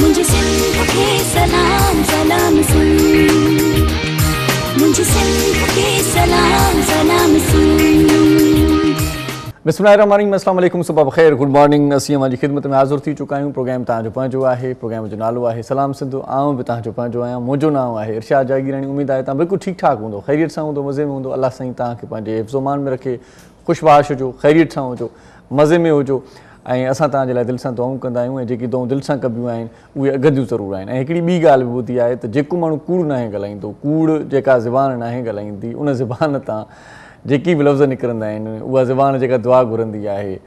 मुझे सिंध के सलाम सलाम सिंध, मुझे सिंध के सलाम सलाम सिंध। बिस्मिल्लाहिर्रहमानिर्रहीम, अस्सलाम वालेकुम, सुबह बखैर, गुड मॉर्निंग। असीं अमारी खिदमत में हाज़िर थी चुका हूँ। प्रोग्राम तव्हांजो पंहिंजो आहे, प्रोग्राम जो नालो आहे सलाम सिंध। आउं बि तव्हांजो पंहिंजो आहियां, मुंहिंजो नाम आहे इरशाद जागीरानी। उम्मीद आहे तव्हां बिल्कुलु ठीकु ठाक हूंदो, ख़ैरियत सां हूंदो, मज़े में हूंदो। अल्लाह साईं तव्हांखे पंहिंजे हिफ़्ज़ोमान में रखे, खुशबाश हुजो, ख़ैरियत सां हुजो, मज़े में हुजो। असां तव्हांजे लाइ दिलि सां दुआऊं कंदा आहियूं ऐं जेकी दुआऊं दिलि सां कबियूं आहिनि उहे अघ जूं ज़रूरु आहिनि। ऐं हिकिड़ी ॿी ॻाल्हि बि ॿुधी आहे त जेको माण्हू कूड़ नाहे ॻाल्हाईंदो, कूड़ जेका ज़बान नाहे ॻाल्हाईंदी, उन ज़बान तां जेकी बि लफ़्ज़ निकिरंदा आहिनि उहा ज़बान जेका दुआ घुरंदी आहे,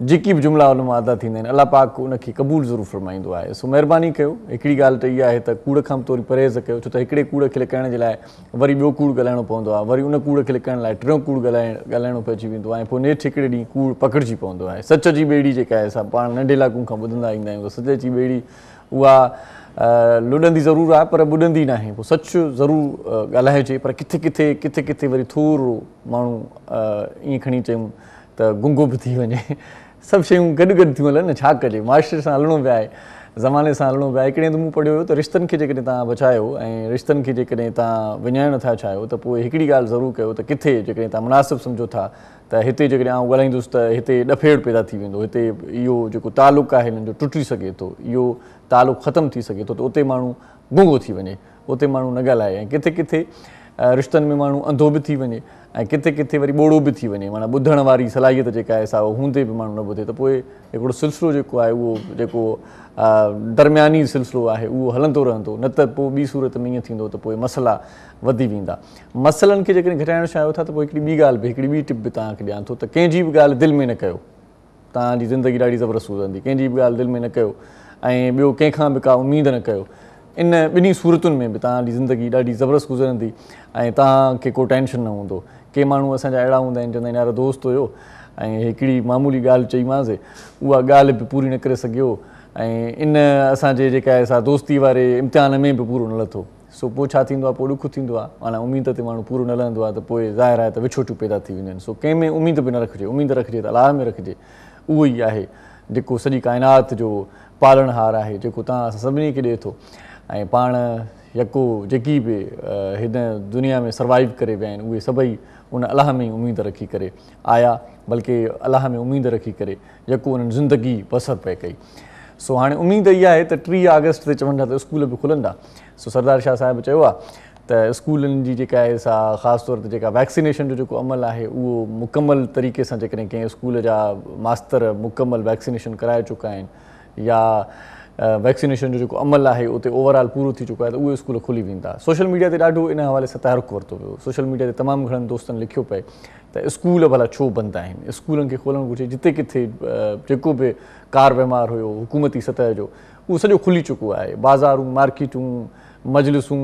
जेकी बि जुमिला उन मां अदा थींदा आहिनि, अलाह पाक उनखे क़बूल ज़रूरु फ़रमाईंदो आहे। सो महिरबानी कयो, हिकिड़ी ॻाल्हि त इहा आहे त कूड़ खां थोरी परहेज़ कयो, छो त हिकिड़े कूड़ खे लिकाइण जे लाइ वरी ॿियो कूड़ ॻाल्हाइणो पवंदो आहे, वरी उन कूड़ खे लिकाइण लाइ टियों कूड़ ॻाल्हाइणो पइजी वेंदो आहे, पोइ नेठि हिकिड़े ॾींहुं कूड़ पकिड़िजी पवंदो आहे। सच जी ॿेड़ी जेका आहे, असां पाण नंढे इलाइक़नि खां ॿुधंदा ईंदा आहियूं, सच जी ॿेड़ी उहा लुॾंदी ज़रूरु आहे पर ॿुॾंदी न आहे। पोइ सच ज़रूरु ॻाल्हाइजे, पर किथे किथे किथे किथे वरी थोरो माण्हू ईअं खणी चयूं त गुंगो बि थी वञे। सभु शयूं गॾु गॾु थियूं हलनि, छा कजे, मास्टर सां हलणो पियो आहे, ज़माने सां हलणो पियो आहे। हिकिड़े हंधि मूं पढ़ियो हुयो त रिश्तनि खे जेकॾहिं तव्हां बचायो ऐं रिश्तनि खे जेकॾहिं तव्हां विञाइण था चाहियो त पोइ हिकिड़ी ॻाल्हि ज़रूरु कयो त किथे जेकॾहिं तव्हां मुनासिबु सम्झो था त हिते जेकॾहिं आउं ॻाल्हाईंदुसि त हिते ॾफेड़ पैदा थी वेंदो, हिते इहो जेको तालुक़ु आहे हिननि जो टुटी सघे थो, इहो तालुक़ु ख़तमु थी सघे थो, त उते माण्हू गुंगो थी वञे, उते माण्हू न ॻाल्हाए। ऐं किथे किथे रिश्तनि में माण्हू अंधो बि थी वञे ऐं किथे किथे वरी ॿोड़ो बि थी वञे, माना ॿुधण वारी सलाहियत जेका आहे सा उहो हूंदे बि माण्हू न ॿुधे, त पोइ हिकिड़ो सिलसिलो जेको आहे उहो जेको दरम्यानी सिलसिलो आहे उहो हलंदो रहंदो, न त पोइ ॿी सूरत में ईअं थींदो त पोइ मसइला वधी वेंदा। मसइलनि खे जेकॾहिं घटाइणु चाहियो था त पोइ हिकिड़ी ॿी ॻाल्हि बि, हिकिड़ी ॿी टिप बि तव्हांखे ॾियां थो त कंहिंजी बि ॻाल्हि दिलि में न कयो, तव्हांजी ज़िंदगी ॾाढी ज़बरदस्त गुज़रंदी। कंहिंजी बि ॻाल्हि दिलि में न कयो ऐं ॿियो कंहिंखां बि का उमेद न कयो, इन ॿिन्ही सूरतुनि में बि तव्हांजी ज़िंदगी ॾाढी ज़बरदस्त गुज़रंदी ऐं तव्हांखे को टेंशन न हूंदो। के माण्हू असांजा अहिड़ा हूंदा आहिनि चवंदा आहिनि यार दोस्त हुयो ऐं हिकिड़ी मामूली ॻाल्हि चईमांसि, उहा ॻाल्हि बि पूरी न करे सघियो ऐं इन असांजे जेका आहे सा दोस्ती वारे इम्तिहान में बि पूरो न लथो। सो पोइ छा थींदो आहे, पोइ ॾुख थींदो आहे, माना उमेद ते माण्हू पूरो न लहंदो आहे, त पोइ ज़ाहिर आहे त विछोटियूं पैदा थी वेंदियूं आहिनि। सो कंहिंमें उमेद बि न रखिजे, उमेद रखिजे त अलाह में रखिजे, उहो ई आहे जेको सॼी काइनात जो पालणहार आहे, जेको तव्हां सभिनी खे ॾिए थो ऐं पाण यको जेकी बि हिन दुनिया में सर्वाइव करे विया आहिनि उहे सभई उन अलाह में उमेद रखी करे आया, बल्कि अलाह में उमेद रखी करे यको उन्हनि ज़िंदगी बसर पए कई। सो हाणे उमेद इहा आहे त 30 अगस्त ते चवनि था त स्कूल बि खुलंदा। सो सरदार शाह साहिबु चयो आहे त स्कूलनि जी जेका आहे सा ख़ासि तौर ते जेका वैक्सीनेशन जो जेको अमल आहे उहो मुकमल तरीक़े सां, जेकॾहिं कंहिं स्कूल जा मास्तर मुकमल वैक्सीनेशन कराए चुका आहिनि या वैक्सीनेशन जो जेको अमल आहे उते ओवरऑल पूरो थी चुको आहे, त उहे स्कूल खुली वेंदा। सोशल मीडिया ते ॾाढो इन हवाले सां तहरुक वरितो वियो, सोशल मीडिया ते तमामु घणनि दोस्तनि लिखियो पए त स्कूल भला छो बंदि आहिनि, स्कूलनि खे खोलणु घुरिजे। जिते किथे जेको बि कार वहिंवार हुयो हुकूमती सतह जो उहो सॼो खुली चुको आहे, बाज़ारूं, मार्केटूं, मजलिसूं,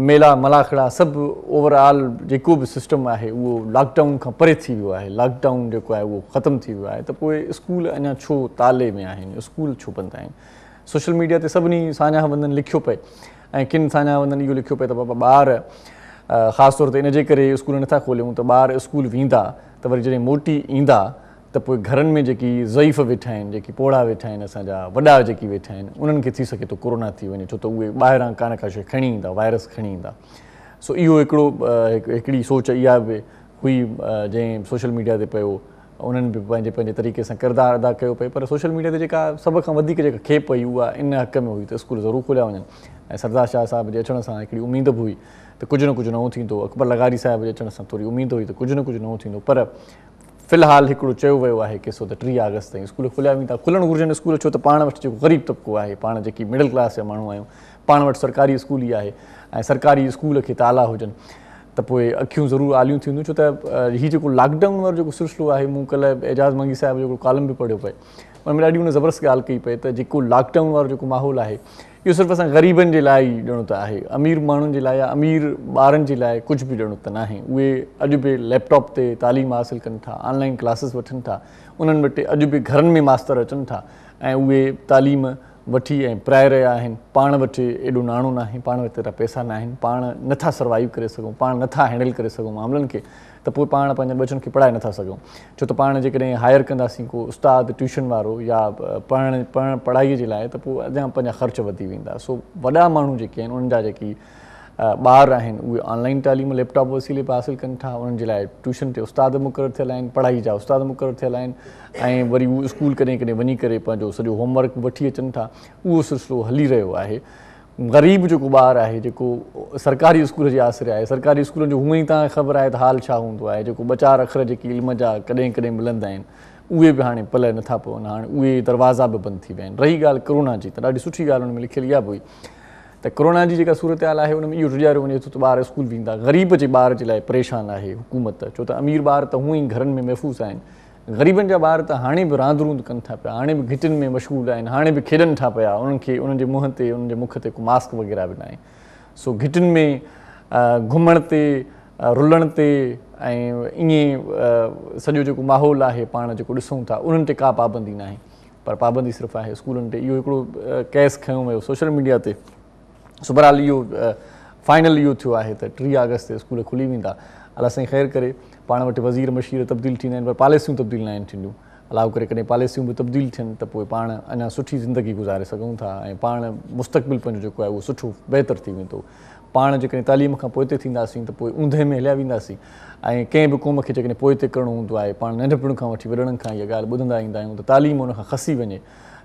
मेला मलाखड़ा, सभु ओवरऑल जेको बि सिस्टम आहे उहो लॉकडाउन खां परे थी वियो आहे, लॉकडाउन जेको आहे उहो ख़तमु थी वियो आहे, त पोइ स्कूल अञा छो ताले में आहिनि, स्कूल छो बंदि आहिनि। सोशल मीडिया ते सभिनी सान्याहवंदन लिखियो पए ऐं किन सान्याहवंदन इहो लिखियो पए त बाबा ॿार ख़ासि तौर ते इन जे करे स्कूल नथा खोलियूं त ॿार स्कूल वेंदा त वरी जॾहिं मोटी ईंदा त पोइ घरनि में जेकी ज़ईफ़ वेठा आहिनि, जेकी पोड़ा वेठा आहिनि, असांजा वॾा जेकी वेठा आहिनि, उन्हनि खे थी सघे थो कोरोना थी वञे, छो त उहे ॿाहिरां कान का शइ खणी ईंदा, वायरस खणी ईंदा। सो इहो हिकिड़ो हिकिड़ी सोच इहा बि हुई जंहिं सोशल मीडिया ते पियो, उन्हनि बि पंहिंजे पंहिंजे तरीक़े सां किरदारु अदा कयो पए, पर सोशल मीडिया ते जेका सभ खां वधीक जेका खेप हुई उहा इन हक़ में हुई त स्कूल ज़रूरु खुलिया वञनि। ऐं सरदार शाह साहिब जे अचण सां हिकिड़ी उमेद बि हुई त कुझु न कुझु नओं थींदो, अकबर लगारी साहिब जे अचण सां थोरी उमेद हुई त कुझु न कुझु नओं थींदो, पर फ़िलहाल हिकिड़ो चयो वियो आहे कि सो त 30 अगस्त ताईं स्कूल खुलिया वेंदा। खुलणु घुरिजनि स्कूल, छो त पाण वटि जेको ग़रीब तबिको आहे, पाण जेकी मिडिल क्लास जा माण्हू आहियूं, पाण वटि सरकारी स्कूल ई आहे ऐं सरकारी स्कूल खे ताला हुजनि त पोइ अखियूं ज़रूरु आलियूं थींदियूं, छो त हीउ जेको लॉकडाउन वारो जेको सिलसिलो आहे, मूं कल्ह एजाज़ मंगी साहिब जेको कॉलम बि पढ़ियो पए, उनमें ॾाढी हुन ज़बरदस्त ॻाल्हि कई पए त जेको लॉकडाउन वारो जेको माहौल आहे इहो सिर्फ़ु असां ग़रीबनि जे लाइ ई ॾियणो त आहे, अमीर माण्हुनि जे लाइ या अमीर ॿारनि जे लाइ कुझु बि ॾियणो त न आहे। उहे अॼु बि लैपटॉप ते तालीम हासिलु कनि था, ऑनलाइन क्लासिस वठनि था, उन्हनि वटि अॼु बि घरनि में मास्तर अचनि था ऐं उहे तालीम वठी ऐं प्राए रहिया आहिनि, पाण वटि एॾो नाणो न आहे, पाण वटि एतिरा पैसा न आहिनि, पाण नथा सर्वाइव करे सघूं, पाण नथा हैंडल करे सघूं मामलनि खे, त पोइ पाण पंहिंजनि बचनि खे पढ़ाए नथा सघूं। छो त पाण जेकॾहिं हायर कंदासीं को उस्ताद ट्यूशन वारो या पढ़ाईअ जे लाइ, त पोइ अॻियां पंहिंजा ख़र्च वधी वेंदा। सो वॾा माण्हू जेके आहिनि उन्हनि जा जेकी ॿार आहिनि उहे ऑनलाइन तालीम लैपटॉप वसीले पे हासिलु कनि था, उन्हनि जे लाइ ट्यूशन ते उस्ताद मुक़ररु थियल आहिनि, पढ़ाई जा उस्ताद मुक़ररु थियल आहिनि, ऐं वरी उहे स्कूल कॾहिं कॾहिं वञी करे पंहिंजो सॼो होमवर्क वठी अचनि था। उहो सिलसिलो हली रहियो आहे। ग़रीब जेको ॿारु आहे जेको सरकारी स्कूल जे आसिरे आहे, सरकारी स्कूलनि जो हूअं ई तव्हांखे ख़बर आहे त हाल छा हूंदो आहे, जेको ॿ चारि अख़र जेके इल्म जा कॾहिं कॾहिं मिलंदा आहिनि उहे बि हाणे पल नथा पवनि, हाणे उहे दरवाज़ा बि बंदि थी विया आहिनि। रही ॻाल्हि कोरोना जी, त ॾाढी सुठी ॻाल्हि हुन में लिखियल इहा बि हुई त कोरोना जी जेका सूरत हाल आहे उनमें इहो गुज़ारियो वञे थो त ॿार स्कूल वेंदा। ग़रीब जे ॿार जे लाइ परेशान आहे हुकूमत, छो त अमीर ॿार त हूअं ई घरनि में महफ़ूज़ आहिनि, ग़रीबनि जा ॿार त हाणे बि रांदि रूंद कनि था पिया, हाणे बि घिटियुनि में मशगूल आहिनि, हाणे बि खेॾनि था पिया, उन्हनि खे उन्हनि जे मुंहं ते उन्हनि जे मुख ते को मास्क वग़ैरह बि न आहे। सो घिटियुनि में घुमण ते रुलण ते ऐं ईअं सॼो जेको माहौल आहे पाण जेको ॾिसूं था उन्हनि ते का पाबंदी न आहे, पर पाबंदी सिर्फ़ु आहे स्कूलनि ते। इहो हिकिड़ो केस खंयो वियो सोशल मीडिया ते। सो बहरहाल इहो फाइनल इहो थियो आहे त 30 अगस्त ते स्कूल खुली वेंदा। अला साईं ख़ैरु करे, पाण वटि वज़ीर मशीर तब्दील थींदा आहिनि पर पॉलिसियूं तब्दील न आहिनि थींदियूं। अलाउ करे कॾहिं पॉलिसियूं बि तब्दील थियनि त पोइ पाण अञा सुठी ज़िंदगी गुज़ारे सघूं था ऐं पाण मुस्तक़बिल पंहिंजो जेको आहे उहो सुठो बहितर थी वेंदो। पाण जेकॾहिं तालीम खां पोइ ते थींदासीं त पोइ ऊंधे में हलिया वेंदासीं ऐं कंहिं बि क़ौम खे जेकॾहिं पोइ ते करिणो हूंदो आहे, पाण नंढपण खां वठी वॾड़नि खां इहा ॻाल्हि ॿुधंदा ईंदा आहियूं त तालीम उनखां खसी वञे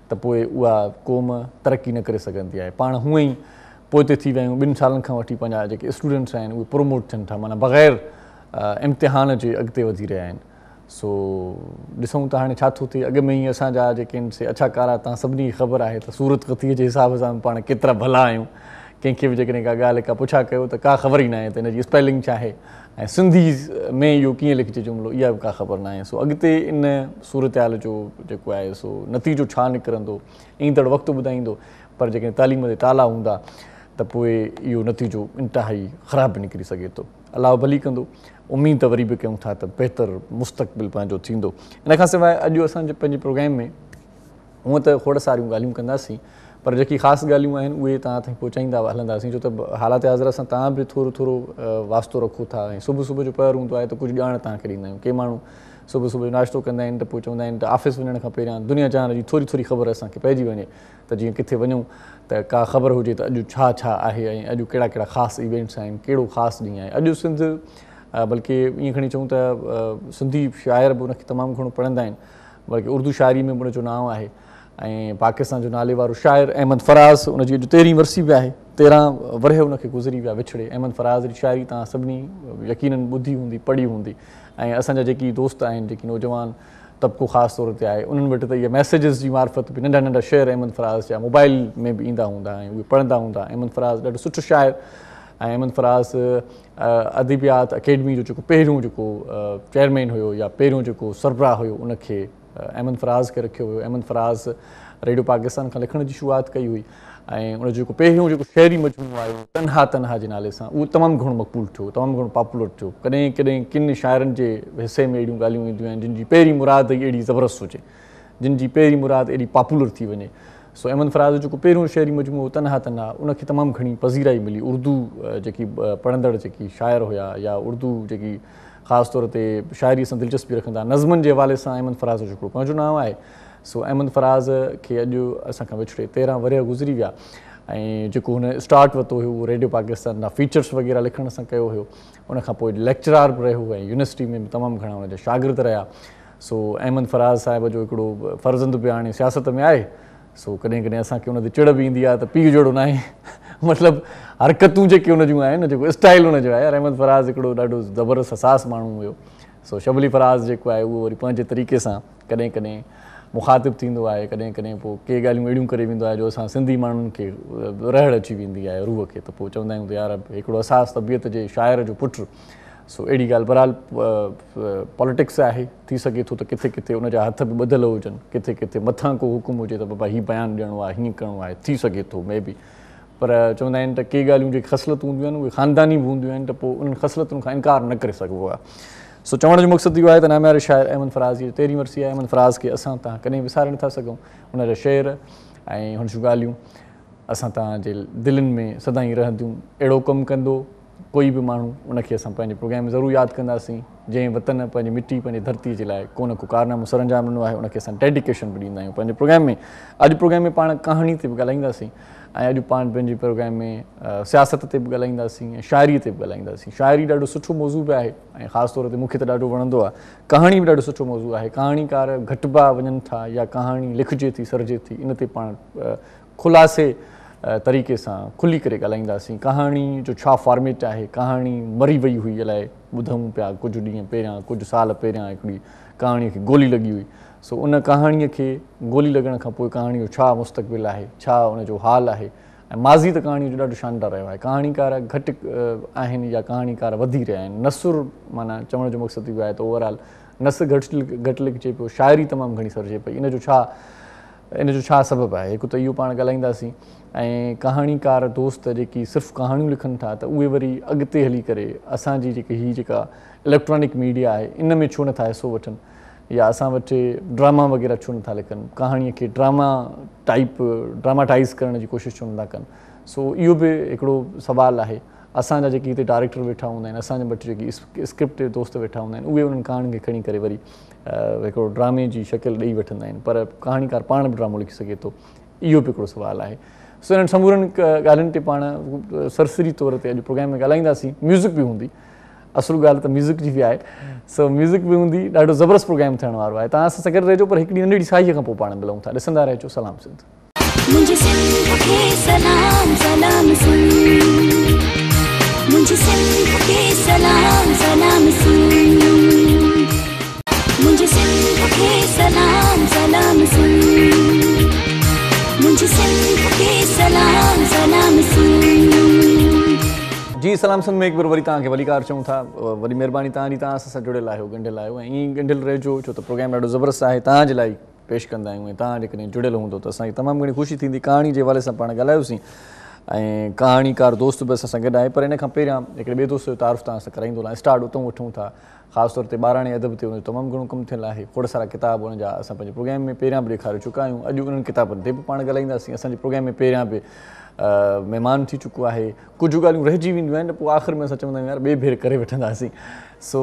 त पोइ उहा क़ौम तरक़ी न करे सघंदी आहे। पाण हूअं ई पोइते थी विया आहियूं, 2 सालनि खां वठी पंहिंजा जेके स्टूडेंट्स आहिनि उहे प्रोमोट थियनि था, माना बग़ैर इम्तिहान जे अॻिते वधी रहिया आहिनि। सो ॾिसूं था हाणे छा थो थिए। अॻु में ई असांजा जेके आहिनि से अछा कारा तव्हां सभिनी खे ख़बर आहे त सूरत क़तीअ जे हिसाब सां पाण केतिरा भला आहियूं, कंहिंखे बि जेकॾहिं का ॻाल्हि का पुछा कयो त का ख़बर ई न आहे त हिन जी स्पेलिंग छा आहे ऐं सिंधी में इहो कीअं लिखिजे जुमिलो, इहा बि का ख़बर न आहे। सो अॻिते इन सूरत हाल जो जेको आहे सो नतीजो छा निकिरंदो ईंदड़ वक़्तु ॿुधाईंदो, पर जेकॾहिं तालीम ते ताला हूंदा त पोइ इहो नतीजो इंतिहाई ख़राब निकिरी सघे थो। अलाह भली कंदो, उमेद त वरी बि कयूं था त बहितर मुस्तक़बिल पंहिंजो थींदो। इन खां सवाइ अॼु असांजे पंहिंजे प्रोग्राम में हूअं त खोड़ सारियूं ॻाल्हियूं कंदासीं, पर जेकी ख़ासि ॻाल्हियूं आहिनि उहे तव्हां ताईं पहुचाईंदा हलंदासीं, छो त हालात हाज़िर सां तव्हां बि थोरो थोरो वास्तो रखो था ऐं सुबुह सुबुह जो पहर हूंदो आहे त कुझु ॼाण तव्हांखे ॾींदा आहियूं। के माण्हू सुबुह सुबुह जो नाश्तो कंदा आहिनि त पोइ चवंदा आहिनि त ऑफ़िस वञण खां पहिरियां दुनिया जहान जी थोरी थोरी ख़बर असांखे पइजी वञे त जीअं किथे वञूं त का ख़बर हुजे त अॼु छा छा आहे ऐं अॼु कहिड़ा कहिड़ा ख़ासि इवेंट्स आहिनि, कहिड़ो ख़ासि ॾींहुं आहे। अॼु सिंध बल्कि ईअं खणी चऊं त सिंधी शाइर बि उनखे तमामु घणो पढ़ंदा आहिनि, बल्कि उर्दू शाइरी में बि उनजो नाम आहे ऐं पाकिस्तान जो नाले वारो शाइर अहमद फ़राज़ उनजी अॼु 13वीं वर्सी बि आहे, 13 वर्ह उनखे गुज़री विया विछड़े। अहमद फ़राज़ जी शाइरी तव्हां सभिनी यकीनन ॿुधी हूंदी, पढ़ी हूंदी ऐं असांजा जेकी दोस्त आहिनि जेकी नौजवान तबिको ख़ासि तौर ते आहे उन्हनि वटि त इहे मैसेजिस जी मार्फत बि नंढा नंढा शेयर अहमद फ़राज़ जा मोबाइल में बि ईंदा हूंदा ऐं उहे पढ़ंदा हूंदा। अहमद फ़राज़ ॾाढो सुठो शाइर ऐं अहमद फ़राज़ अदबियात अकेडमी जो जेको पहिरियों जेको चेयरमैन हुयो या पहिरियों जेको सरबराह हुयो उनखे अहमद फ़राज़ खे रखियो हुयो। अहमद फ़राज़ रेडियो पाकिस्तान खां लिखण जी शुरूआति कई हुई ऐं उनजो जेको पहिरियों जेको शहरी मजमूओ आयो तन्हा तन्हा जे नाले सां उहो तमामु घणो मक़बूल थियो, तमामु घणो पॉपुलर थियो। कॾहिं कॾहिं किन शाइरनि जे हिसे में अहिड़ियूं ॻाल्हियूं ईंदियूं आहिनि जिन जी पहिरीं मुराद अहिड़ी ज़बरदस्त हुजे, जिन जी पहिरीं मुराद अहिड़ी पॉपुलर थी वञे। सो अहमद फ़राज़ जेको पहिरियों शहरी मजमूओ तन्हा तन्हा उनखे तमामु घणी पज़ीराई मिली। उर्दू जेकी पढ़ंदड़ जेकी शाइर हुया या उर्दू जेकी ख़ासि तौर ते शाइरी सां दिलचस्पी रखंदा नज़मनि जे हवाले सां अहमद फ़राज़ जो पंहिंजो नाम आहे। सो अहमद फ़राज़ खे अॼु असांखां विछड़े 13 वर्ह गुज़री विया ऐं जेको हुन स्टार्ट वरितो हुयो उहो रेडियो पाकिस्तान जा फीचर्स वग़ैरह लिखण सां कयो हुयो। उनखां पोइ लेक्चरार बि रहियो ऐं यूनिवर्सिटी में तमामु घणा हुनजा शागिर्द रहिया। सो अहमद फ़राज़ साहिब जो हिकिड़ो फ़र्ज़ंद बि हाणे सियासत में आहे। सो कॾहिं कॾहिं असांखे उन ते चिड़ बि ईंदी आहे त पीउ जहिड़ो न आहे, मतिलबु हरकतूं जेके हुन जूं आहिनि जेको स्टाइल हुन जो आहे। अहमद फ़राज़ हिकिड़ो ॾाढो ज़बरदस्त हसास माण्हू हुयो। सो शबली फ़राज़ जेको आहे उहो वरी पंहिंजे तरीक़े सां कॾहिं कॾहिं मुखातिबु थींदो आहे, कॾहिं कॾहिं पोइ के ॻाल्हियूं अहिड़ियूं करे वेंदो आहे जो असां सिंधी माण्हुनि खे रहड़ अची वेंदी आहे रूह खे, त पोइ चवंदा आहियूं त यार हिकिड़ो हसास तबियत जे शाइर जो पुटु। सो अहिड़ी ॻाल्हि बहरहाल पॉलिटिक्स आहे, थी सघे थो त किथे किथे उनजा हथ बि ॿधल हुजनि, किथे किथे मथां को हुकुम हुजे त बाबा हीउ बयानु ॾियणो आहे, हीअं करिणो आहे, थी सघे थो मे बि। पर चवंदा आहिनि त के ॻाल्हियूं जेके ख़सलतूं हूंदियूं आहिनि उहे ख़ानदानी बि हूंदियूं आहिनि, त पोइ उन्हनि ख़सलतुनि खां इनकार न करे सघिबो आहे। सो चवण जो मक़सदु इहो आहे त नाम्यारे शाइर अहमद फ़राज़ जी 13वीं वर्सी आहे। अहमद फ़राज़ खे असां तव्हां कॾहिं विसारे नथा सघूं। हुनजा शेर ऐं हुन जूं ॻाल्हियूं असां तव्हांजे दिलनि में सदाई रहंदियूं। अहिड़ो कमु कंदो कोई बि माण्हू उनखे असां पंहिंजे प्रोग्राम में ज़रूरु यादि कंदासीं, जंहिं वतन पंहिंजी मिटी पंहिंजी धरती जे लाइ को न को कारनामो सर अंजाम ॾिनो आहे उनखे असां डेडिकेशन बि ॾींदा आहियूं पंहिंजे प्रोग्राम में। अॼु प्रोग्राम में पाण कहाणी ते बि ॻाल्हाईंदासीं ऐं अॼु पाण पंहिंजे प्रोग्राम में सियासत ते बि ॻाल्हाईंदासीं ऐं शाइरी ते बि ॻाल्हाईंदासीं। शाइरी ॾाढो सुठो मौज़ू बि आहे ऐं ख़ासि तौर ते मूंखे त ॾाढो वणंदो आहे। कहाणी बि ॾाढो सुठो मौज़ू आहे। कहाणीकार घटिबा वञनि था या कहाणी लिखिजे थी सरजे थी, इन ते पाण खुलासे तरीक़े सां खुली करे ॻाल्हाईंदासीं। कहाणी जो छा फॉर्मेट आहे, कहाणी मरी वई हुई अलाए ॿुधूं पिया कुझु ॾींहं पहिरियां कुझु साल पहिरियां हिकिड़ी कहाणीअ खे गोली लॻी हुई। सो उन कहाणीअ खे गोली लॻण खां पोइ कहाणी जो छा मुस्तक़बिल आहे, छा उनजो हाल आहे ऐं माज़ी त कहाणी जो ॾाढो शानदार रहियो आहे। कहाणीकार घटि आहिनि या कहाणीकार वधी रहिया आहिनि। नसुर माना चवण जो मक़सदु इहो आहे त ओवरऑल नस घटि लिखिजे पियो, शाइरी तमामु घणी सरजे पई। इन जो छा सबबु आहे? हिकु त इहो पाण ॻाल्हाईंदासीं ऐं कहाणीकार दोस्त जेकी सिर्फ़ु कहाणियूं लिखनि था त उहे वरी अॻिते हली करे असांजी जेका इलेक्ट्रॉनिक मीडिया आहे इन में छो नथा हिसो वठनि या असां वटि ड्रामा वग़ैरह छो नथा लिखनि, कहाणीअ खे ड्रामाटाइज़ करण जी कोशिशि छो नथा कनि। सो इहो बि हिकिड़ो सुवालु आहे। असांजा जेके हिते डायरेक्टर वेठा हूंदा आहिनि, असांजा वटि जेके स्क्रिप्ट दोस्त वेठा हूंदा आहिनि, उहे उन्हनि कहाणियुनि खे खणी करे वरी हिकिड़ो ड्रामे जी शकिल ॾेई वठंदा आहिनि, पर कहाणीकार पाण बि ड्रामो लिखी सघे थो, इहो बि हिकिड़ो सुवालु आहे। सो इन्हनि समूरनि ॻाल्हियुनि ते पाण सरसरी तौर ते अॼु प्रोग्राम में ॻाल्हाईंदासीं। म्यूज़िक बि हूंदी, असुलु ॻाल्हि त म्यूज़िक जी बि आहे। सो म्यूज़िक बि हूंदी, ॾाढो ज़बरदस्त प्रोग्राम थियण वारो आहे। तव्हां असां सां गॾु रहिजो, पर हिकिड़ी नंढड़ी साईअ खां पोइ पाण मिलूं था। ॾिसंदा रहिजो सलाम सिंध। जी सलाम सिंध में हिकु बार वरी तव्हांखे वलीकार चऊं था। वरी महिरबानी तव्हांजी, तव्हां असां सां जुड़ियल आहियो, ॻंढियल आहियो ऐं ईअं ॻंढियल रहिजो, छो त प्रोग्राम ॾाढो ज़बरदस्त आहे। तव्हांजे लाइ पेश कंदा आहियूं ऐं तव्हां जेकॾहिं जुड़ियल हूंदो त असांखे तमामु घणी ख़ुशी थींदी। कहाणी जे हवाले सां पाण ॻाल्हायोसीं ऐं कहाणीकार दोस्त बि असां सां गॾु आहे, पर इन खां पहिरियां हिकिड़े ॿिए दोस्त जो तारीफ़ तव्हां सां कराईंदो लाइ स्टार्ट उतां वठूं था। ख़ासि तौर ते ॿाराणे अदब ते उनजो तमामु घणो कमु थियलु आहे। खोड़ सारा किताब उन जा असां पंहिंजे प्रोग्राम में पहिरियां बि ॾेखारे चुका आहियूं। अॼु उन्हनि किताबनि ते बि पाण ॻाल्हाईंदासीं। असांजे प्रोग्राम में पहिरियां बि महिमान थी चुको आहे। कुझु ॻाल्हियूं रहिजी वेंदियूं आहिनि, पोइ आख़िर में असां चवंदा आहियूं यार ॿिए भेर करे वठंदासीं। सो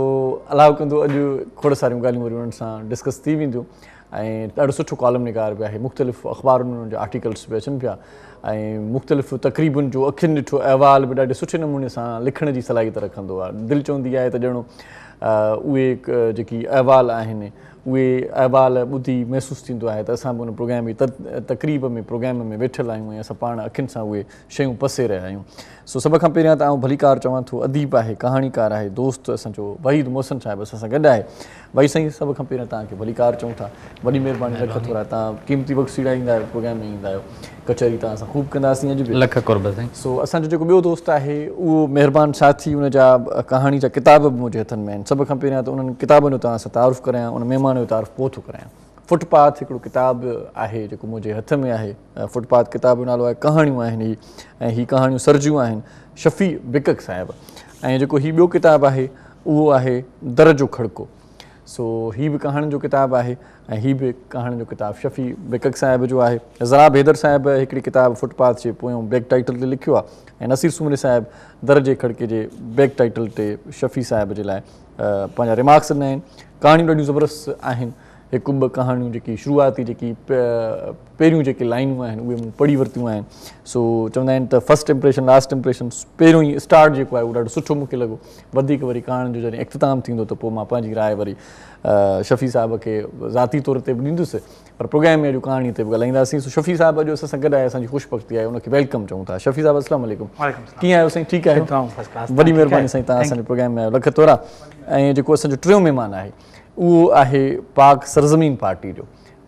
अलाह कंदो अॼु खोड़ सारियूं ॻाल्हियूं वरी उन्हनि सां डिस्कस थी वेंदियूं ऐं ॾाढो सुठो कॉलम निगार बि आहे। मुख़्तलिफ़ अख़बारुनि में उन्हनि जा आर्टिकल्स बि अचनि पिया ऐं मुख़्तलिफ़ तक़रीबुनि जो अखियुनि ॾिठो अहवाल बि ॾाढे सुठे नमूने सां लिखण जी सलाहियत रखंदो आहे। दिलि चवंदी आहे त ॼणो उहे जेकी अहवाल आहिनि उहे अहवाल ॿुधी महसूसु थींदो आहे त असां बि उन प्रोग्राम जी तक़रीब में प्रोग्राम में वेठल आहियूं ऐं असां पाण अखियुनि सां उहे शयूं पसे रहिया आहियूं। सो सभ खां पहिरियां त आउं भलीकार चवां थो, अदीब आहे, कहाणीकार आहे, दोस्त असांजो वहीद मोहसिन साहिबु असां सां गॾु आहे। भाई साईं, सभ खां पहिरियां तव्हांखे भलीकार चऊं था। वॾी महिरबानी, लख थोरा, तव्हां क़ीमती वक़्तु सीड़ाईंदा आहियो, प्रोग्राम में ईंदा आहियो, कचहरी तव्हां सां ख़ूब कंदासीं अॼु बि, लख कुर्ब साईं। सो असांजो जेको ॿियो दोस्त आहे उहो महिरबान साथी, उन जा कहाणी जा किताब बि मुंहिंजे हथनि में आहिनि। सभ खां पहिरियां त उन्हनि किताबनि जो तव्हां सां तारुफ़ करायां, उन महिमान जो तारुफ़ पोइ थो करायां। फुटपाथ हिकिड़ो किताबु आहे जेको मुंहिंजे हथ में आहे। फुटपाथ किताब जो नालो आहे। कहाणियूं आहिनि हीअ ऐं हीअ कहाणियूं सरजियूं आहिनि शफ़ी बिकक साहिबु। ऐं जेको हीउ ॿियो किताबु आहे उहो आहे दर जो खड़को। सो हीअ बि कहाणियुनि जो किताबु आहे ऐं हीअ बि कहाणियुनि जो किताबु शफ़ी बिकक साहिब जो आहे। ज़राब हैदर साहिबु हिकिड़ी किताबु फुटपाथ जे पोयों बैक टाइटल ते लिखियो आहे ऐं नसीर सुमरे साहिबु दर जे खड़के जे बैक टाइटल ते शफ़ी साहिब जे लाइ पंहिंजा रिमार्क्स ॾिना आहिनि। कहाणियूं ॾाढियूं ज़बरदस्त आहिनि। हिकु ॿ कहाणियूं जेकी शुरूआती जेकी पहिरियूं जेके लाइनूं आहिनि उहे मूं पढ़ी वरितियूं आहिनि। सो चवंदा आहिनि त फस्ट इंप्रेशन लास्ट इंप्रेशन, पहिरियों ई स्टार्ट जेको आहे उहो ॾाढो सुठो मूंखे लॻो। वधीक वरी कहाणी जो जॾहिं इख़्तिताम थींदो त पोइ मां पंहिंजी राय वरी शफ़ी साहिब खे ज़ाती तौर ते बि ॾींदुसि, पर प्रोग्राम में अॼु कहाणी ते बि ॻाल्हाईंदासीं। सो शफ़ी साहिबु अॼु असां सां गॾु आहे, असांजी ख़ुशबख़्ती आहे, उनखे वेलकम चऊं था। शफ़ी साहिबु अस्सलाम वालेकुम। कीअं आहियो साईं? ठीकु आहियो? वॾी महिरबानी साईं, तव्हां असांजे प्रोग्राम में आहियो, लख तौरा। ऐं जेको असांजो टियों महिमान आहे उहो आहे पाक सरज़मीन पार्टी जो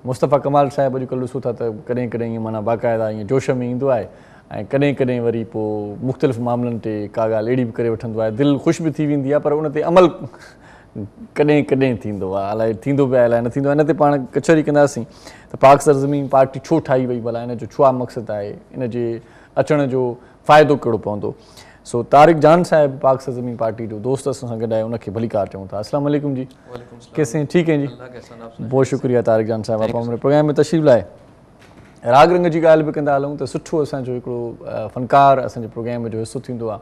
मुस्तफ़ा कमाल साहिबु। अॼुकल्ह ॾिसूं था त कॾहिं कॾहिं ईअं माना बाक़ाइदा ईअं जोश में ईंदो आहे ऐं कॾहिं कॾहिं वरी पोइ मुख़्तलिफ़ मामलनि ते का ॻाल्हि अहिड़ी बि करे वठंदो आहे, दिलि ख़ुशि बि थी वेंदी आहे, पर उन ते अमल कॾहिं कॾहिं थींदो आहे, अलाए थींदो बि आहे अलाए न थींदो आहे। इन ते पाण कचहरी कंदासीं त पाक सरज़मीन पार्टी छो ठाही वई, भला इन जो छा मक़सदु आहे, इन जे अचण जो फ़ाइदो कहिड़ो पवंदो। सो तारिक जान साहिबु पाक सरज़मीन पार्टी जो दोस्त असां सां गॾु आहे, उनखे भलीकार चऊं था। अस्सलाम वालेकुम जी। कैसे हैं? ठीक हैं जी, बहुत शुक्रिया तारिक जान साहब, आप हमारे प्रोग्राम में तशरीफ़ लाए। राग रंग जी ॻाल्हि बि कंदा हलूं त सुठो असांजो हिकिड़ो फ़नकार असांजे प्रोग्राम जो हिसो थींदो आहे।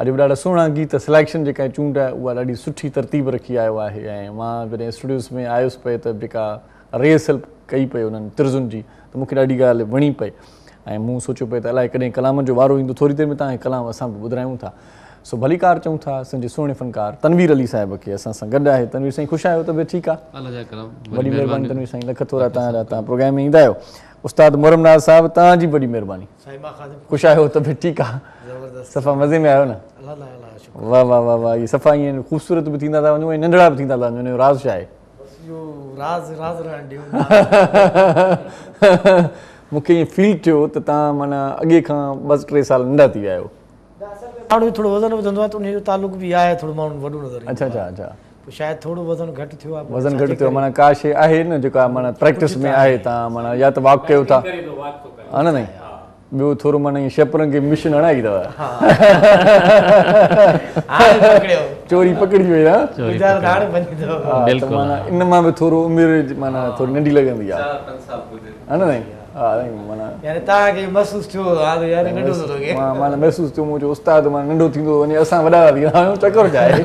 अॼु बि ॾाढा सुहिणा गीत सिलेक्शन जेका चूंड आहे उहा ॾाढी सुठी तरतीब रखी आयो आहे ऐं मां जॾहिं स्टूडियोज़ में आयुसि पए त जेका रिहर्सल कई पई उन्हनि तर्जुनि जी त मूंखे ॾाढी ॻाल्हि वणी पई ऐं मूं सोचियो पए त अलाए कॾहिं कलामनि जो वारो ईंदो, थोरी देरि में तव्हां कलाम असां बि ॿुधायूं था। सो भलीकार चऊं था असांजे सुहिणे फ़नकार तनवीर अली साहिब खे असां सां गॾु आहे। तनवीर साईं ख़ुशि आहियो? तबियत ठीकु आहे? वॾी महिरबानी तनवीर साईं, लख थोरा तव्हांजा, तव्हां प्रोग्राम में ईंदा आहियो। उस्ताद मोहरमनाज़ साहिब तव्हांजी वॾी महिरबानी। ख़ुशि आहियो? तबियत ठीकु आहे? सफ़ा मज़े में आहियो न? वाह वाह वाह वाह, इहे सफ़ा ईअं ख़ूबसूरत बि थींदा था वञो ऐं नंढड़ा बि थींदा था वञो, राज़ छा आहे? मूंखे ईअं फील थियो त तव्हां माना अॻे खां ॿ टे साल नंढा थी विया आहियो। थोरो वज़न वधंदो आहे त उनजो तालुक़ बि आहे, थोरो माण्हू वॾो नज़र ईंदो आहे। अच्छा अच्छा अच्छा, पोइ शायदि थोरो वज़न घटि थियो आहे। वज़न घटि थियो माना का शइ आहे न जेका माना प्रैक्टिस में आहे, तव्हां माना या त वॉक कयो था हा न, ॿियो थोरो माना ईअं शेपरनि खे मिशन हणाई अथव चोरी पकड़ी वई आहे, माना इन मां बि थोरो उमिरि माना थोरी नंढी लॻंदी आहे हा न साईं? यानी तव्हांखे महसूसु थियो यार नंढो थो लॻे? माना महसूसु थियो मुंहिंजो उस्ताद माना नंढो थींदो वञे, असां वॾा थींदा आहियूं, चकर छा आहे?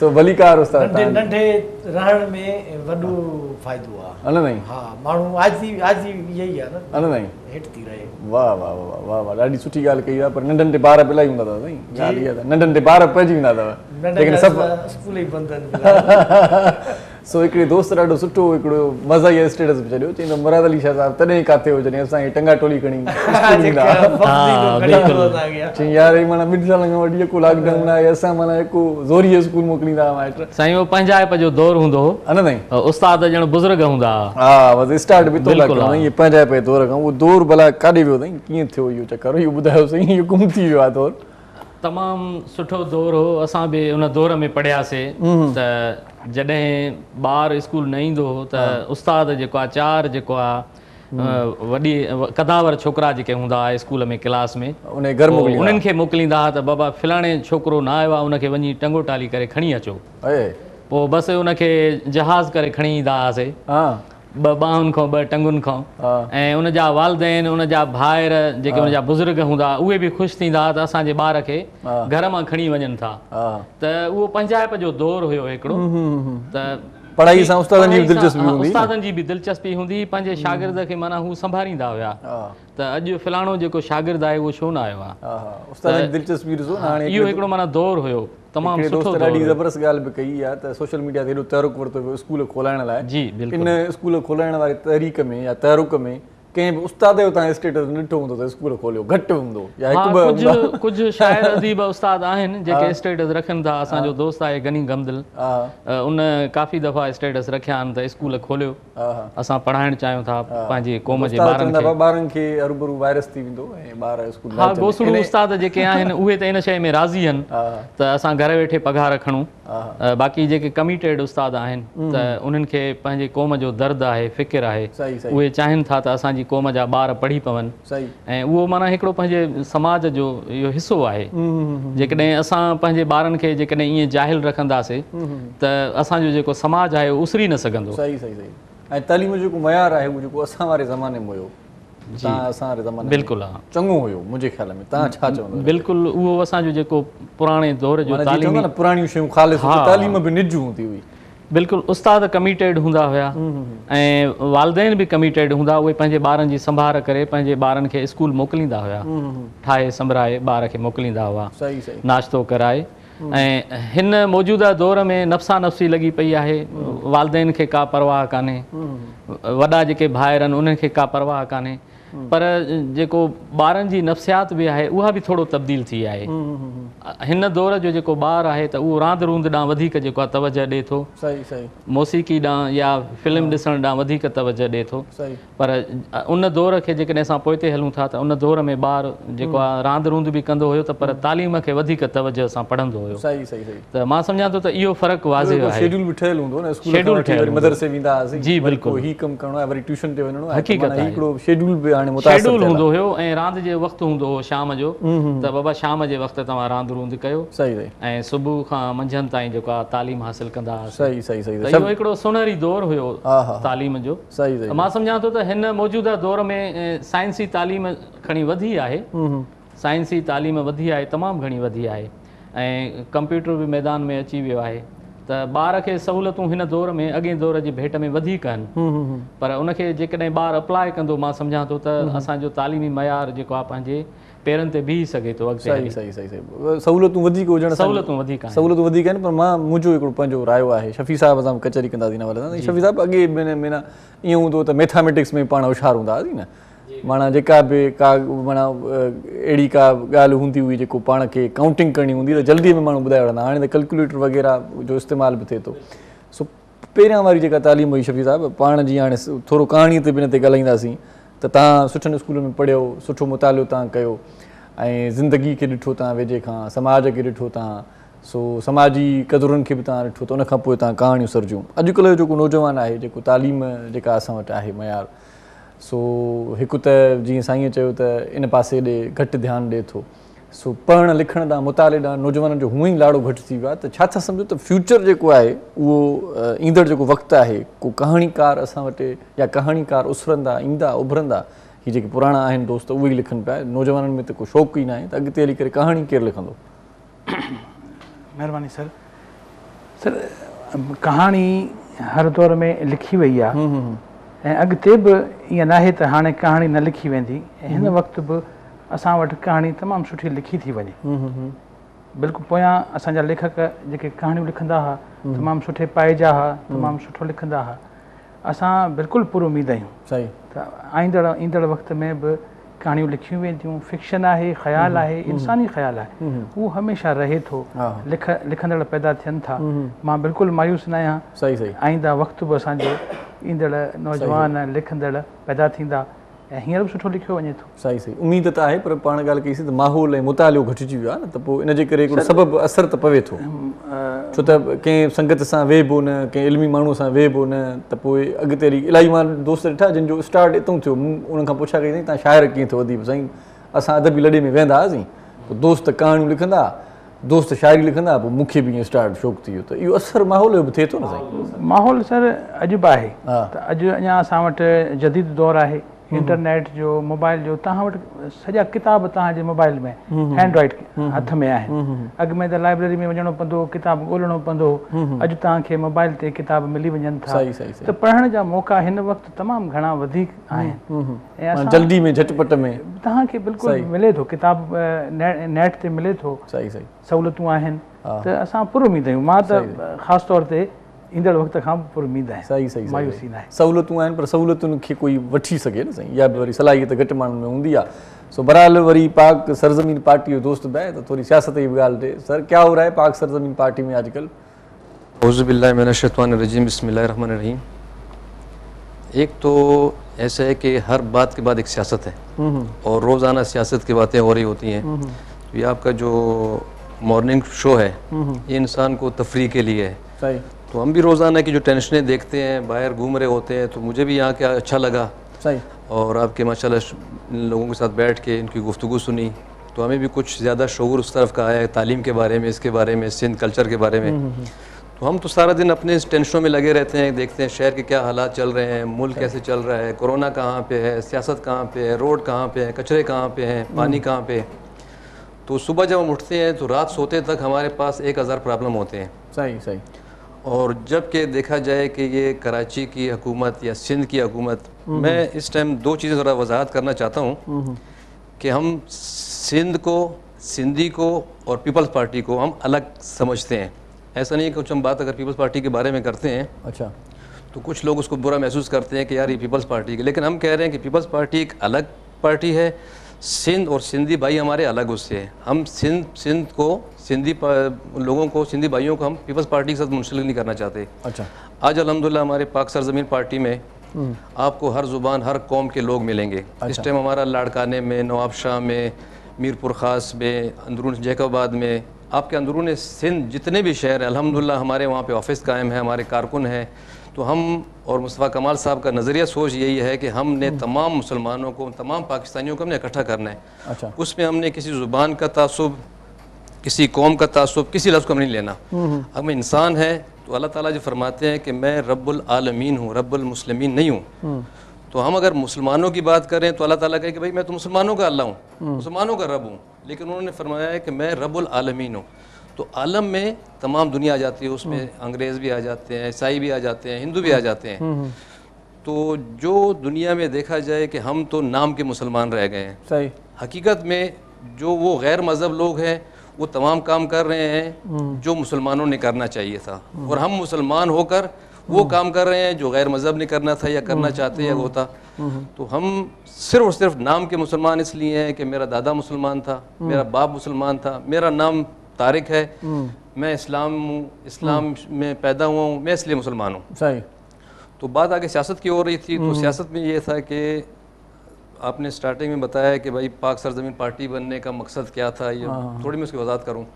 सो भलीकार उस्ताद, नंढे रहण में वॾो फ़ाइदो आहे हल साईं? हा, माण्हू आजी आजी यही आहे न हल साईं, हेठि थी रहे। वाह वाह वाह वाह वाह, ॾाढी सुठी ॻाल्हि कई आहे। पर नंढनि ते ॿार बि इलाही हूंदा अथव साईं, ॻाल्हि इहा नंढनि ते ॿार पइजी वेंदा अथव लेकिन सभु स्कूल ई बंदि आहिनि। सो हिकिड़े दोस्त ॾाढो सुठो हिकिड़ो मज़ाई स्टेटस बि छॾियो, चवंदो मुराद अली शाह साहिबु तॾहिं किथे हो जॾहिं असांखे टंगा टोली खणी चई यार माना ॿिनि सालनि खां वठी जेको लॉकडाउन आहे असां माना जेको ज़ोरीअ स्कूल मोकिलींदा हुआ माइट साईं, उहो पंजाइप जो दौर हूंदो हो न साईं, उस्ताद ॼण बुज़ुर्ग हूंदा हा, बसि स्टार्ट बि थो लॻो इहे पंजाइप जे दौर खां। उहो दौर भला काॾे वियो साईं, कीअं थियो इहो चकर, इहो ॿुधायो साईं, इहो गुम थी वियो आहे दौर? तमामु सुठो दौर हो, असां बि उन दौर में पढ़ियासीं त जॾहिं ॿार स्कूल न ईंदो हो त उस्ताद जेको आहे चार जेको आहे वॾी कदावर छोकिरा जेके हूंदा हुआ स्कूल में क्लास में उन्हनि खे मोकिलींदा हुआ त बाबा फलाणे छोकिरो न आयो आहे, उनखे वञी टंगो टाली करे खणी अचो। पोइ बसि उनखे जहाज़ करे खणी ईंदा हुआसीं, ॿ बाहुनि खां ॿ टंगुनि खां, ऐं उनजा वालदेन उनजा भाइर जेके उनजा बुज़ुर्ग हूंदा उहे बि ख़ुशि थींदा त असांजे ॿार खे घर मां खणी वञनि था। त उहो पंजाइप जो दौर हुयो हिकिड़ो, त पढ़ाई सां उस्तादनि जी बि दिलचस्पी हूंदी, पंहिंजे शागिर्द खे माना हू संभालींदा हुया त अॼु फलाणो जेको शागिर्द आहे उहो छो न आयो आहे, इहो हिकिड़ो माना दौर हुयो। तमामु सुठो ॾाढी ज़बरदस्त ॻाल्हि बि कई आहे त सोशल मीडिया ते हेॾो तहरुक वरितो वियो स्कूल खोलाइण लाइ। जी बिल्कुलु, इन स्कूल खोलाइण वारे तहरीक में या तहरुक में कंहिं बि उस्ताद जो तव्हां स्टेटस ॾिठो हूंदो त स्कूल खोलियो घटि हूंदो या हिकु ॿ हूंदो, कुझु शाइर अदीब उस्ताद आहिनि जेके स्टेटस रखनि था। असांजो दोस्त आहे गनी गमदिल, उन काफ़ी दफ़ा स्टेटस रखिया आहिनि त स्कूल खोलियो, असां पढ़ाइणु चाहियूं था पंहिंजे क़ौम जे ॿारनि खे, रूबरू वायरस थी वेंदो ऐं ॿार स्कूल। हा, गोसड़ू उस्ताद जेके आहिनि उहे त इन शइ में राज़ी आहिनि त असां घर वेठे पघार खणूं, बाक़ी जेके कमिटेड उस्ताद आहिनि त उन्हनि खे पंहिंजे क़ौम जो दर्द आहे, फ़िकिर आहे, उहे चाहिनि था त असांजी क़ौम जा ॿार पढ़ी पवनि ऐं उहो माना हिकिड़ो पंहिंजे समाज जो इहो हिसो आहे। जेकॾहिं असां पंहिंजे ॿारनि खे जेकॾहिं ईअं जाहिल रखंदासीं त असांजो जेको समाज आहे उहो उसरी न सघंदो। सही सही सही, ऐं तालीम जो जेको मयार आहे उहो जेको असां वारे ज़माने में हुयो बिल्कुलु चङो हुयो मुंहिंजे ख़्याल में, तव्हां छा चवंदो? बिल्कुलु, उहो असांजो जेको पुराणे दौर जो पुराणियूं शयूं ख़ालिस तालीम बि निज हूंदी हुई, बिल्कुलु उस्ताद कमिटेड हूंदा हुया ऐं वालदेन बि कमिटेड हूंदा, उहे पंहिंजे ॿारनि जी संभाल करे पंहिंजे ॿारनि खे स्कूल मोकिलींदा हुया, ठाहे संभराए ॿार खे मोकिलींदा हुआ, नाश्तो कराए। ऐं हिन मौजूदा दौर में नफ़्सानफ़्सी लॻी पई आहे, वालदेन खे का परवाह कान्हे, वॾा जेके भाइर आहिनि उन्हनि खे का परवाह कान्हे, पर जेको ॿारनि जी नफ़्सियात बि आहे उहा बि थोरो तब्दील थी आहे। हिन दौर जो जेको ॿारु आहे त उहो रांदि रूंद ॾांहुं वधीक जेको आहे तवजह ॾिए थो, मौसीक़ी ॾांहुं या फिल्म ॾिसण ॾांहुं वधीक तवजह ॾिए थो, पर उन दौर खे जेकॾहिं असां पोइते हलूं था त उन दौर में ॿार जेको आहे रांदि रूंद बि कंदो हुयो त पर तालीम खे वधीक तवजह सां पढ़ंदो हुयो। त मां सम्झां थो त इहो फ़र्क़ु वाज़िह आहे। शेड्यूल बि ठहियलु हूंदो न, स्कूल मदरसे वेंदा हुआसीं, जी बिल्कुलु, हीउ कमु करिणो आहे, वरी ट्यूशन ते वञिणो आहे, हिकिड़ो शेड्यूल बि हाणे मुतासिर शेड्यूल हूंदो हुयो ऐं रांदि जे वक़्तु हूंदो हुयो शाम जो, त बाबा शाम जे वक़्तु तव्हां रांदि रूंद कयो सही ऐं सुबुह खां मंझंदि ताईं जेका तालीम हासिल कंदा सही सही सही त इहो हिकिड़ो सोनहरी दौर हुयो तालीम जो सही। मां सम्झां थो त हिन मौजूदा दौर में साइंसी तालीम खणी वधी आहे, साइंसी तालीम वधी आहे, तमामु घणी वधी आहे ऐं कंप्यूटर बि मैदान में अची वियो आहे त ॿार खे सहूलियतूं हिन दौर में अॻे दौर जी भेट में वधीक आहिनि, पर उनखे जेकॾहिं ॿारु अप्लाए कंदो मां सम्झां थो त असांजो तालीमी मयार जेको आहे पंहिंजे पेरनि ते बीह सघे थो अॻिते। सही सही सही सहूलियतूं वधीक हुजण सहूलियतूं वधीक आहिनि, पर मां मुंहिंजो हिकिड़ो पंहिंजो रायो आहे शफ़ी साहिब सां कचहरी कंदासीं हिन वारे सां। शफ़ी साहिबु अॻे महीना ईअं हूंदो त मैथामेटिक्स में पाण होशियारु हूंदा हुआसीं न, माना जेका बि का माना अहिड़ी का ॻाल्हि हूंदी हुई जेको पाण खे काउंटिंग करणी हूंदी त जल्दी में माण्हू ॿुधाए वठंदा, हाणे त कैलकुलेटर वग़ैरह जो इस्तेमालु बि थिए थो। सो पहिरियां वारी जेका तालीम हुई शफ़ी साहिबु पाण जी हाणे थोरो कहाणीअ ते बि हिन ते ॻाल्हाईंदासीं त तव्हां सुठनि स्कूलनि में पढ़ियो, सुठो मुतालो तव्हां कयो ऐं ज़िंदगी खे ॾिठो तव्हां वेझे खां, समाज खे ॾिठो तव्हां, सो समाजी क़दुरुनि खे बि तव्हां ॾिठो त उनखां पोइ तव्हां कहाणियूं सर्जियूं। अॼुकल्ह जो जेको नौजवान आहे जेको तालीम जेका असां वटि आहे मयार सो हिकु त जीअं साईं चयो त इन पासे ॾे घटि ध्यानु ॾिए थो, सो पढ़ण लिखण ॾांहुं मुताले ॾांहुं नौजवाननि जो हूअं ई लाड़ो घटि थी वियो आहे। त छा था सम्झो त फ्यूचर जेको आहे उहो ईंदड़ जेको वक़्तु आहे को कहाणीकार असां वटि या कहाणीकार उसरंदा ईंदा उभरंदा, ही जेके पुराणा आहिनि दोस्त उहे ई लिखनि पिया, नौजवाननि में त को शौक़ु ई न आहे, त अॻिते हली करे कहाणी केरु लिखंदो? महिरबानी सर। सर कहाणी हर दौर में लिखी वई आहे ऐं अॻिते बि ईअं न आहे त हाणे कहाणी न लिखी वेंदी, हिन वक़्तु बि असां वटि कहाणी तमामु सुठी लिखी थी वञे। बिल्कुलु पोयां असांजा लेखक जेके कहाणियूं लिखंदा हुआ तमामु सुठे पाए जा हुआ, तमामु सुठो लिखंदा हुआ, असां बिल्कुलु पूरी उमेद आहियूं सही त आईंदड़ ईंदड़ वक़्त में बि कहाणियूं लिखियूं वेंदियूं। फिक्शन आहे, ख़्यालु आहे, इंसानी ख़्यालु आहे, उहो हमेशह रहे थो, लिखंदड़ पैदा थियनि था। मां बिल्कुलु मायूस न आहियां, सही सही आईंदा वक़्तु बि असांजो ईंदड़ नौजवान लिखंदड़ पैदा थींदा ऐं हींअर बि सुठो लिखियो वञे थो। सही सही उमेद त आहे, पर पाण ॻाल्हि कईसीं त माहौल ऐं मुतालो घटिजी वियो आहे न, त पोइ इन जे करे हिकिड़ो सबबु असरु त पवे थो, छो त कंहिं संगत सां वेहबो न, कंहिं इल्मी माण्हू सां वेहबो न, त पोइ अॻिते हली इलाही मां दोस्त ॾिठा जंहिंजो स्टार्ट हितां थियो। मूं उन्हनि खां पुछा कई साईं तव्हां शाइर कीअं थियो वधी? साईं असां अदबी लॾे में वेंदा हुआसीं, पोइ दोस्त कहाणियूं लिखंदा, दोस्त शाइरी लिखंदा, पोइ मूंखे बि ईअं स्टार्ट शौक़ु थी वियो। त इहो असरु माहौल जो बि थिए थो न साईं। माहौल सर अॼु बि आहे त अॼु अञा असां वटि जदीद दौर आहे, इंटरनेट जो, मोबाइल जो, तव्हां वटि सॼा किताब तव्हांजे मोबाइल में हैंड राइट हथ में आहिनि। अॻु में त लाइब्रेरी में वञणो पवंदो, किताब ॻोल्हणो पवंदो, अॼु तव्हांखे मोबाइल ते किताब मिली वञनि था त पढ़ण जा मौक़ा हिन वक़्तु तमामु घणा वधीक आहिनि ऐं जल्दी में झटपट में तव्हांखे बिल्कुलु मिले थो, किताब नेट ते मिले थो, सहूलियतूं आहिनि त असां पूरी उमेद आहियूं। मां त ख़ासि तौर ते ईंदड़ वक़्त खां पूरी उमेद आहे। सही सही मायूसी न आहे, सहूलियतूं आहिनि पर सहूलियतुनि खे कोई वठी सघे न साईं, इहा बि वरी सलाहियत घटि माण्हुनि में हूंदी आहे। सो बहरहाल वरी पाक सरज़मीन पार्टी जो दोस्त बि आहे त थोरी सियासत जी बि ॻाल्हि थिए। सर क्या हो रहा है पाक सरज़मीन पार्टी में आजकल? औज़ु बिल्लाहि मिनश शैतानिर रजीम, बिस्मिल्लाहिर रहमानिर रहीम। एक तो ऐसा है कि हर बात के बाद एक सियासत है और रोज़ाना सियासत की बातें हो रही होती हैं। तो ये आपका जो मॉर्निंग शो है ये इंसान को तफरी के लिए है, तो हम भी रोज़ाना की जो टेंशनें देखते हैं, बाहर घूम रहे होते हैं, तो मुझे भी यहाँ के अच्छा लगा सही और आपके माशाल्लाह लोगों के साथ बैठ के इनकी गुफ्तगू सुनी तो हमें भी कुछ ज़्यादा शऊर उस तरफ का आया है, तालीम के बारे में, इसके बारे में, सिंध कल्चर के बारे में। तो हम तो सारा दिन अपने इस टेंशनों में लगे रहते हैं, देखते हैं शहर के क्या हालात चल रहे हैं, मुल्क कैसे चल रहा है, कोरोना कहाँ पे है, सियासत कहाँ पे है, रोड कहाँ पे है, कचरे कहाँ पे हैं, पानी कहाँ पे है। तो सुबह जब हम उठते हैं तो रात सोते तक हमारे पास 1000 प्रॉब्लम होते हैं सही सही। और जब के देखा जाए कि ये कराची की हुकूमत या सिंध की हुकूमत, मैं इस टाइम दो चीज़ें ज़रा वजाहत करना चाहता हूँ कि हम सिंध को, सिंधी को और पीपल्स पार्टी को हम अलग समझते हैं। ऐसा नहीं है कि कुछ हम बात अगर पीपल्स पार्टी के बारे में करते हैं अच्छा तो कुछ लोग उसको बुरा महसूस करते हैं कि यार ये पीपल्स पार्टी की, लेकिन हम कह रहे हैं कि पीपल्स पार्टी एक अलग पार्टी है, सिंध और सिंधी भाई हमारे अलग उससे हैं। हम सिंध को, सिंधी लोगों को, सिंधी भाइयों को हम पीपल्स पार्टी के साथ मुंसलिक नहीं करना चाहते। अच्छा आज अल्हम्दुलिल्लाह हमारे पाक सरजमीन पार्टी में आपको हर ज़ुबान हर कौम के लोग मिलेंगे। अच्छा। इस टाइम हमारा लाड़काने में, नवाबशाह में, मीरपुर ख़ास में, अंदरून जैकबाद में, आपके अंदरून सिंध जितने भी शहर हैं अल्हम्दुलिल्लाह हमारे वहाँ पर ऑफ़िस कायम है, हमारे कारकुन हैं, तो हम और मुस्तफ़ा कमाल साहब का नज़रिया सोच यही है कि हमने तमाम मुसलमानों को, तमाम पाकिस्तानियों को हमने इकट्ठा करना है। अच्छा। उसमें हमने किसी ज़ुबान का तासुब, किसी कौम का तासुब, किसी लफ्ज़ को हम नहीं लेना। हम इंसान है तो अल्लाह ताला जो फरमाते हैं कि मैं रब्बुल आलमीन हूँ, रब्बुल मुस्लिमीन नहीं हूँ। तो हम अगर मुसलमानों की बात करें तो अल्लाह ताला कहे कि भाई मैं तो मुसलमानों का अल्लाह हूँ, मुसलमानों का रब हूँ, लेकिन उन्होंने फरमाया है कि मैं रब्बुल आलमीन हूँ। तो आलम में तमाम दुनिया आ जाती है, उसमें अंग्रेज़ भी आ जाते हैं, ईसाई भी आ जाते हैं, हिंदू भी आ जाते हैं। तो जो दुनिया में देखा जाए कि हम तो नाम के मुसलमान रह गए हैं, सही हकीकत में जो वो गैर मज़हब लोग हैं वो तमाम काम कर रहे हैं जो मुसलमानों ने करना चाहिए था, और हम मुसलमान होकर वो काम कर रहे हैं जो गैर मज़हब ने करना था या करना चाहते या होता। तो हम सिर्फ और सिर्फ नाम के मुसलमान इसलिए हैं कि मेरा दादा मुसलमान था, मेरा बाप मुसलमान था, मेरा नाम तारिक है, मैं इस्लाम हूँ, इस्लाम में पैदा हुआ हूँ, मैं इसलिए मुसलमान हूँ। सही। तो बात आगे सियासत की हो रही थी, तो सियासत में ये था कि आपने स्टार्टिंग में बताया कि भाई पाक सरजमीन पार्टी बनने का मकसद क्या था, ये थोड़ी मैं उसकी वजाहत करूँ।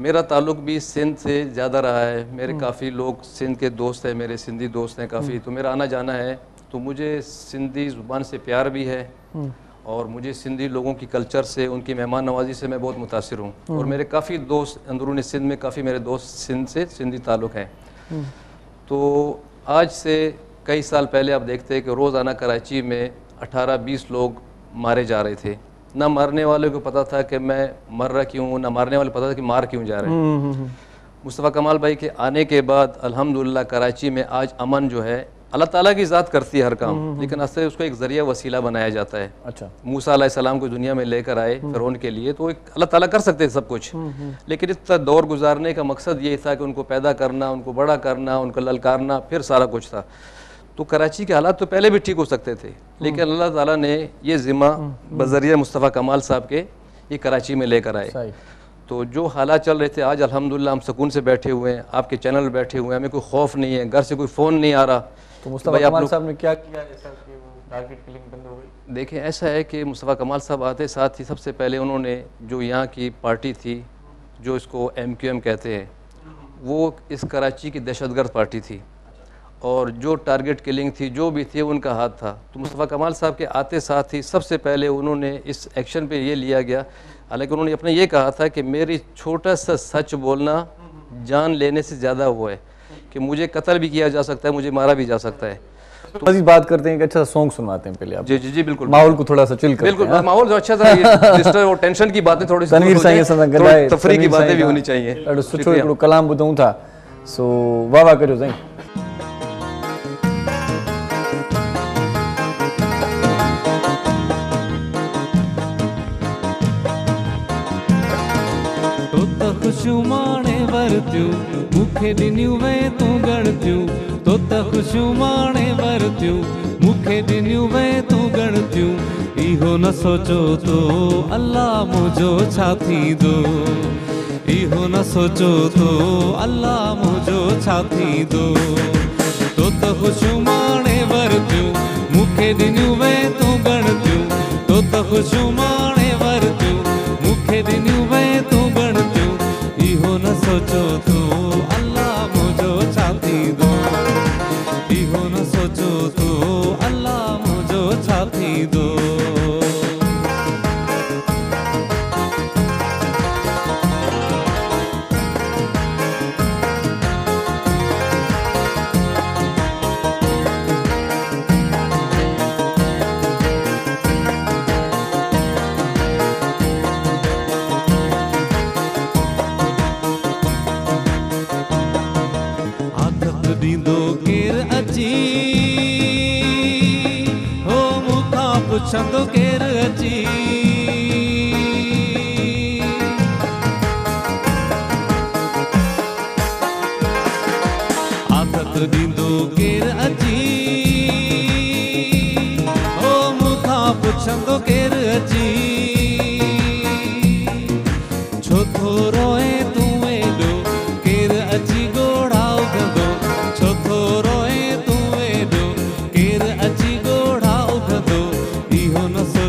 मेरा ताल्लुक भी सिंध से ज़्यादा रहा है, मेरे काफ़ी लोग सिंध के दोस्त हैं, मेरे सिंधी दोस्त हैं काफ़ी, तो मेरा आना जाना है, तो मुझे सिंधी ज़ुबान से प्यार भी है और मुझे सिंधी लोगों की कल्चर से, उनकी मेहमान नवाजी से मैं बहुत मुतासिर हूँ। और मेरे काफ़ी दोस्त अंदरूनी सिंध में, काफ़ी मेरे दोस्त सिंध से सिंधी ताल्लुक़ हैं। तो आज से कई साल पहले आप देखते हैं कि रोज़ाना कराची में 18-20 लोग मारे जा रहे थे। ना मरने वाले को पता था कि मैं मर रहा क्यों हूँ, ना मारने वाले पता था कि मार क्यों जा रहे हैं। मुस्तफ़ा कमाल भाई के आने के बाद अल्हम्दुलिल्लाह कराची में आज अमन जो है, अल्लाह ताला की ज़ात करती है हर काम, लेकिन असर उसको एक ज़रिया वसीला बनाया जाता है। अच्छा। मूसा अलैहिस्सलाम को दुनिया में लेकर आए फिरौन के लिए, तो एक अल्लाह ताला कर सकते हैं सब कुछ, लेकिन इतना दौर गुजारने का मकसद ये था कि उनको पैदा करना, उनको बड़ा करना, उनको ललकारना, फिर सारा कुछ था। तो कराची के हालात तो पहले भी ठीक हो सकते थे, लेकिन अल्लाह ताला ने ये ज़िम्मा बज़रिया मुस्तफ़ा कमाल साहब के ये कराची में लेकर आए। तो जो हालात चल रहे थे आज अल्हम्दुलिल्लाह हम सुकून से बैठे हुए हैं, आपके चैनल बैठे हुए हैं, हमें कोई खौफ नहीं है, घर से कोई फ़ोन नहीं आ रहा। तो मुस्तफ़ा कमाल साहब ने क्या किया जैसा कि वो टारगेट किलिंग बंद हो गई? देखिए ऐसा है कि मुस्तफ़ा कमाल साहब आते साथ ही सबसे पहले उन्होंने जो यहाँ की पार्टी थी जो इसको MQM कहते हैं, वो इस कराची की दहशतगर्द पार्टी थी, और जो टारगेट किलिंग थी जो भी थी उनका हाथ था। तो मुस्तफ़ा कमाल साहब के आते साथ ही सबसे पहले उन्होंने इस एक्शन पे ये लिया गया, हालांकि उन्होंने अपने ये कहा था कि मेरी छोटा सा सच बोलना जान लेने से ज़्यादा हुआ है कि मुझे कत्ल भी किया जा सकता है, मुझे मारा भी जा सकता है। तो मज़ीद बात करते हैं कि अच्छा सॉन्ग सुनाते हैं पहले आप। जी जी जी बिल्कुल, माहौल को थोड़ा सा चिल करते हैं। बिल्कुल माहौल जो अच्छा था, डिस्टर्ब और टेंशन की बातें थोड़ी सी, तनवीर साईं संग गए, तफरी की बातें भी होनी चाहिए। और सुठो एकड़ो कलाम बुधूं था, सो वाह वाह करो साईं। खुशुमाने वरतियूं मुखे दिनियूं वे तूं गणतियूं, तो त खुशुमाने वरतियूं मुखे दिनियूं वे तूं गणतियूं, इहो न सोचो तो अल्लाह मुझो छा थींदो, इहो न सोचो तो अल्लाह मुझो छा थींदो, तो त खुशुमाने वरतियूं मुखे दिनियूं वे तूं गणतियूं, तो त खुशुमाने वरतियूं मुखे दिनियूं वे तूं गणतियूं, न सोचो तो अल्लाह मुझो छाती दो, इहो न सोचो तो अल्लाह मुझो छाती दो। पुछंदो केर अची, आदत दींदो केर अची, ओ मुखां पुछंदो केर अची, छो थो रोए तूं एॾो केर अची घोड़ा उघंदो, छो थो रोए तूं एॾो केर अची घोड़ा उघंदो, no sé।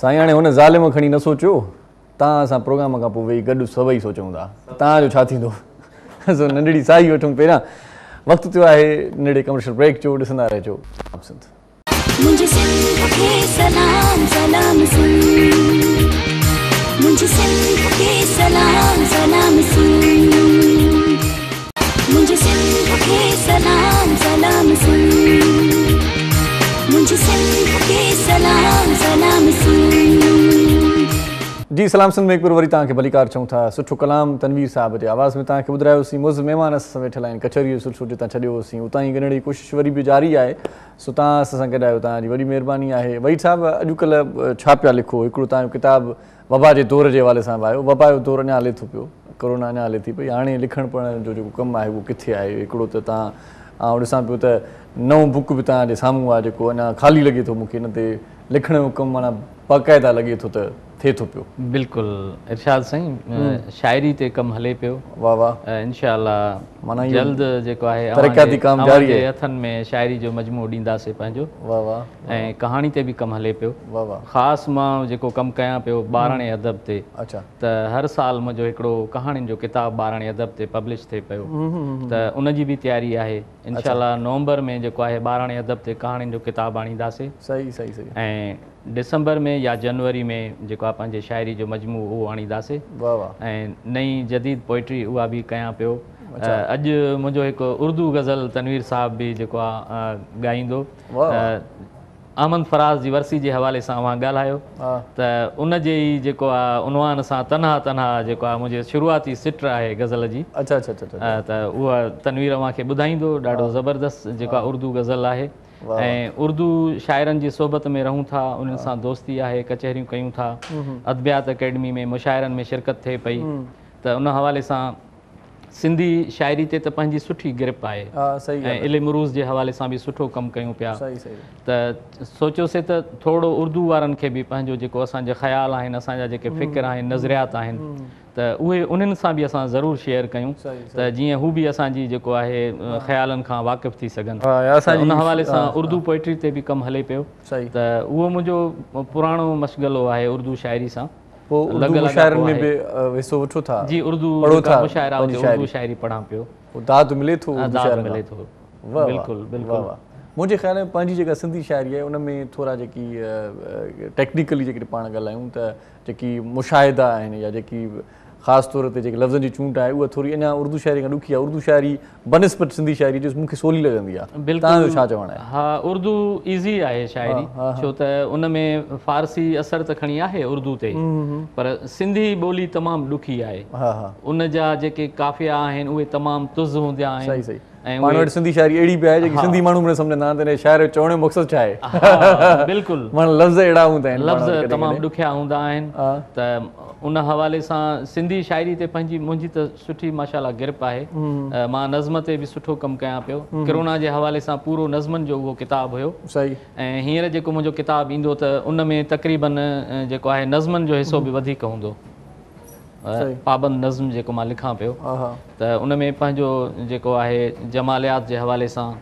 साईं हाणे हुन ज़ालिम खणी न सोचो तव्हां असां प्रोग्राम खां पोइ वेही गॾु सभई सोचूं था तव्हांजो छा थींदो सो नंढड़ी साई वठूं पहिरां वक़्तु थियो आहे नंढे कमर्शियल ब्रेक जो ॾिसंदा रहिजो आप सिंध मुंहिंजी सिंध खे सलाम सलाम सिंध मुंहिंजी सिंध खे सलाम सलाम सिंध मुंहिंजी सिंध खे सलाम सलाम सिंध मुझे सलाम सलाम जी सलाम सिंध में एक बार वरी तव्हांखे भलीकार चऊं था सुठो कलाम तनवीर साहब के आवाज़ में तव्हांखे ॿुधायोसीं मुज़ मेहमान असां वेठल आहिनि कचहरी जो सिलसिलो तव्हां छॾियो हुओसीं उतां ई ॻणण जी कोशिशि वरी बि जारी आहे सो तव्हां असां सां गॾु आहियो तव्हांजी वॾी महिरबानी आहे वहीद साहब अॼुकल्ह छा पिया लिखो हिकिड़ो तव्हांजो किताब वबा जे दौर जे हवाले सां बि आयो वबा जो दौर अञा हले थो पियो कोरोना अञा हले थी पई हाणे लिखण पढ़ण जो जेको कमु आहे उहो किथे आहे हिकिड़ो त तव्हां ऐं ॾिसां पियो त नओं बुक भी तव्हांजे साम्हूं आहे जेको अञा खाली लॻे थो मूंखे हिन ते लिखण जो कमु माना बाक़ाइदा लॻे थो त थिए थो पियो बिल्कुलु इरशाद साईं शाइरी ते कमु हले पियो वाह वाह इंशाअल्लाह माना जल्द जेको आहे तरक़्क़ाती काम जारी आहे हथनि में शाइरी जो मजमू ॾींदासीं पंहिंजो वाह वाह ऐं कहाणी ते बि कमु हले पियो वाह वाह ख़ासि मां जेको कमु कयां पियो ॿारणे अदब ते अच्छा त हर साल मुंहिंजो हिकिड़ो कहाणियुनि जो किताबु ॿारणे अदब ते पब्लिश थिए पियो त उनजी बि तयारी आहे इंशाअल्लाह नवंबर में जेको आहे ॿारणे अदब ते कहाणियुनि जो किताबु आणींदासीं सही सही सही ऐं दिसंबर में या जनवरी में जो पंहिंजे शायरी जो मजमू वो आणींदासीं ऐं नई जदीद पोइट्री उहा बि कयां पियो। अॼु मुंहिंजो हिकु उर्दू गज़ल तनवीर साहब बि जेको आहे ॻाईंदो। अहमद फराज़ जी वर्सी जे हवाले सां मां ॻाल्हायो त उन जे ई जेको आहे उनवान सां तन्हा तन्हा जेको आहे मुंहिंजे शुरूआती सिट आहे गज़ल जी। अच्छा त उहा तनवीर मूंखे ॿुधाईंदो। ॾाढो ज़बरदस्त जेका उर्दू गज़ल आहे ऐं उर्दू शाइरनि जी सोबत में रहूं था, उन्हनि सां दोस्ती आहे, कचहरियूं कयूं था, अदबियात अकेडमी में मुशाइरनि में शिरकत थिए पई। त उन हवाले सां सिंधी शाइरी ते त पंहिंजी सुठी ग्रिप आहे ऐं इल्म-उरूज़ जे हवाले सां बि सुठो कमु कयूं पिया। त सोचियोसीं त थोरो उर्दू वारनि खे बि पंहिंजो जेको असांजा ख़्याल आहिनि, असांजा जेके फ़िक्र आहिनि, नज़रियात आहिनि, त उहे उन्हनि सां बि असां ज़रूरु शेयर कयूं त जीअं हू बि असांजी जेको आहे ख़्यालनि खां वाक़िफ़ु थी सघनि। उन हवाले सां उर्दू पोइट्री ते बि कमु हले पियो। त उहो मुंहिंजो पुराणो मशग़लो आहे उर्दू शाइरी सां। मुझे ख्याल में पांजी जेका सिंधी शायरी है उनमें थोड़ा जेकी टेक्निकली जेकी पाण ॻाल्हायूं त जेकी मुशाहिदा आहिनि या जेकी ख़ासि तौर ते जेके लफ़्ज़नि जी चूंड आहे उहा थोरी अञा उर्दू शायरी खां ॾुखी आहे। उर्दू शायरी बनस्पत सिंधी शायरी जो मूंखे सवली लॻंदी आहे। बिल्कुलु छा चवणु आहे? हा, उर्दू इज़ी आहे शायरी, छो त उन में फ़ारसी असर त खणी आहे उर्दू ते, पर सिंधी ॿोली तमामु ॾुखी आहे। उन जा जेके काफ़िया आहिनि उहे तमामु तुज़ हूंदा आहिनि ऐं माण्हू वटि सिंधी शायरी अहिड़ी बि आहे जेकी सिंधी माण्हू बि न सम्झंदा आहिनि। शाइर चवण जो मक़सदु छा आहे? बिल्कुलु, माना लफ़्ज़ अहिड़ा हूंदा आहिनि, लफ़्ज़ तमामु ॾुखिया हूंदा आहिनि। त उन हवाले सां सिंधी शायरी ते पंहिंजी मुंहिंजी त सुठी माशाल्लाह ग्रिप आहे। मां नज़्म ते बि सुठो कमु कयां पियो। कोरोना जे हवाले सां पूरो नज़्मनि जो उहो किताबु हुयो ऐं हींअर जेको मुंहिंजो किताबु ईंदो त उन में तक़रीबन जेको आहे नज़्मनि जो हिसो बि वधीक हूंदो। पाबंद नज़्म जेको मां लिखां पियो त उन में पंहिंजो जेको आहे जमालियात जे हवाले सां,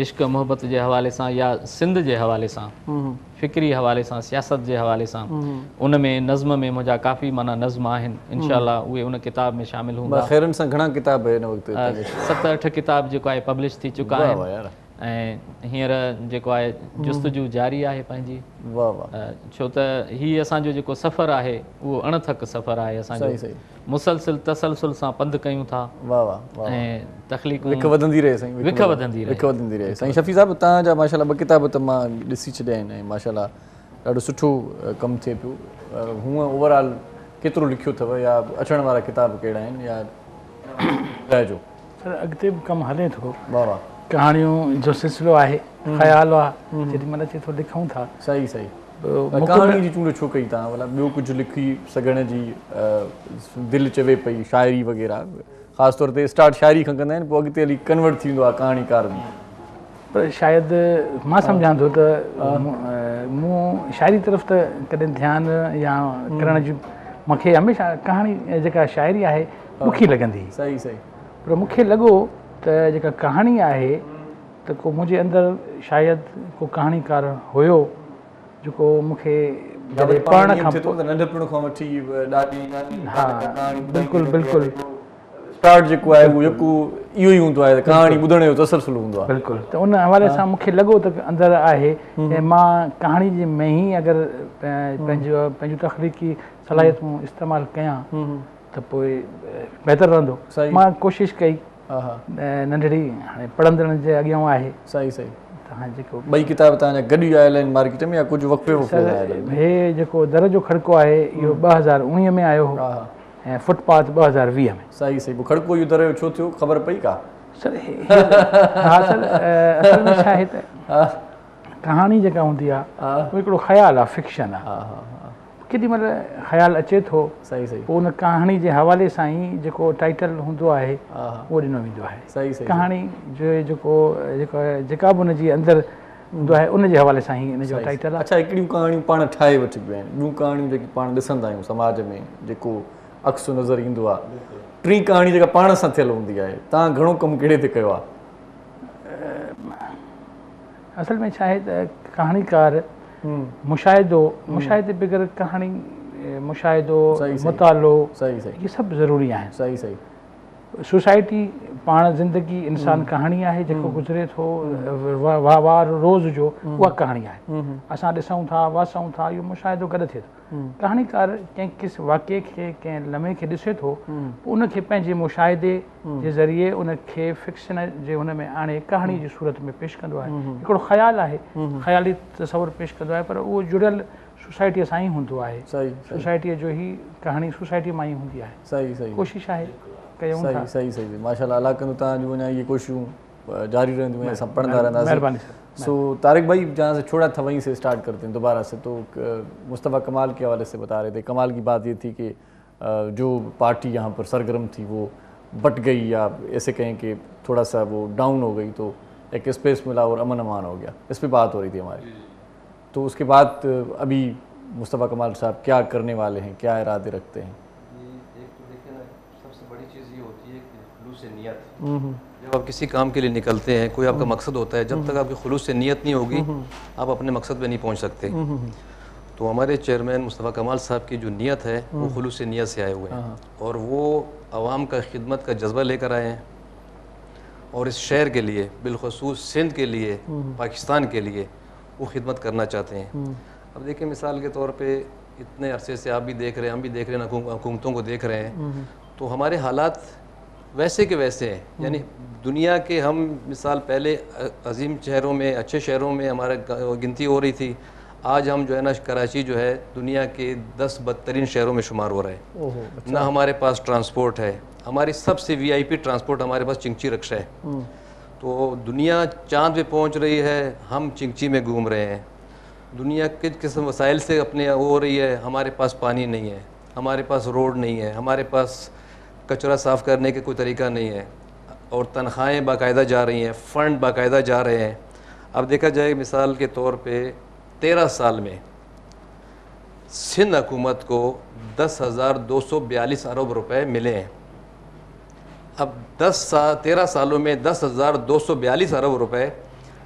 इश्क मोहबत जे हवाले सां या सिंध जे हवाले सां, फ़िक्री हवाले सां, सियासत जे हवाले सां, उन में नज़्म में मुंहिंजा काफ़ी माना नज़्म आहिनि। इंशाल्लाह उहे उन किताब में शामिलु हूंदा। ख़ैरन सां घणा किताब हिन वक़्तु 7-8 किताब जेको आहे पब्लिश थी चुका आहिनि ऐं हींअर जेको आहे जुस्तजू जारी आहे पंहिंजी। छो त हीउ असांजो जेको सफ़र आहे उहो अणथक सफ़र आहे। असांजो मुसलसिल तसलसुल सां पंधु कयूं था ऐं तख़लीक़ूं विख वधंदी रहे। साईं शफ़ी साहिबु, तव्हांजा माशाल्लाह ॿ किताब त मां ॾिसी छॾिया आहिनि ऐं माशाल्लाह ॾाढो सुठो कमु थिए पियो। हूअं ओवरऑल केतिरो लिखियो अथव या अचण वारा किताब कहिड़ा आहिनि या जो अॻिते बि कमु हले थो? वाह, कहानियों जो सिलसिलो है, ख्याल है, जेदीमल चे तो लिखूं था। सही कहानी जी चूंड छो कई था? मतलब बो कुछ लिखी सगण जी दिल चवे पई शायरी वगैरह, खास तौर पे स्टार्ट शायरी खा कंदा आहिनि, पोइ अॻिते हली कन्वर्ट थींदो आहे कहानीकार में। पर शायद मां समझां थो त मूं शायरी तरफ़ त कॾहिं ध्यानु या करण जी मूंखे हमेशह कहानी जेका शायरी आहे ॾुखी लॻंदी। सही पर मूंखे लॻो तो जेका कहानी है तो को मुझे अंदर शायद को कहानीकार हुयो जो को मुखे पढ़ण खां बिल्कुल स्टार्ट जेको है वो यको इयो ही हुंदो है कहानी बुधण जो तसलसुल हुंदो है। बिल्कुल, तो उन हवाले से मुखे लगो तो अंदर है मां कहानी में ही अगर पंजो पंजो तखलीकी सलाहियत में इस्तेमाल कया तो कोई बेहतर रहंदो। मां कोशिश कई नंढड़ी हाँ पढ़ंदड़नि जे अॻियां आहे। सही तव्हां जेको ॿई किताब तव्हांजा गॾु आयल आहिनि मार्केट में या कुझु वक़्फ़े आयल? हे जेको दर जो खड़को आहे इहो 2019 में आयो हो ऐं फुटपाथ 2020 में। सही खड़को इहो दर छो थियो ख़बर पई का सर? हा सर, असल में छा आहे त कहाणी जेका हूंदी आहे उहो हिकिड़ो ख़्यालु आहे, फिक्शन आहे। केॾीमहिल ख़्यालु अचे थो। सही पोइ उन कहाणी जे हवाले सां ई जेको टाइटल हूंदो आहे उहो ॾिनो वेंदो आहे। कहाणी जो जेको जेको जेका बि उनजी अंदरि हूंदो आहे उनजे हवाले सां ई इनजो टाइटल आहे। अच्छा, हिकिड़ियूं कहाणियूं पाण ठाहे वठिबियूं आहिनि, ॿियूं कहाणियूं जेकी पाण ॾिसंदा आहियूं समाज में जेको अक्स नज़र ईंदो आहे, टी कहाणी जेका पाण सां थियल हूंदी आहे। तव्हां घणो कमु कहिड़े ते कयो आहे? असल में छा आहे त कहाणीकार मुशाहिदे बगैर कहानी मुशाहिदो मुतालो ये सब जरूरी है। सोसाइटी पाण ज़िंदगी इंसान कहानी है जो गुजरे तो वार रोज़ जो वह कहानी है अस ऐसूँ था वसूँ था यो मुशाहिदो गद थे कहानीकार कें किस वाक़े के कें लम्हे के ऐसे तो उनके पैं मुशाहिदे के जरिए उनके फिक्शन के उनमें आने कहानी की सूरत में पेश करो ख्याल है ख्याली तस्वर पेश करो पर वो जुड़ियल सोसाइटी से ही होंगे है सोसाइटी जो ही कहानी सोसाइटी में ही होंगी है कोशिश है सही सही सही माशाल्लाह अला कंदो तव्हांजूं अञा ये कोशिशूं जारी रहंदियूं ऐं असां पढ़ंदा रहंदासीं। सो तारिक भाई जहाँ से छोड़ा था वहीं से स्टार्ट करते हैं दोबारा से। तो मुस्तफ़ा कमाल के हवाले से बता रहे थे, कमाल की बात ये थी कि जो पार्टी यहाँ पर सरगर्म थी वो बट गई या ऐसे कहें कि थोड़ा सा वो डाउन हो गई, तो एक स्पेस मिला और अमन अमान हो गया, इस पर बात हो रही थी हमारी। तो उसके बाद अभी मुस्तफ़ा कमाल साहब क्या करने वाले हैं, क्या इरादे रखते हैं? जब आप किसी काम के लिए निकलते हैं कोई आपका मकसद होता है, जब तक आपकी खुलूस से नीयत नहीं होगी आप अपने मकसद पे नहीं पहुंच सकते। तो हमारे चेयरमैन मुस्तफ़ा कमाल साहब की जो नीयत है वो खुलूस से नीयत से आए हुए हैं और वो आवाम का खिदमत का जज्बा लेकर आए हैं और इस शहर के लिए बिलखसूस सिंध के लिए पाकिस्तान के लिए वो खिदमत करना चाहते हैं। अब देखिए मिसाल के तौर पर इतने अरसे से आप भी देख रहे हैं, हम भी देख रहे हैं, हुकूमतों को देख रहे हैं, तो हमारे हालात वैसे के वैसे हैं। यानी दुनिया के हम मिसाल पहले अजीम शहरों में अच्छे शहरों में हमारा गिनती हो रही थी, आज हम जो है ना कराची जो है दुनिया के 10 बदतरीन शहरों में शुमार हो रहे हैं। अच्छा। ना हमारे पास ट्रांसपोर्ट है, हमारी सबसे वीआईपी ट्रांसपोर्ट हमारे पास चिंगची रक्षा है, तो दुनिया चांद पे पहुंच रही है, हम चिंगची में घूम रहे हैं, दुनिया के किस्म वसाइल से अपने हो रही है, हमारे पास पानी नहीं है, हमारे पास रोड नहीं है, हमारे पास कचरा साफ़ करने के कोई तरीका नहीं है और तनख्वाहें बाकायदा जा रही हैं, फ़ंड बाकायदा जा रहे हैं। अब देखा जाए मिसाल के तौर पे 13 साल में सिंध हुकूमत को 10,242 अरब रुपए मिले हैं। अब 13 सालों में 10,242 अरब रुपए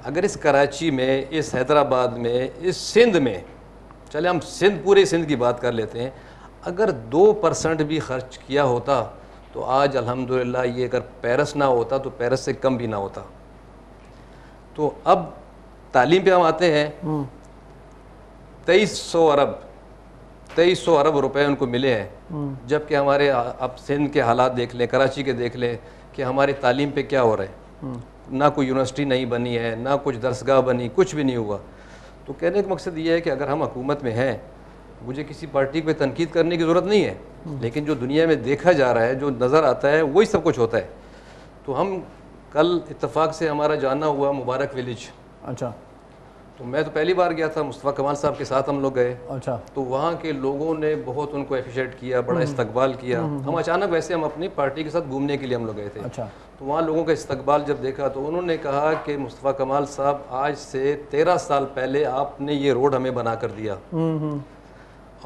अगर इस कराची में, इस हैदराबाद में, इस सिंध में, चले हम सिंध पूरे सिंध की बात कर लेते हैं, अगर 2% भी खर्च किया होता तो आज अल्हम्दुलिल्लाह ये अगर पेरिस ना होता तो पेरिस से कम भी ना होता। तो अब तालीम पे हम आते हैं, 2300 अरब रुपए उनको मिले हैं, जबकि हमारे अब सिंध के हालात देख लें, कराची के देख लें कि हमारी तालीम पे क्या हो रहा है, ना कोई यूनिवर्सिटी नहीं बनी है, ना कुछ दरसगाह बनी, कुछ भी नहीं हुआ। तो कहने का मकसद ये है कि अगर हम हुकूमत में हैं, मुझे किसी पार्टी पे तनकीद करने की ज़रूरत नहीं है, लेकिन जो दुनिया में देखा जा रहा है, जो नज़र आता है, वही सब कुछ होता है। तो हम कल इत्तेफाक से हमारा जाना हुआ मुबारक विलेज। अच्छा। तो मैं तो पहली बार गया था, मुस्तफ़ा कमाल साहब के साथ हम लोग गए। अच्छा। तो वहाँ के लोगों ने बहुत उनको एफिशिएट किया, बड़ा इस्तकबाल किया। हम अचानक वैसे हम अपनी पार्टी के साथ घूमने के लिए हम लोग गए थे। अच्छा। तो वहाँ लोगों का इस्तकबाल जब देखा तो उन्होंने कहा कि मुस्तफ़ा कमाल साहब आज से 13 साल पहले आपने ये रोड हमें बना कर दिया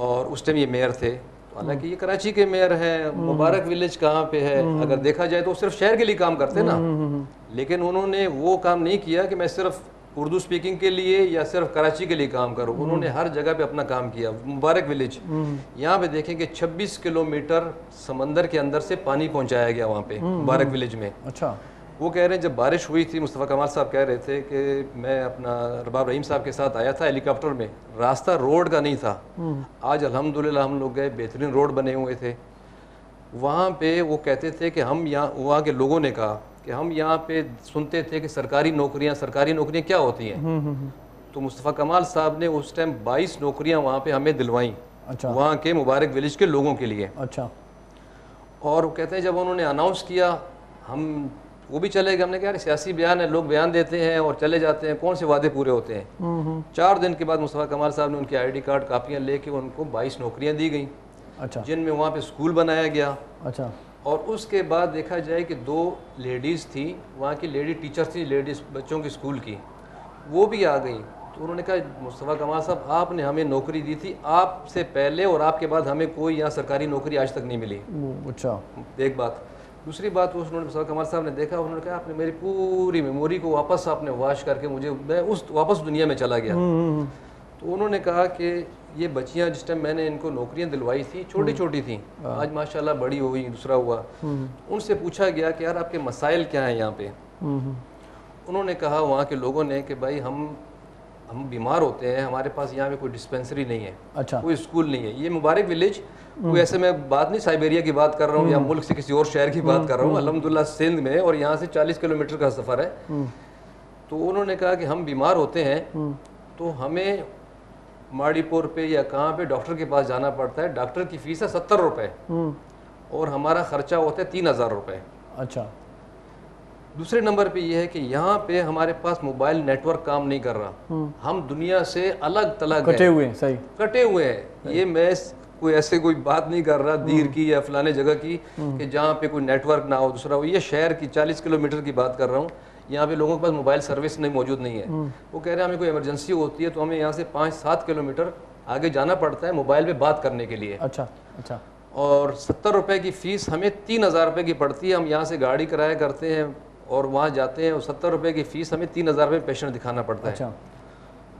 और उस टाइम ये मेयर थे, हालांकि ये कराची के मेयर हैं, मुबारक विलेज कहाँ पे है, अगर देखा जाए तो सिर्फ शहर के लिए काम करते ना, लेकिन उन्होंने वो काम नहीं किया कि मैं सिर्फ उर्दू स्पीकिंग के लिए या सिर्फ कराची के लिए काम करूँ, उन्होंने हर जगह पे अपना काम किया। मुबारक विलेज यहाँ पे देखें कि 26 किलोमीटर समंदर के अंदर से पानी पहुँचाया गया वहाँ पे मुबारक विलेज में। अच्छा। वो कह रहे हैं जब बारिश हुई थी, मुस्तफ़ा कमाल साहब कह रहे थे कि मैं अपना अरबाब रहीम साहब के साथ आया था हेलीकॉप्टर में, रास्ता रोड का नहीं था, आज अल्हम्दुलिल्लाह हम लोग गए, बेहतरीन रोड बने हुए थे वहाँ पे। वो कहते थे कि हम यहाँ, वहाँ के लोगों ने कहा कि हम यहाँ पे सुनते थे कि सरकारी नौकरियाँ क्या होती हैं, तो मुस्तफ़ा कमाल साहब ने उस टाइम 22 नौकरियाँ वहाँ पर हमें दिलवाई। अच्छा। वहाँ के मुबारक विलेज के लोगों के लिए। अच्छा। और वो कहते हैं जब उन्होंने अनाउंस किया हम वो भी चले गए, हमने कहा यार सियासी बयान है, लोग बयान देते हैं और चले जाते हैं, कौन से वादे पूरे होते हैं। 4 दिन के बाद मुस्तफ़ा कमाल साहब ने उनकी आईडी कार्ड कापियाँ लेके उनको 22 नौकरियाँ दी गई। अच्छा। जिनमें वहाँ पे स्कूल बनाया गया। अच्छा। और उसके बाद देखा जाए कि 2 लेडीज़ थी वहाँ की, लेडी टीचर थी, लेडीज़ बच्चों की स्कूल की, वो भी आ गई। तो उन्होंने कहा मुस्तफ़ा कमाल साहब आपने हमें नौकरी दी थी, आपसे पहले और आपके बाद हमें कोई यहाँ सरकारी नौकरी आज तक नहीं मिली। अच्छा। एक बात। दूसरी बात वो उन्होंने मुस्तफ़ा कमाल साहब ने देखा, उन्होंने कहा आपने मेरी पूरी मेमोरी को वापस आपने वाश करके मुझे, मैं उस वापस दुनिया में चला गया। तो उन्होंने कहा कि ये बच्चियां जिस टाइम मैंने इनको नौकरियां दिलवाई थी, छोटी छोटी थी, आज माशाल्लाह बड़ी हो गई, दूसरा हुआ। उनसे पूछा गया कि यार आपके मसाइल क्या हैं यहाँ पे? उन्होंने कहा वहाँ के लोगों ने कि भाई हम बीमार होते हैं, हमारे पास यहाँ पे कोई डिस्पेंसरी नहीं है, अच्छा, कोई स्कूल नहीं है। ये मुबारक विलेज, कोई ऐसे मैं बात नहीं, साइबेरिया की बात कर रहा हूँ या मुल्क से किसी और शहर की बात कर रहा हूँ, अलहमदुलिल्लाह सिंध में, और यहाँ से 40 किलोमीटर का सफ़र है। तो उन्होंने कहा कि हम बीमार होते हैं तो हमें माड़ीपुर पे या कहाँ पे डॉक्टर के पास जाना पड़ता है, डॉक्टर की फीस है 70 रुपये और हमारा खर्चा होता है 3000 रुपये। अच्छा। दूसरे नंबर पे ये है कि यहाँ पे हमारे पास मोबाइल नेटवर्क काम नहीं कर रहा, हम दुनिया से अलग तलग कटे हुए हैं। ये मैं कोई ऐसे कोई बात नहीं कर रहा दीर की या फलाने जगह की कि जहाँ पे कोई नेटवर्क ना हो, दूसरा हो। ये शहर की 40 किलोमीटर की बात कर रहा हूँ, यहाँ पे लोगों के पास मोबाइल सर्विस नहीं मौजूद नहीं है। वो कह रहे हैं हमें कोई इमरजेंसी होती है तो हमें यहाँ से 5-7 किलोमीटर आगे जाना पड़ता है मोबाइल पे बात करने के लिए। अच्छा अच्छा। और 70 रुपये की फ़ीस हमें 3000 रुपये की पड़ती है। हम यहाँ से गाड़ी किराया करते हैं और वहाँ जाते हैं और 70 रुपये की फ़ीस हमें 3000 रुपये पेशेंट दिखाना पड़ता है।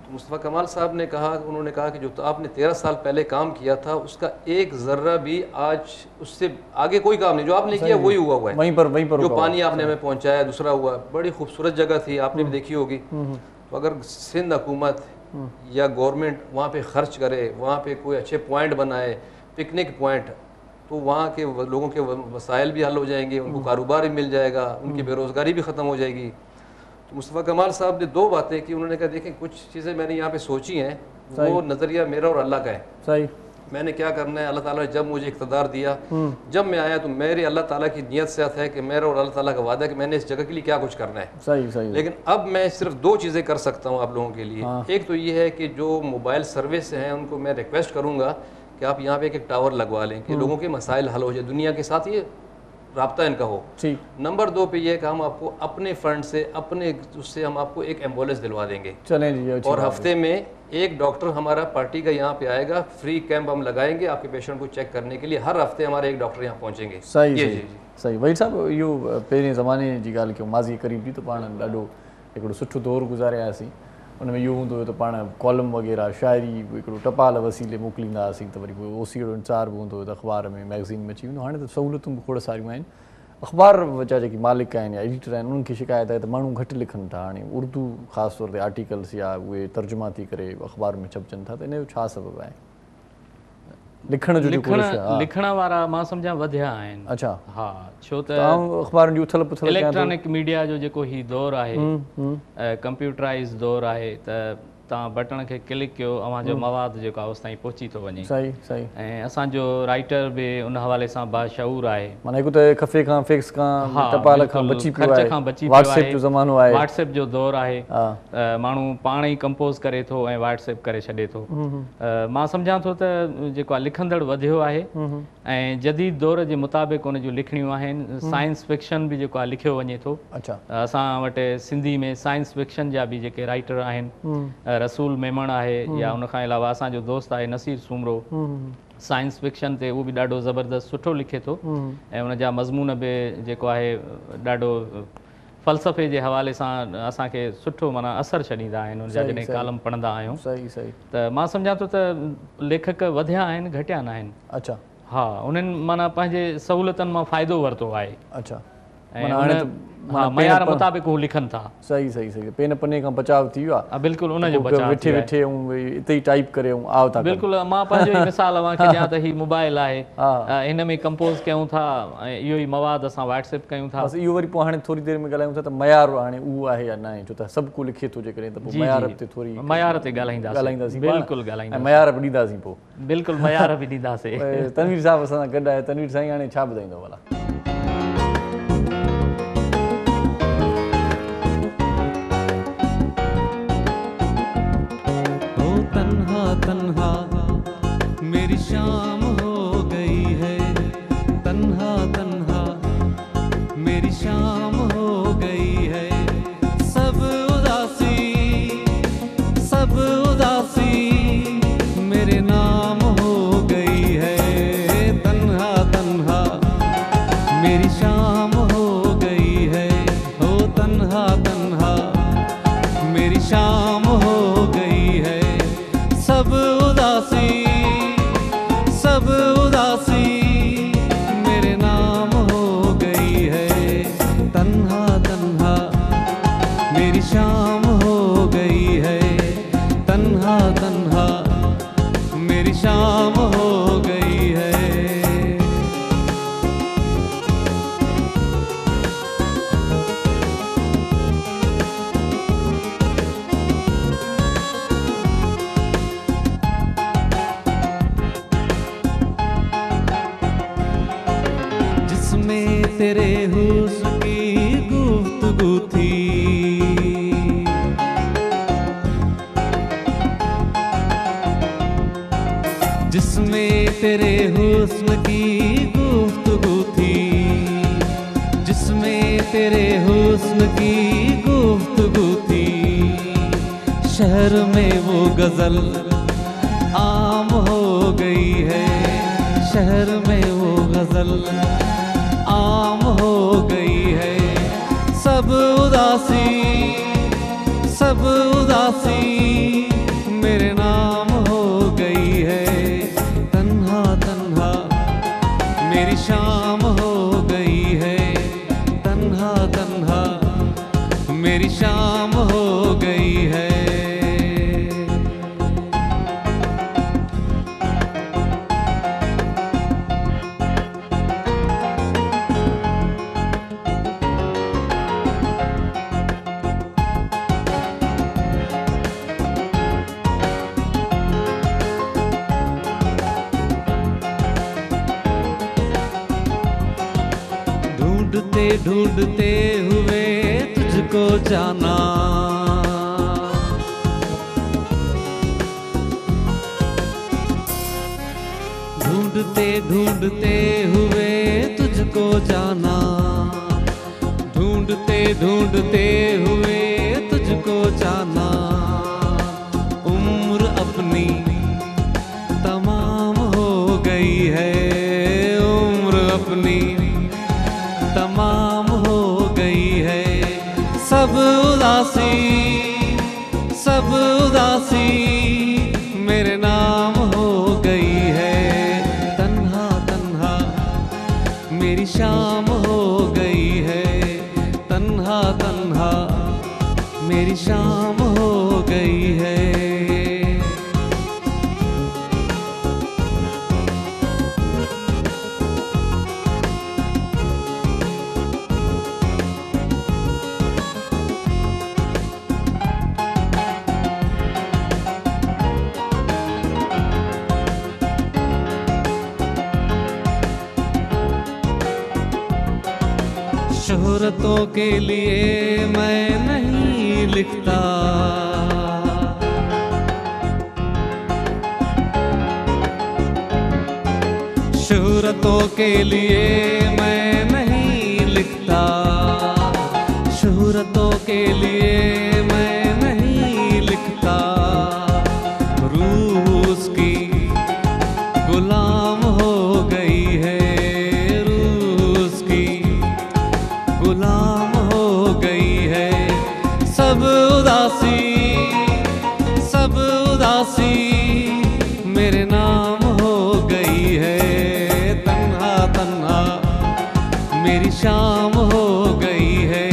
तो मुस्तफ़ा कमाल साहब ने कहा, उन्होंने कहा कि जो तो आपने 13 साल पहले काम किया था उसका एक ज़र्रा भी आज उससे आगे कोई काम नहीं, जो आपने किया वही हुआ हुआ है, वहीं पर जो पानी आपने हमें पहुंचाया, दूसरा हुआ। बड़ी खूबसूरत जगह थी, आपने भी देखी होगी। तो अगर सिंध हुकूमत या गवर्नमेंट वहाँ पर खर्च करे, वहाँ पर कोई अच्छे पॉइंट बनाए, पिकनिक पॉइंट, तो वहाँ के लोगों के मसाइल भी हल हो जाएंगे, उनको कारोबार भी मिल जाएगा, उनकी बेरोज़गारी भी ख़त्म हो जाएगी। तो मुस्तफ़ा कमाल साहब ने 2 बातें की। उन्होंने कहा देखें कुछ चीज़ें मैंने यहाँ पे सोची हैं, वो नज़रिया मेरा और अल्लाह का है। सही। मैंने क्या करना है, अल्लाह ताला ने जब मुझे इक़्तिदार दिया, जब मैं आया तो मेरे अल्लाह ताला की नियत से है कि मेरा और अल्लाह ताला का वादा है कि मैंने इस जगह के लिए क्या कुछ करना है। सही सही। लेकिन अब मैं सिर्फ 2 चीज़ें कर सकता हूँ आप लोगों के लिए। एक तो ये है कि जो मोबाइल सर्विस हैं उनको मैं रिक्वेस्ट करूँगा कि आप यहाँ पे एक टावर लगवा लें कि लोगों के मसाइल हल हो जाए, दुनिया के साथ ये राब्ता इनका हो। नंबर 2 पे ये है कि हम आपको अपने फंड से, अपने उससे हम आपको एक एम्बुलेंस दिलवा देंगे। चलें जी। और हफ्ते में 1 डॉक्टर हमारा पार्टी का यहाँ पे आएगा, फ्री कैंप हम लगाएंगे आपके पेशेंट को चेक करने के लिए। हर हफ्ते हमारे 1 डॉक्टर यहाँ पहुँचेंगे। सही सही सही। वही साहब, इहो पहिरें ज़माने जी ॻाल्हि कयूं, माज़ी क़रीब जी, तो पाण ॾाढो हिकिड़ो सुठो दौर गुज़ारियासीं। उनमें इहो हूंदो हुयो त पाण कॉलम वग़ैरह, शायरी, हिकिड़ो टपाल वसीले मोकिलींदा हुआसीं, त वरी पोइ ओसीड़ो इंतज़ारु बि हूंदो हुयो त अख़बार में, मैगज़ीन में अची वेंदो। हाणे त सहूलियतूं बि खोड़ सारियूं आहिनि। अख़बार जा जेके मालिक आहिनि या एडिटर आहिनि उन्हनि खे शिकायत आहे त माण्हू घटि लिखनि था। हाणे उर्दू ख़ासि तौर ते आर्टिकल्स या उहे तर्जुमा थी करे अख़बार में छपजनि था, त इनजो छा सबबु आहे? लिखण वारा मां सम्झा वधिया आहिनि। अच्छा। हा, छो त अख़बारनि जी उथल पुथल, इलेक्ट्रॉनिक मीडिया जो जेको ही दौर आहे, कंप्यूटराइज़ दौर आहे, त तव्हां बटन खे क्लिक कयो, अवांजो मवाद जेको आहे उस ताईं पहुची थो वञे। सही सही। ऐं असांजो राइटर बि उन हवाले सां बाशऊर आहे, माना हिकु त खफ़े खां, फिक्स खां, टपाल खां बची पियो आहे, WhatsApp जो ज़मानो आहे, WhatsApp जो दौर आहे, माण्हू पाण ई कंपोज़ करे थो ऐं WhatsApp करे छॾे थो। मां सम्झां थो त जेको आहे लिखंदड़ वधियो आहे ऐं जदीद दौर जे मुताबिक़ उन जूं लिखणियूं आहिनि। साइंस फिक्शन बि जेको आहे लिखियो वञे थो। अच्छा। असां वटि सिंधी में साइंस फिक्शन जा बि जेके राइटर आहिनि, रसूल मेमण आहे या उन खां अलावा असांजो दोस्त आहे नसीर सूमरो, साइंस फिक्शन ते उहो बि ॾाढो ज़बरदस्त सुठो लिखे थो ऐं उन जा मज़मून बि जेको आहे ॾाढो फ़लसफ़े जे हवाले सां असांखे सुठो माना असर छॾींदा आहिनि उन जा जॾहिं कालम पढ़ंदा आहियूं। सही सही। त मां सम्झां थो त लेखक वधिया आहिनि, घटिया न आहिनि। अच्छा। हा, उन्हनि माना पंहिंजे सहूलियतुनि मां फ़ाइदो वरितो आहे। अच्छा। हाँ, मयार मुताबिक हू लिखनि था। सही सही सही। पेन पने खां बचाव थी वियो आहे। बिल्कुलु उनजो बचाव, वेठे वेठे इते ही टाइप करे आओ था। बिल्कुलु। मां पंहिंजो मिसाल अवां खे ॾियां त ही मोबाइल आहे, इन में कंपोज़ कयूं था, इहो ई मवाद असां WhatsApp कयूं था। बस इहो वरी पोइ हाणे थोरी देरि में ॻाल्हायूं था त मयार हाणे उहो आहे या न आहे, छो त सभु को लिखे थो, जेकॾहिं त पोइ मयार ते थोरी मयार ते ॻाल्हाईंदासीं। बिल्कुलु ॻाल्हाईंदासीं, मयार बि ॾींदासीं, पोइ बिल्कुलु मयार बि ॾींदासीं। तनवीर साहिब असां सां गॾु आहे। तनवीर साईं, हाणे छा ॿुधाईंदो भला? मेरे नाम हो गई है तन्हा तन्हा तेरे हुस्न की गुफ्तगू थी। जिसमें तेरे हुस्न की गुफ्तगू थी, जिसमें तेरे हुस्न की गुफ्तगू थी, शहर में वो गज़ल आम हो गई है, शहर में वो गज़ल आम हो गई है। सब उदासी मेरे नाम हो गई है, तन्हा तन्हा मेरी शाम हो गई है, तन्हा तन्हा मेरी शाम हो गई है। ढूंढते हुए तुझको जाना, ढूंढते हुए तुझको जाना, ढूंढते हुए तुझको जाना, उम्र अपनी तमाम हो गई है, उम्र अपनी तमाम हो गई है। सब उदासी मेरे नाम हो गई है, तन्हा तन्हा मेरी शाम हो गई है, तन्हा तन्हा मेरी शाम हो गई है। शोहरतों के लिए मैं नहीं लिखता, शोहरतों के लिए मैं नहीं लिखता, शोहरतों के लिए मैं नहीं लिखता, रूह उसकी गुलाम हो गई है, रूह उसकी गुलाम हो गई है। सब उदासी मेरे नाम हो गई है, तन्हा तन्हा मेरी शाम हो गई है,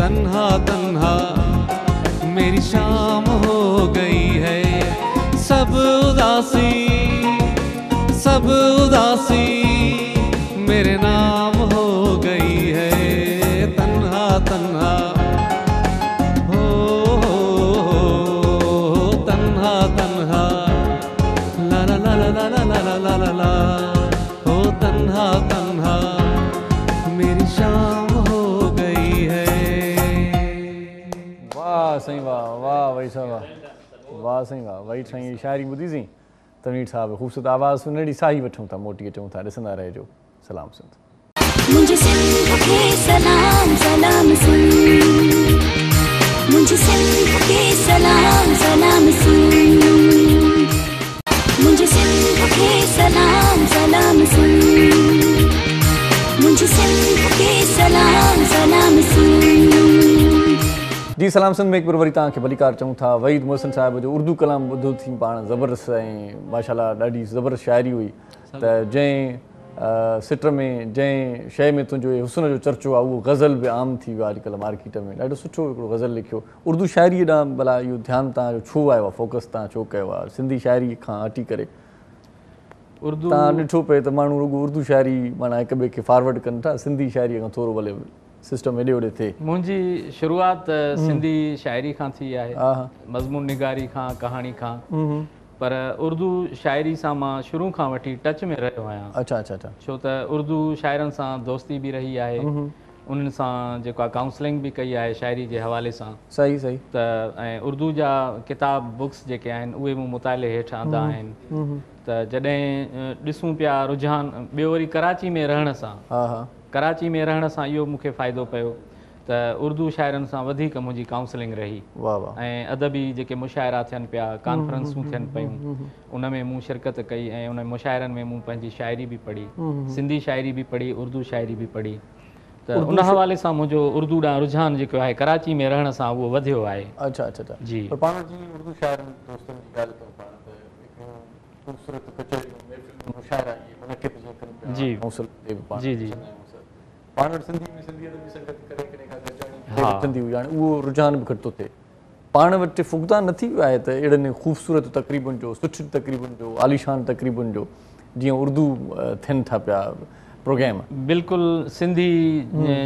तन्हा तन्हा मेरी शाम हो गई है। सब उदासी मेरे नाम हो गई है, तन्हा तन्हा हो तन्हा तन्हा ला ला ला ला ला ला ला ला ला हो तन्हा तन्हा मेरी शाम हो गई है। वाह सही वाह, वाह भाई साहब वाह, वाह सही वाह भाई साईं। शायरी ॿुधी सी तनवीर साहब, ख़ूबसूरत आवाज़ सुनड़ी साही वठूं था, मोटी अचूं था, ॾिसंदा रहिजो सलाम सिंध। मुझे सिंध के सलाम सलाम सिंध, मुझे सिंध के सलाम सलाम सिंध, मुझे सिंध के सलाम सलाम सिंध, मुझे सिंध के सलाम सलाम सिंध। जी सलाम सिंध में एक बार वरी तव्हांखे भलीकार चऊं था। वहीद मोहसिन साहिब जो उर्दू कलाम ॿुधो थी पाण, ज़बरदस्त ऐं माशाल्लाह ॾाढी ज़बरदस्त शायरी हुई। त जंहिं सिटर में जंहिं शइ में तुंहिंजो हुस्न जो चर्चो आहे उहो गज़ल बि आम थी वियो आहे अॼुकल्ह मार्केट में। ॾाढो सुठो हिकिड़ो गज़ल लिखियो उर्दू शायरी ॾांहुं, भला इहो ध्यानु तव्हांजो छो आयो आहे, फोकस तव्हां छो कयो आहे सिंधी शायरी खां हटी करे? उर्दू तव्हां ॾिठो पए त माण्हू रुगो उर्दू शायरी माना हिक ॿिए खे फॉरवर्ड कनि था, सिंधी शायरी खां थोरो भले सिस्टम हेॾे होॾे थिए। मुंहिंजी शुरूआति सिंधी शायरी खां थी आहे, मज़मून निगारी खां, कहाणी खां। पर उर्दू शायरी सां मां शुरू खां वठी टच में रहियो आहियां। अच्छा अच्छा अच्छा। छो त उर्दू शायरनि सां दोस्ती बि रही आहे, उन्हनि सां जेको आहे काउंसलिंग बि कई आहे शायरी जे हवाले सां। सही सही। त ऐं उर्दू जा किताब बुक्स जेके आहिनि उहे मूं मुताले हेठि आंदा आहिनि। त जॾहिं ॾिसूं पिया रुझान ॿियो वरी कराची में रहण सां, कराची में रहण सां इहो मूंखे फ़ाइदो पियो त उर्दू शायरनि सां वधीक मुंहिंजी काउंसलिंग रही। वाह वाह। ऐं अदबी जेके मुशायरा थियनि पिया, कॉन्फ्रेंसूं थियनि पियूं, उनमें मूं शिरकत कई ऐं उन मुशायरनि में मूं पंहिंजी शायरी बि पढ़ी, सिंधी शायरी बि पढ़ी, उर्दू शायरी बि पढ़ी। त उन हवाले सां मुंहिंजो उर्दू ॾांहुं रुझान जेको आहे कराची में रहण सां उहो वधियो आहे। अच्छा अच्छा जी। पाण जी उर्दू शायरनि दोस्तनि जी ॻाल्हि कयूं पाण त हिकिड़ो खूबसूरत कचहरी महफ़िल मुशायरा जी मनक़िब जे करे जी हौसलो जी जी पाण वटि सिंधी में सिंधी अदबी संगत करे थी यानी उहो रुझान बि घटि थो थिए। पाण वटि फुक़दा न थी वियो आहे त अहिड़नि ख़ूबसूरत तक़रीबुनि जो, सुठी तक़रीबुनि जो, आलिशान तक़रीबुनि जो जीअं उर्दू थियनि था पिया प्रोग्राम। बिल्कुलु सिंधी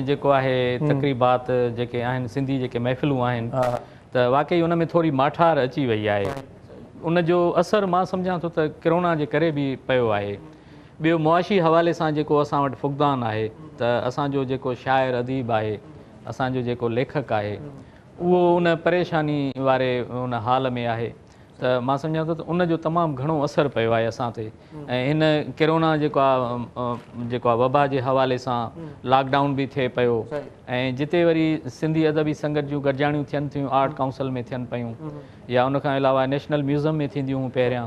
जेको आहे तक़रीबात जेके आहिनि, सिंधी जेके महफ़िलूं आहिनि त वाक़ई उन में थोरी माठार अची वई आहे। उनजो असरु मां सम्झां थो त कोरोना जे करे बि पियो आहे। ॿियो मुआशी हवाले सां जेको असां वटि फुक़दान आहे त असांजो जेको शाइर अदीब आहे, असांजो जेको लेखक आहे उहो उन परेशानी वारे उन हाल में आहे। त मां सम्झां थो त उनजो तमामु घणो असरु पियो आहे असां ते। ऐं हिन कोरोना जेको आहे वबा जे हवाले सां लॉकडाउन बि थिए पियो ऐं जिते वरी सिंधी अदबी संगत जूं गॾिजाणियूं थियनि थियूं, आर्ट काउंसिल में थियनि पियूं या उनखां अलावा नेशनल म्यूज़ियम में थींदियूं हुयूं पहिरियां।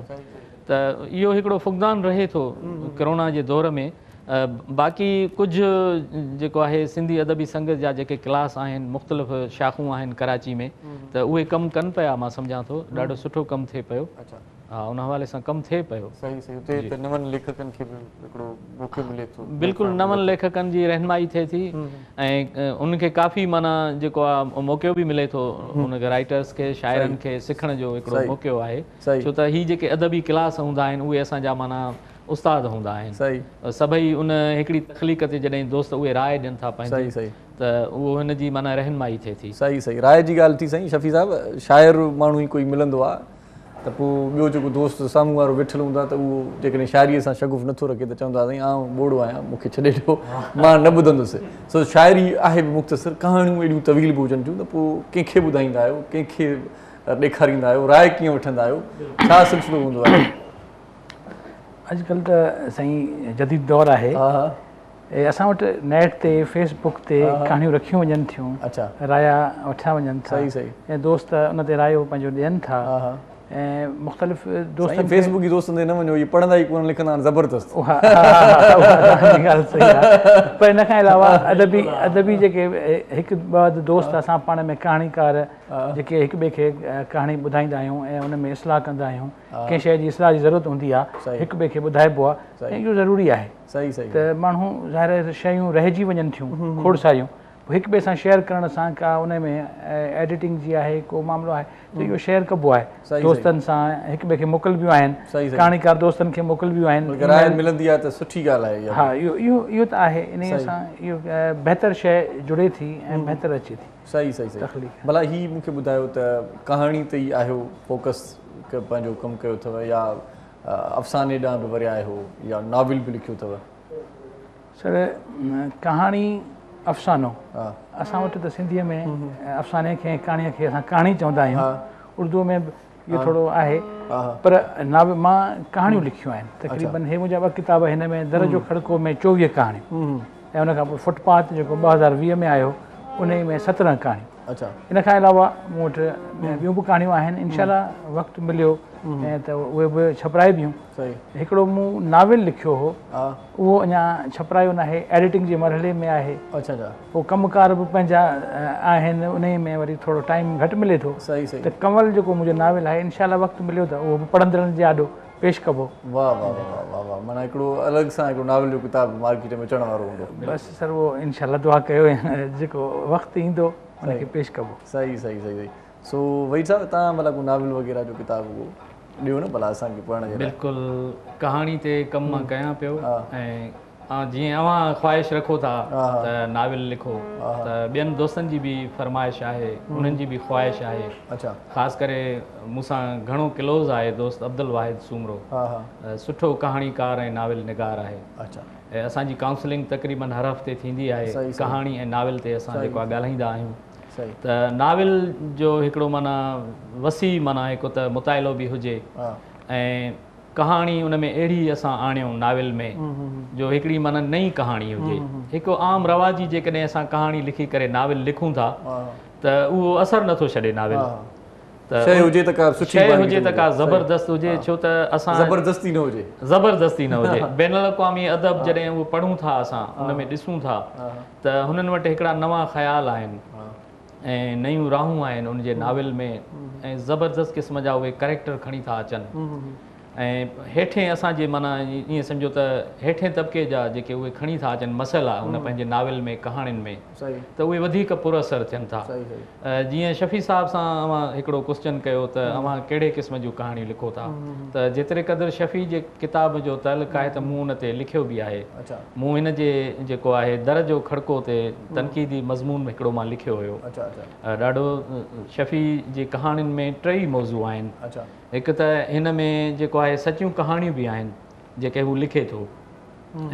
त इहो हिकिड़ो फुक़दान रहे थो कोरोना जे दौर में। बाक़ी कुझु जेको आहे सिंधी अदबी संगत जा जेके क्लास आहिनि, मुख़्तलिफ़ शाख़ूं आहिनि कराची में त उहे कमु कनि पिया। मां सम्झां थो ॾाढो सुठो कमु थिए पियो। अच्छा हा, उन हवाले सां कमु थिए पियो। सही सही। उते त नवनि लेखकनि खे बि हिकिड़ो मौक़ो मिले थो। बिल्कुलु नवनि लेखकनि जी रहनुमाई थिए थी ऐं उनखे काफ़ी माना जेको आहे मौक़ो बि मिले थो उन राइटर्स खे, शाइरनि खे सिखण जो हिकिड़ो मौक़ो आहे। छो त हीअ जेके अदबी क्लास हूंदा आहिनि उहे असांजा माना उस्ताद हूंदा आहिनि। सभई उन हिकिड़ी तख़लीक़ ते जॾहिं दोस्त उहे राय ॾियनि था पंहिंजी त उहो हिन जी माना रहनुमाई थिए थी। सही सही। राय जी ॻाल्हि थी साईं शफ़ी साहिबु, शाइर माण्हू ई कोई मिलंदो आहे त पोइ ॿियो जेको दोस्त साम्हूं वारो वेठल हूंदो आहे त उहो जेकॾहिं शाइरीअ सां शगुफ़ नथो रखे त चवंदा साईं आउं ॿोड़ो आहियां, मूंखे छॾे ॾियो, मां न ॿुधंदुसि। सो शाइरी आहे बि मुख़्तसर, कहाणियूं एॾियूं तवील बि हुजनि थियूं त पोइ कंहिंखे ॿुधाईंदा आहियो, कंहिंखे ॾेखारींदा आहियो, राय कीअं वठंदा आहियो, छा सिलसिलो हूंदो आहे? अजकल त साईं जदीद दौर आहे ऐं असां वटि नेट ते, फेसबुक ते कहाणियूं रखियूं वञनि थियूं। अच्छा। राया वठिया वञनि था। सही सही। ऐं दोस्त उन ते रायो पंहिंजो ॾियनि था ऐं मुख़्तलिफ़ दोस्त फेसबुक जी दोस्तनि ते न वञो, इहे पढ़ंदा ई कोन, लिखंदा आहिनि ज़बरदस्त। ॻाल्हि सही आहे। पर इन खां अलावा अदबी जेके हिकु ॿ दोस्त असां पाण में कहाणीकार जेके हिक ॿिए खे कहाणी ॿुधाईंदा आहियूं ऐं उन में इस्लाह कंदा आहियूं, कंहिं शइ जी इस्लाह जी ज़रूरत हूंदी आहे, हिक ॿिए खे ॿुधाइबो आहे ऐं इहो ज़रूरी आहे। सही सही। त माण्हू ज़ाहिर शयूं रहिजी वञनि थियूं खोड़ सारियूं, हिक ॿिए सां शेयर करण सां का उन में एडिटिंग जी आहे को मामिलो आहे त इहो शेयर कबो आहे दोस्तनि सां, हिक ॿिए खे मोकिलिबियूं आहिनि, कहाणीकार दोस्तनि खे मोकिलिबियूं आहिनि, राय मिलंदी आहे त सुठी ॻाल्हि आहे। हा इहो इहो इहो त आहे। इन सां इहो बहितर शइ जुड़े थी ऐं बहितर अचे थी। सही सही सही। भला हीअ मूंखे ॿुधायो त कहाणी ते ई आहियो फोकस पंहिंजो कमु कयो अथव या अफ़साने ॾांहुं बि वरिया आहियो या नॉवल बि लिखियो अथव? सर कहाणी अफ़सानो असां वटि त सिंधीअ में अफ़साने खे कहाणीअ खे असां कहाणी चवंदा आहियूं, उर्दूअ में इहो थोरो आहे पर नावल मां कहाणियूं लिखियूं आहिनि तक़रीबन। हे मुंहिंजा ॿ किताब हिन में दर जो खड़को में 24 कहाणियूं ऐं उनखां पोइ फुटपाथ जेको 2020 में आयो उन में 17 कहाणियूं। अच्छा। इन खां अलावा मूं वटि ॿियूं बि कहाणियूं आहिनि, इनशाला वक़्तु मिलियो ऐं त उहे बि छपराइबियूं। हिकिड़ो मूं नाविल लिखियो हो, उहो अञा छपरायो न आहे, एडिटिंग जे मरहले में आहे। अच्छा अच्छा। पोइ कमकार बि पंहिंजा आहिनि, उन में वरी थोरो टाइम घटि मिले थो। सही सही। त कंवल जेको मुंहिंजो नाविल आहे इनशाला वक़्तु मिलियो त उहो बि पढ़ंदड़नि जे आॾो पेश कबो। वाह वाह वाह वाह वाह। माना हिकिड़ो अलॻि सां हिकिड़ो नाविल जो किताबु मार्केट में अचण वारो हूंदो। बसि सर उहो इनशाला दुआ कयो जेको वक़्तु ईंदो उनखे पेश कबो। सही सही सही सही। सो वहीद साहिबु तव्हां भला को नाविल वग़ैरह जो किताबु उहो ॾियो न भला असांखे पढ़ण जे लाइ। बिल्कुलु कहाणी ते कमु मां कयां पियो ऐं जी अवां ख्वाहिश रखो था त नावल लिखो त बेन दोस्तन जी भी फरमाइश है उनन जी भी ख्वाहिश है। अच्छा खास करे मुसा घणो क्लोज है दोस्त अब्दुल वाहिद सुमरो सुठो कहानीकार ए नावल निगार है। अच्छा ए असा जी काउंसलिंग तकरीबन हर हफ्ते थींदी है कहानी ए नावल ते असा जेको गालाइंदा आयूं त नावल जो एकड़ो माना वसी माना एको त मुताइलो भी हुजे ए कहानी उनमें अड़ी अस आणियों नावल में जो एकड़ी मन नई कहानी हुए एक आम रवाजी जैसे कहानी लिखी करे नावल लिखूं था तो वो असर न तो छे नावल जबरदस्त हुए छो तो जबरदस्ती न हुए बैन अवी अदब जैसे वो पढ़ूँ था अस उनमें दिसूँ था तो उन्होंने नवा ख्याल नयूं राहूँ उन नावल में जबरदस्त किस्म जहाँ वे कैरेक्टर खड़ी था अचन हेठे असांजे माना ये समझो त हेठे तबके जा जेके उहे खणी था अचन मसला उन पंहिंजे नावल में कहाणियुनि में त उहे वधीक पुरअसर थियनि था। जीअं शफ़ी साहब सां अवां हिकिड़ो क्वेश्चन कयो त अवां कहिड़े क़िस्म जूं कहाणियूं लिखो था त जेतिरे क़दुरु शफ़ी जे किताब जो तअल्लुक़ आहे त मूं उन ते लिखियो बि आहे। मूं हिन जे जेको आहे दर जो खड़को ते तनक़ीदी मज़मून में हिकिड़ो मां लिखियो हुयो। ॾाढो शफ़ी जी कहाणियुनि में टई मौज़ू आहिनि। एक त हिन में जेको आहे सचियूं कहाणियूं बि आहिनि जेके हू लिखे थो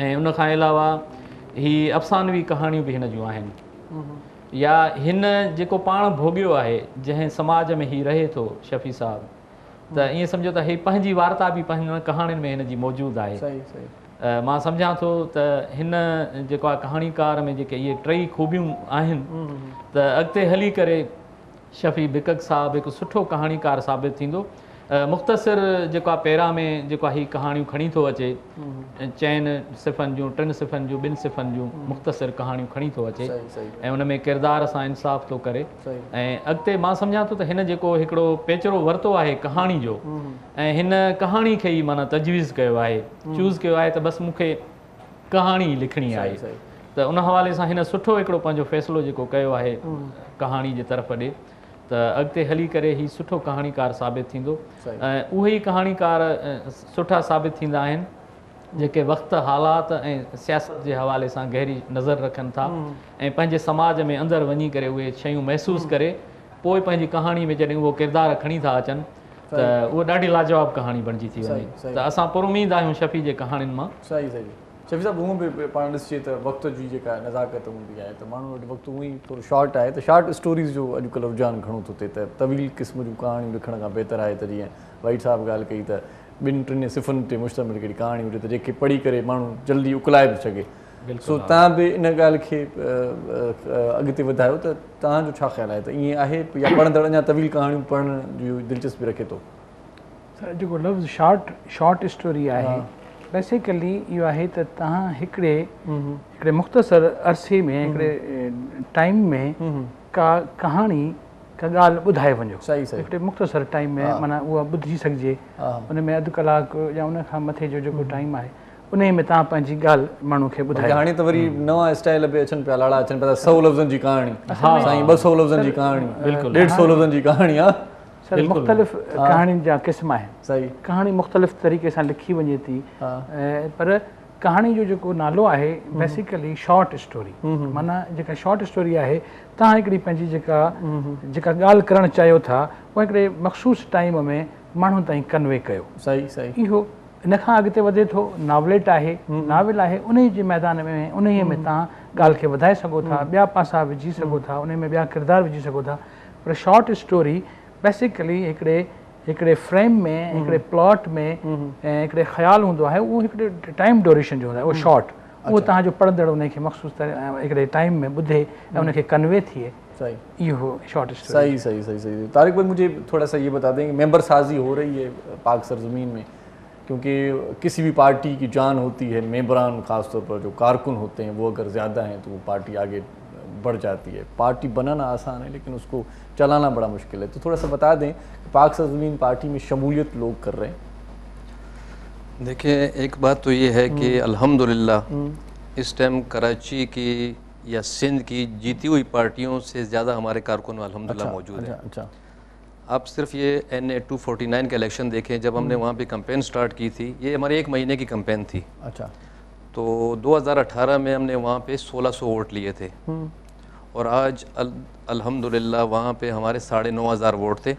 ऐं उनखां अलावा ही अफ़सानवी कहाणियूं बि हिन जूं आहिनि या हिन जेको पाण भोगियो आहे जंहिं समाज में ही रहे थो शफ़ी साहब त ईअं सम्झो त ही पंहिंजी वार्ता बि पंहिंजी कहाणियुनि में हिन जी मौजूदु आहे। सही सही मां सम्झां थो त हिन जेको आहे कहाणीकार में जेके इहे टई ख़ूबियूं आहिनि त अॻिते हली करे शफ़ी बिकक साहबु हिकु सुठो कहाणीकार साबित थींदो। मुख़्तसर जेको आहे पैरा में जेको आहे कहाणियूं खणी थो अचे चइनि सिफ़नि जूं टिनि सिफ़नि जूं ॿिनि सिफ़नि जूं मुख़्तसर कहाणियूं खणी थो अचे ऐं उन में किरदार सां इंसाफ़ थो करे ऐं अॻिते मां सम्झां थो त हिन जेको हिकिड़ो पेचरो वरितो आहे कहाणी जो ऐं हिन कहाणी खे ई माना तजवीज़ कयो आहे चूज़ कयो आहे त बसि मूंखे कहाणी लिखणी आहे त उन हवाले सां हिन सुठो हिकिड़ो पंहिंजो फ़ैसिलो जेको कयो आहे कहाणी जे तरफ़ ॾे त अॻिते हली करे ही सुठो कहाणीकार साबित थींदो। उहे ई कहाणीकार सुठा साबित थींदा आहिनि जेके वक़्त हालात ऐं सियासत जे हवाले सां गहरी नज़र रखनि था ऐं पंहिंजे समाज में अंदरि वञी करे उहे शयूं महसूसु करे पोइ पंहिंजी कहाणी में जॾहिं उहो किरदार खणी था अचनि त उहा ॾाढी लाजवाब कहाणी बणिजी थी वञे त असां पुरुमीद आहियूं शफ़ी जे कहाणियुनि मां। सही सही शफ़ी साहब उहो बि पाण ॾिसिजे त वक़्त जी जेका नज़ाकत हूंदी आहे त माण्हू वटि वक़्तु उहो ई थोरो शॉर्ट आहे त शॉर्ट स्टोरीज़ जो अॼुकल्ह रुझान घणो थो थिए त तवील क़िस्म जूं कहाणियूं लिखण खां बहितर आहे त जीअं वाहिद साहब ॻाल्हि कई त ॿिनि टिनि सिफ़ुनि ते मुश्तमिल कहिड़ी कहाणी हुजे त जेके पढ़ी करे माण्हू जल्दी उकलाए बि सघे। सो तव्हां बि इन ॻाल्हि खे अॻिते वधायो त तव्हांजो छा ख़्यालु आहे त ईअं आहे या पढ़ंदड़ अञा तवील कहाणियूं पढ़ण जी दिलचस्पी रखे थो? जेको लफ़्ज़ शॉर्ट स्टोरी आहे बेसिकली यो है तो तक मुख्तसर अरसे में टाइम में का कहानी का गाल बुधाए वनो एक मुख्तसर टाइम में माना वो बुझी सकजे उनमें अध कलाक या उन मथे जो टाइम है उन्हीं में तव्हां पंहिंजी ॻाल्हि माण्हू खे ॿुधायो। हाणे त वरी नवां स्टाइल बि अचनि पिया लाड़ा अचनि पिया 100 लफ़्ज़नि जी कहाणी साईं 200 लफ़्ज़नि जी कहाणी 150 लफ़्ज़नि जी कहाणी आहे मुख्तलिफ़ कहाणियुनि जा क़िस्म आहिनि। कहाणी मुख़्तलिफ़ तरीक़े सां लिखी वञे थी पर कहाणी जो जेको नालो आहे बेसिकली शॉर्ट स्टोरी माना जेका शॉर्ट स्टोरी आहे तव्हां हिकिड़ी पंहिंजी जेका जेका ॻाल्हि करणु चाहियो था उहा हिकिड़े मख़सूस टाइम में माण्हू ताईं कन्वे कयो। सही सही इहो इन खां अॻिते वधे थो नॉवलेट आहे नाविल आहे उन जे मैदान में उन में तव्हां ॻाल्हि खे वधाए सघो था ॿिया पासा विझी सघो था उन में ॿिया किरदार विझी सघो था पर शॉर्ट स्टोरी बेसिकली हिकिड़े फ्रेम में हिकिड़े प्लॉट में ऐं हिकिड़े ख़्यालु हूंदो आहे उहो हिकिड़े टाइम ड्यूरेशन जो हूंदो आहे उहो शॉर्ट उहो तव्हांजो पढ़ंदड़ उनखे मख़सूस हिकिड़े टाइम में ॿुधे ऐं उनखे कन्वे थिए इहो शॉर्ट स्टोरी। सही सही सही सही तारिक भाई मुझे थोड़ा सा ये बता दें कि मेंबर साजी हो रही है पाक सरजमीन में क्योंकि किसी भी पार्टी की जान होती है मेंबरान ख़ासतौर पर जो कारकुन होते हैं वो अगर ज़्यादा हैं तो वो पार्टी आगे बढ़ जाती है। पार्टी बनाना आसान है लेकिन उसको चलाना बड़ा मुश्किल है तो थोड़ा सा बता दें पाक सरजमीन पार्टी में शमूलियत लोग कर रहे हैं। देखिए एक बात तो ये है कि अल्हम्दुलिल्लाह इस टाइम कराची की या सिंध की जीती हुई पार्टियों से ज़्यादा हमारे कारकुन अल्हम्दुलिल्लाह मौजूद है। अच्छा आप सिर्फ ये NA 249 का इलेक्शन देखें जब हमने वहाँ पर कंपेन स्टार्ट की थी ये हमारे एक महीने की कंपेन थी। अच्छा तो 2018 में हमने वहाँ पे 1600 वोट लिए थे और आज अल्हम्दुलिल्लाह वहाँ पे हमारे 9,500 वोट थे।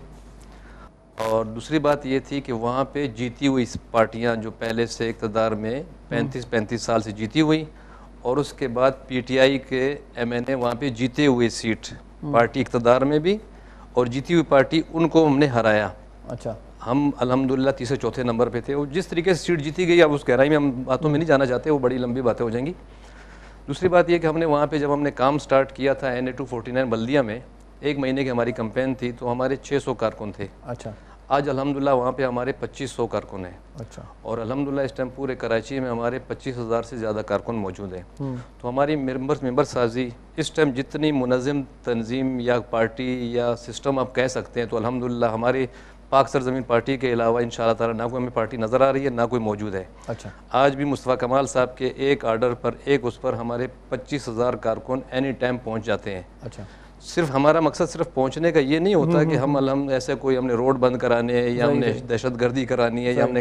और दूसरी बात ये थी कि वहाँ पे जीती हुई पार्टियाँ जो पहले से इक़्तिदार में 35-35 साल से जीती हुई और उसके बाद पीटीआई के एमएनए वहाँ पे जीते हुए सीट पार्टी इक़्तिदार में भी और जीती हुई पार्टी उनको हमने हराया। अच्छा, हम अल्हम्दुलिल्लाह तीसरे चौथे नंबर पे थे और जिस तरीके से सीट जीती गई अब उस गहराई में हम बातों में नहीं जाना चाहते, वो बड़ी लंबी बातें हो जाएंगी। दूसरी बात यह कि हमने वहाँ पे जब हमने काम स्टार्ट किया था NA 249 बल्दिया में, एक महीने की हमारी कैंपेन थी तो हमारे 600 कारकुन थे। अच्छा, आज अल्हम्दुलिल्लाह वहाँ पे हमारे 2500 कारकुन हैं। अच्छा, और अल्हम्दुलिल्लाह इस टाइम पूरे कराची में हमारे 25,000 से ज़्यादा कारकुन मौजूद हैं। तो हमारी मेंबर साजी इस टाइम जितनी मुनज़्ज़म तंजीम या पार्टी या सिस्टम आप कह सकते हैं, तो अल्हम्दुलिल्लाह हमारी पाक सरजमीन पार्टी के अलावा इंशाअल्लाह ताला ना कोई हमें पार्टी नज़र आ रही है ना कोई मौजूद है। अच्छा, आज भी मुस्तफ़ा कमाल साहब के एक आर्डर पर एक उस पर हमारे 25,000 कारकुन एनी टाइम पहुँच जाते हैं। अच्छा, सिर्फ हमारा मकसद सिर्फ पहुंचने का ये नहीं होता कि हम ऐसे कोई हमने रोड बंद कराने है या हमने दहशतगर्दी करानी है या हमने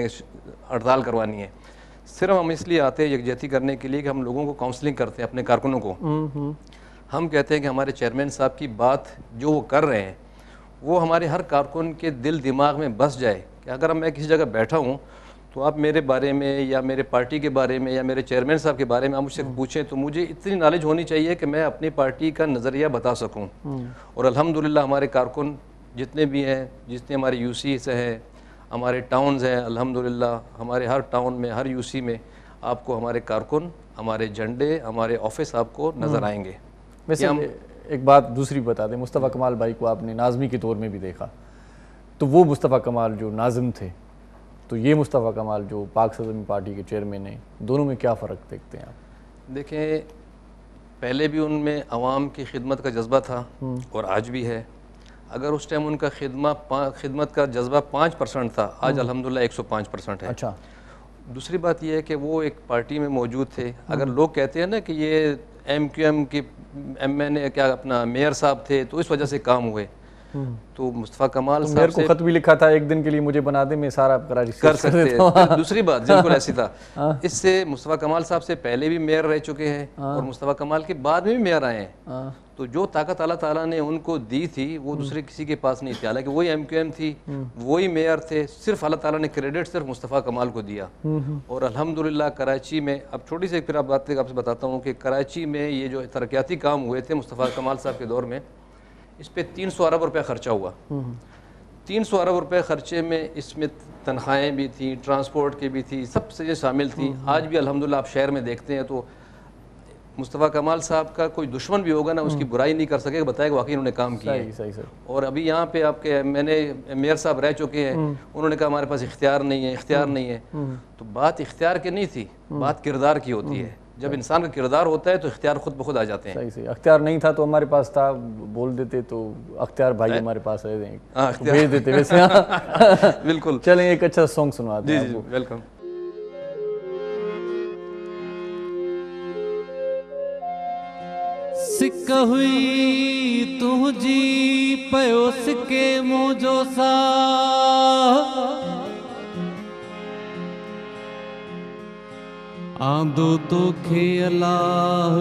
हड़ताल करवानी है। सिर्फ हम इसलिए आते हैं यकजहती करने के लिए कि हम लोगों को काउंसलिंग करते हैं अपने कारकुनों को। हम कहते हैं कि हमारे चेयरमैन साहब की बात जो वो कर रहे हैं वो हमारे हर कारकुन के दिल दिमाग में बस जाए कि अगर मैं किसी जगह बैठा हूँ तो आप मेरे बारे में या मेरे पार्टी के बारे में या मेरे चेयरमैन साहब के बारे में आप मुझसे पूछें तो मुझे इतनी नॉलेज होनी चाहिए कि मैं अपनी पार्टी का नज़रिया बता सकूं। और अल्हम्दुलिल्लाह हमारे कारकुन जितने भी हैं, जितने हमारे यूसी से हैं, हमारे टाउन्स हैं, अल्हम्दुलिल्लाह हमारे हर टाउन में हर यूसी में आपको हमारे कारकुन, हमारे झंडे, हमारे ऑफिस आपको नज़र आएंगे। वैसे हम एक बात दूसरी बता दें, मुस्तफ़ा कमाल भाई को आपने नाज़मी के तौर में भी देखा, तो वो मुस्तफ़ा कमाल जो नाज़िम थे तो ये मुस्तफ़ा कमाल जो पाक सरजमीं पार्टी के चेयरमैन हैं, दोनों में क्या फ़र्क देखते हैं आप? देखें, पहले भी उनमें आवाम की खिदमत का जज्बा था और आज भी है। अगर उस टाइम उनका खिदमत का जज्बा 5% था, आज अल्हम्दुलिल्लाह 105% है। अच्छा, दूसरी बात यह है कि वो एक पार्टी में मौजूद थे। अगर लोग कहते हैं ना कि ये MQM की MNA क्या अपना मेयर साहब थे तो इस वजह से काम हुए, तो मुस्तफ़ा कमाल साहब मेरे को खत भी लिखा था एक दिन के लिए मुझे बना दे, मैं सारा कराची कर सकते हैं। दूसरी बात बिल्कुल ऐसी था, इससे मुस्तफ़ा कमाल साहब से पहले भी मेयर रह चुके हैं और मुस्तफ़ा कमाल के बाद में भी मेयर आए हैं, तो जो ताकत अल्लाह ताला ने उनको दी थी वो दूसरे किसी के पास नहीं थी। हालांकि वही MQM थी, वही मेयर थे, सिर्फ अल्लाह ताला ने क्रेडिट सिर्फ मुस्तफ़ा कमाल को दिया। और अल्हम्दुलिल्लाह कराची में अब छोटी सी फिर आप बात आपसे बताता हूँ कि कराची में ये जो तरक्याती काम हुए थे मुस्तफ़ा कमाल साहब के दौर में, इस पे 300 अरब रुपया ख़र्चा हुआ। 300 अरब रुपये ख़र्चे में इसमें तनख्वाहें भी थी, ट्रांसपोर्ट की भी थी, सब चीज़ें शामिल थी। आज भी अल्हम्दुलिल्लाह आप शहर में देखते हैं तो मुस्तफ़ा कमाल साहब का कोई दुश्मन भी होगा ना उसकी बुराई नहीं कर सकेगा, बताएगा वाकई उन्होंने काम किया। और अभी यहाँ पे आपके मेयर साहब रह चुके हैं, उन्होंने कहा हमारे पास इख्तियार नहीं है। तो बात इख्तियार की नहीं थी, बात किरदार की होती है। जब इंसान का किरदार होता है तो इख्तियार खुद ब खुद आ जाते हैं। सही सही, अख्तियार नहीं था तो हमारे पास था, बोल देते तो अख्तियार भाई हमारे पास है, भेज देते वैसे। बिल्कुल, चलें एक अच्छा सॉन्ग सुनवाते हैं आपको। वेलकम। सिक हुई तू जी पयो सिके मुझो सा, आंदो तोखे अल्लाह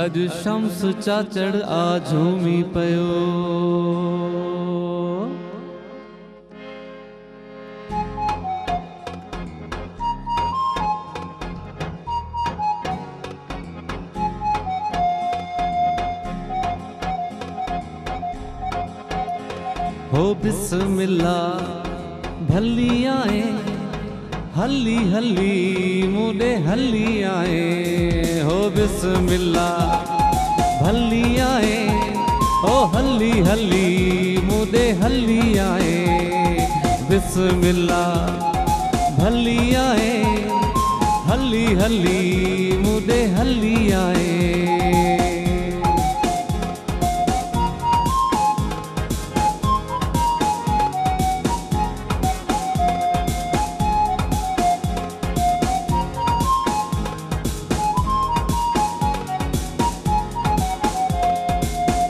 अज शम्स चाचड़ आ झूमी पयो। हो बिस्मिल्लाह भली आए हल्ली हल्ली मुडे हल्ली आए। हो बिस्मिल्लाह भल्ली आए, ओ हल्ली हल्ली मुडे हल्ली आए। बिस्मिल्लाह भल्ली आए, हल्ली हल्ली मुडे हल्ली आए।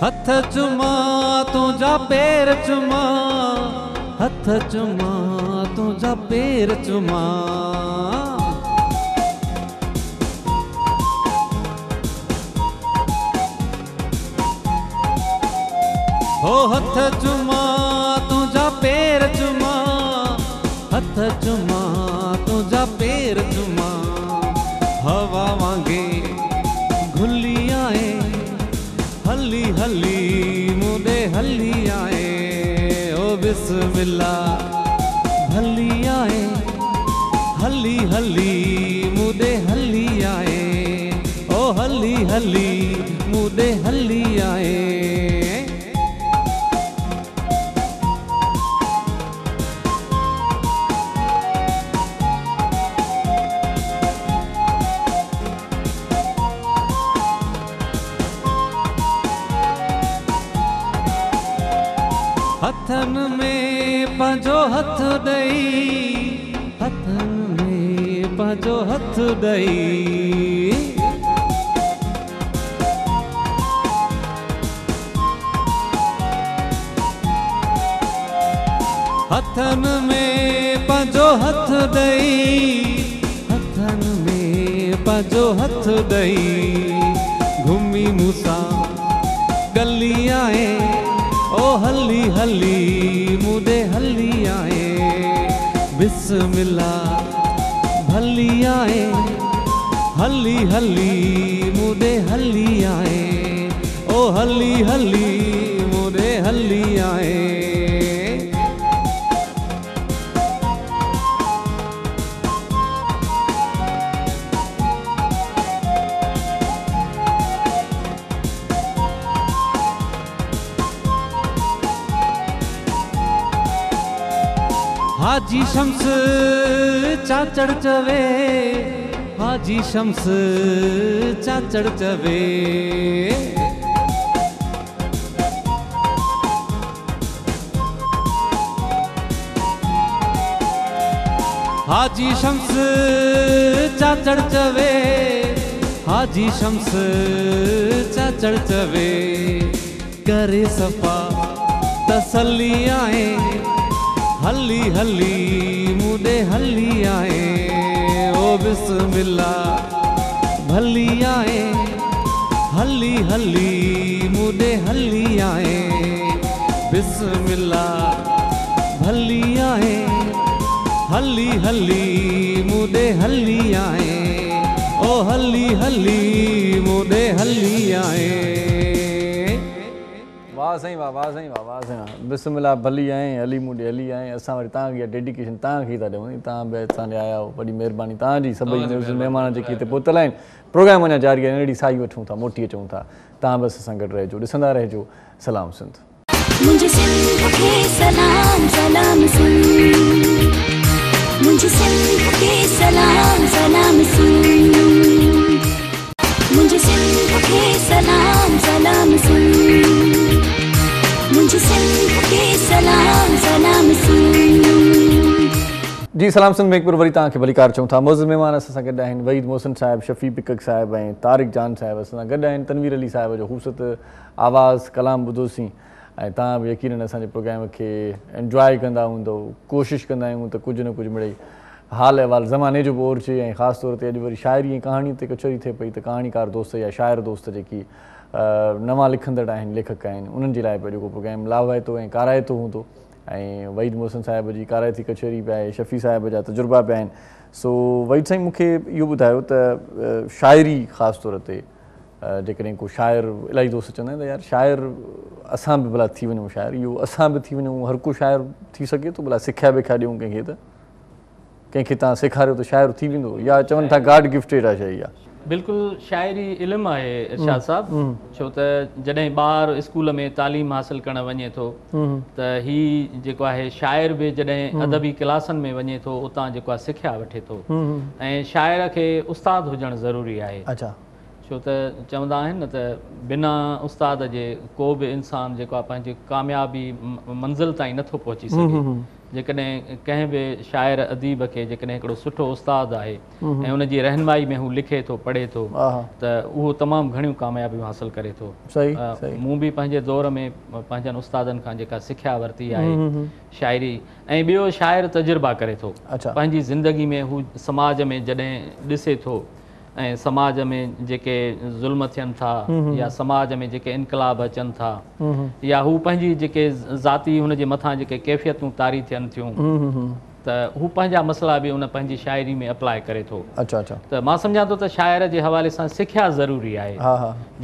हथ चुमा तुझा पैर चुमा, हथ चुमा तुझा पैर चुमा, हो हथ चुमा तुझा पैर चुमा, हथ चुमा तुझा पैर चुमा। हवा मांगे घुली आए, हल्ली हल्ली मुदे हल्ली आए। ओ बिस्मिल्लाह हल्ली आए, हल्ली हल्ली मुदे हल्ली आए। ओ हल्ली हल्ली मुदे हल्ली आए। हथन में पंजो हथ दई, हथन में पंजो हथ दई। हथन में पंजो हथ दई, हथन में पंजो हथ दई। घूमी मूसा गली आए, ओ हल्ली हल्ली मुदे हल्ली आए। बिस्मिल्लाह भल्ली आए, हल्ली हल्ली मुदे हल्ली आए। ओ हल्ली हल्ली मुदे हल्ली आए। हाजी शम्स चाचड़ चवे, हाजी शम्स चाचड़ चवे। हाजी शम्स चाचड़ चवे, हाजी शम्स चाचड़ चवे। करे सफा तसल्ली आए, हल्ली हल्ली मुदे हल्ली आए। ओ बिस्मिल्लाह भल्ली आए, हल्ली हल्ली मुदे हल्ली आए। बिस्मिल्लाह भल्ली आए, हल्ली हल्ली मुदे हल्ली आए। ओ हल्ली हल्ली मुदे हल्ली आए। वाह सही वाह, वाह सही वाह, वाह सही वाह। बिस्मिल्लाह भली आएँ, अली मुंडे अली आएँ। असां वरी तव्हां खे डेडिकेशन तव्हां खे था ॾियूं। तव्हां बि असांजे आया आहियो, वॾी महिरबानी तव्हांजी। सभई महिमान जेके हिते पहुतल आहिनि, प्रोग्राम अञा जारी आहे। अहिड़ी साई वठूं था, मोटी अचूं था। तव्हां बसि असां गॾु रहिजो, ॾिसंदा रहिजो सलाम सिंध। मुंहिंजे सिंध खे सलाम, सलाम सिंध। मुंहिंजे सिंध खे सलाम, सलाम सिंध। मुझे सिंध के सलाम, सलाम सिंध। मुझे सिंध के सलाम, सलाम सिंध। जी सलाम सिंध में एक बार वरी तव्हां खे भली कार चऊं था। मौजूद महिमान असां सां गॾु आहिनि वहीद मोहसिन साहिब, शफ़ी बिक्क साहिब ऐं तारिक जान साहिब असां सां गॾु आहिनि। तनवीर अली साहिब जो खूबसूरत आवाज़ कलाम ॿुधोसीं ऐं तव्हां बि यकीनन असांजे प्रोग्राम खे एंजॉय कंदा हूंदो। कोशिशि कंदा आहियूं त कुझु न कुझु मिड़ई हाल अहिवाल ज़माने जो बोर जे ऐं ख़ासि तौर ते अॼु वरी शाइरी ऐं कहाणी ते कचहरी थिए पई त कहाणीकार दोस्त या शाइर दोस्त जेकी नवां लिखंदड़ आहिनि, लेखक आहिनि, उन्हनि जे लाइ बि जेको प्रोग्राम लावाइतो ऐं काराइतो हूंदो। ऐं वहीद मोहसिन साहिब जी काराइती कचहरी बि आहे, शफ़ी साहिब जा तजुर्बा बि आहिनि। सो वहीद साईं, मूंखे इहो ॿुधायो त शाइरी ख़ासि तौर ते जेकॾहिं को शाइर, इलाही दोस्त चवंदा आहिनि त यार शाइर असां बि भला थी वञूं, शाइर इहो असां बि थी वञूं, हर को शाइर थी सघे थो, भला सिख्या विख्या ॾियूं कंहिंखे त कंहिंखे तव्हां सेखारियो त शाइर थी वेंदो, या चवनि था गॉड गिफ्टेड आहे शइ। आहे बिल्कुलु, शाइरी इल्मु आहे इरशाद साहिबु। छो त जॾहिं ॿारु स्कूल में तालीम हासिल करणु वञे थो त हीउ जेको आहे शाइर बि जॾहिं अदबी क्लासनि में वञे थो उतां जेको आहे सिख्या वठे थो। ऐं शाइर खे उस्ताद हुजणु ज़रूरी आहे। छो त चवंदा आहिनि न त बिना उस्ताद जे को बि इंसानु जेको आहे पंहिंजी कामयाबी मंज़िल ताईं नथो पहुची सघे। जेकॾहिं कंहिं बि शाइर अदीब खे जेकॾहिं हिकिड़ो सुठो उस्ताद आहे ऐं उनजी रहनुमाई में हू लिखे थो, पढ़े थो त उहो तमामु घणियूं कामयाबियूं हासिल करे थो। मूं बि पंहिंजे दौर में पंहिंजनि उस्तादनि खां जेका सिख्या वरिती आहे शाइरी। ऐं ॿियो शाइर तजुर्बा करे थो पंहिंजी ज़िंदगी में, हू समाज में जॾहिं ॾिसे थो समाज में जेके ज़ुल्म थियन था या समाज में जेके इनकलाब अचन था या हू पंहिंजी जेके ज़ाती हुन जे मथां जेके कैफ़ियतूं तारी थियन थियूं त हू पंहिंजा मसला बि उन पंहिंजी शाइरी में अप्लाई करे थो। अच्छा अच्छा, त मां सम्झां थो त शाइर जे हवाले सां सिख्या ज़रूरी आहे।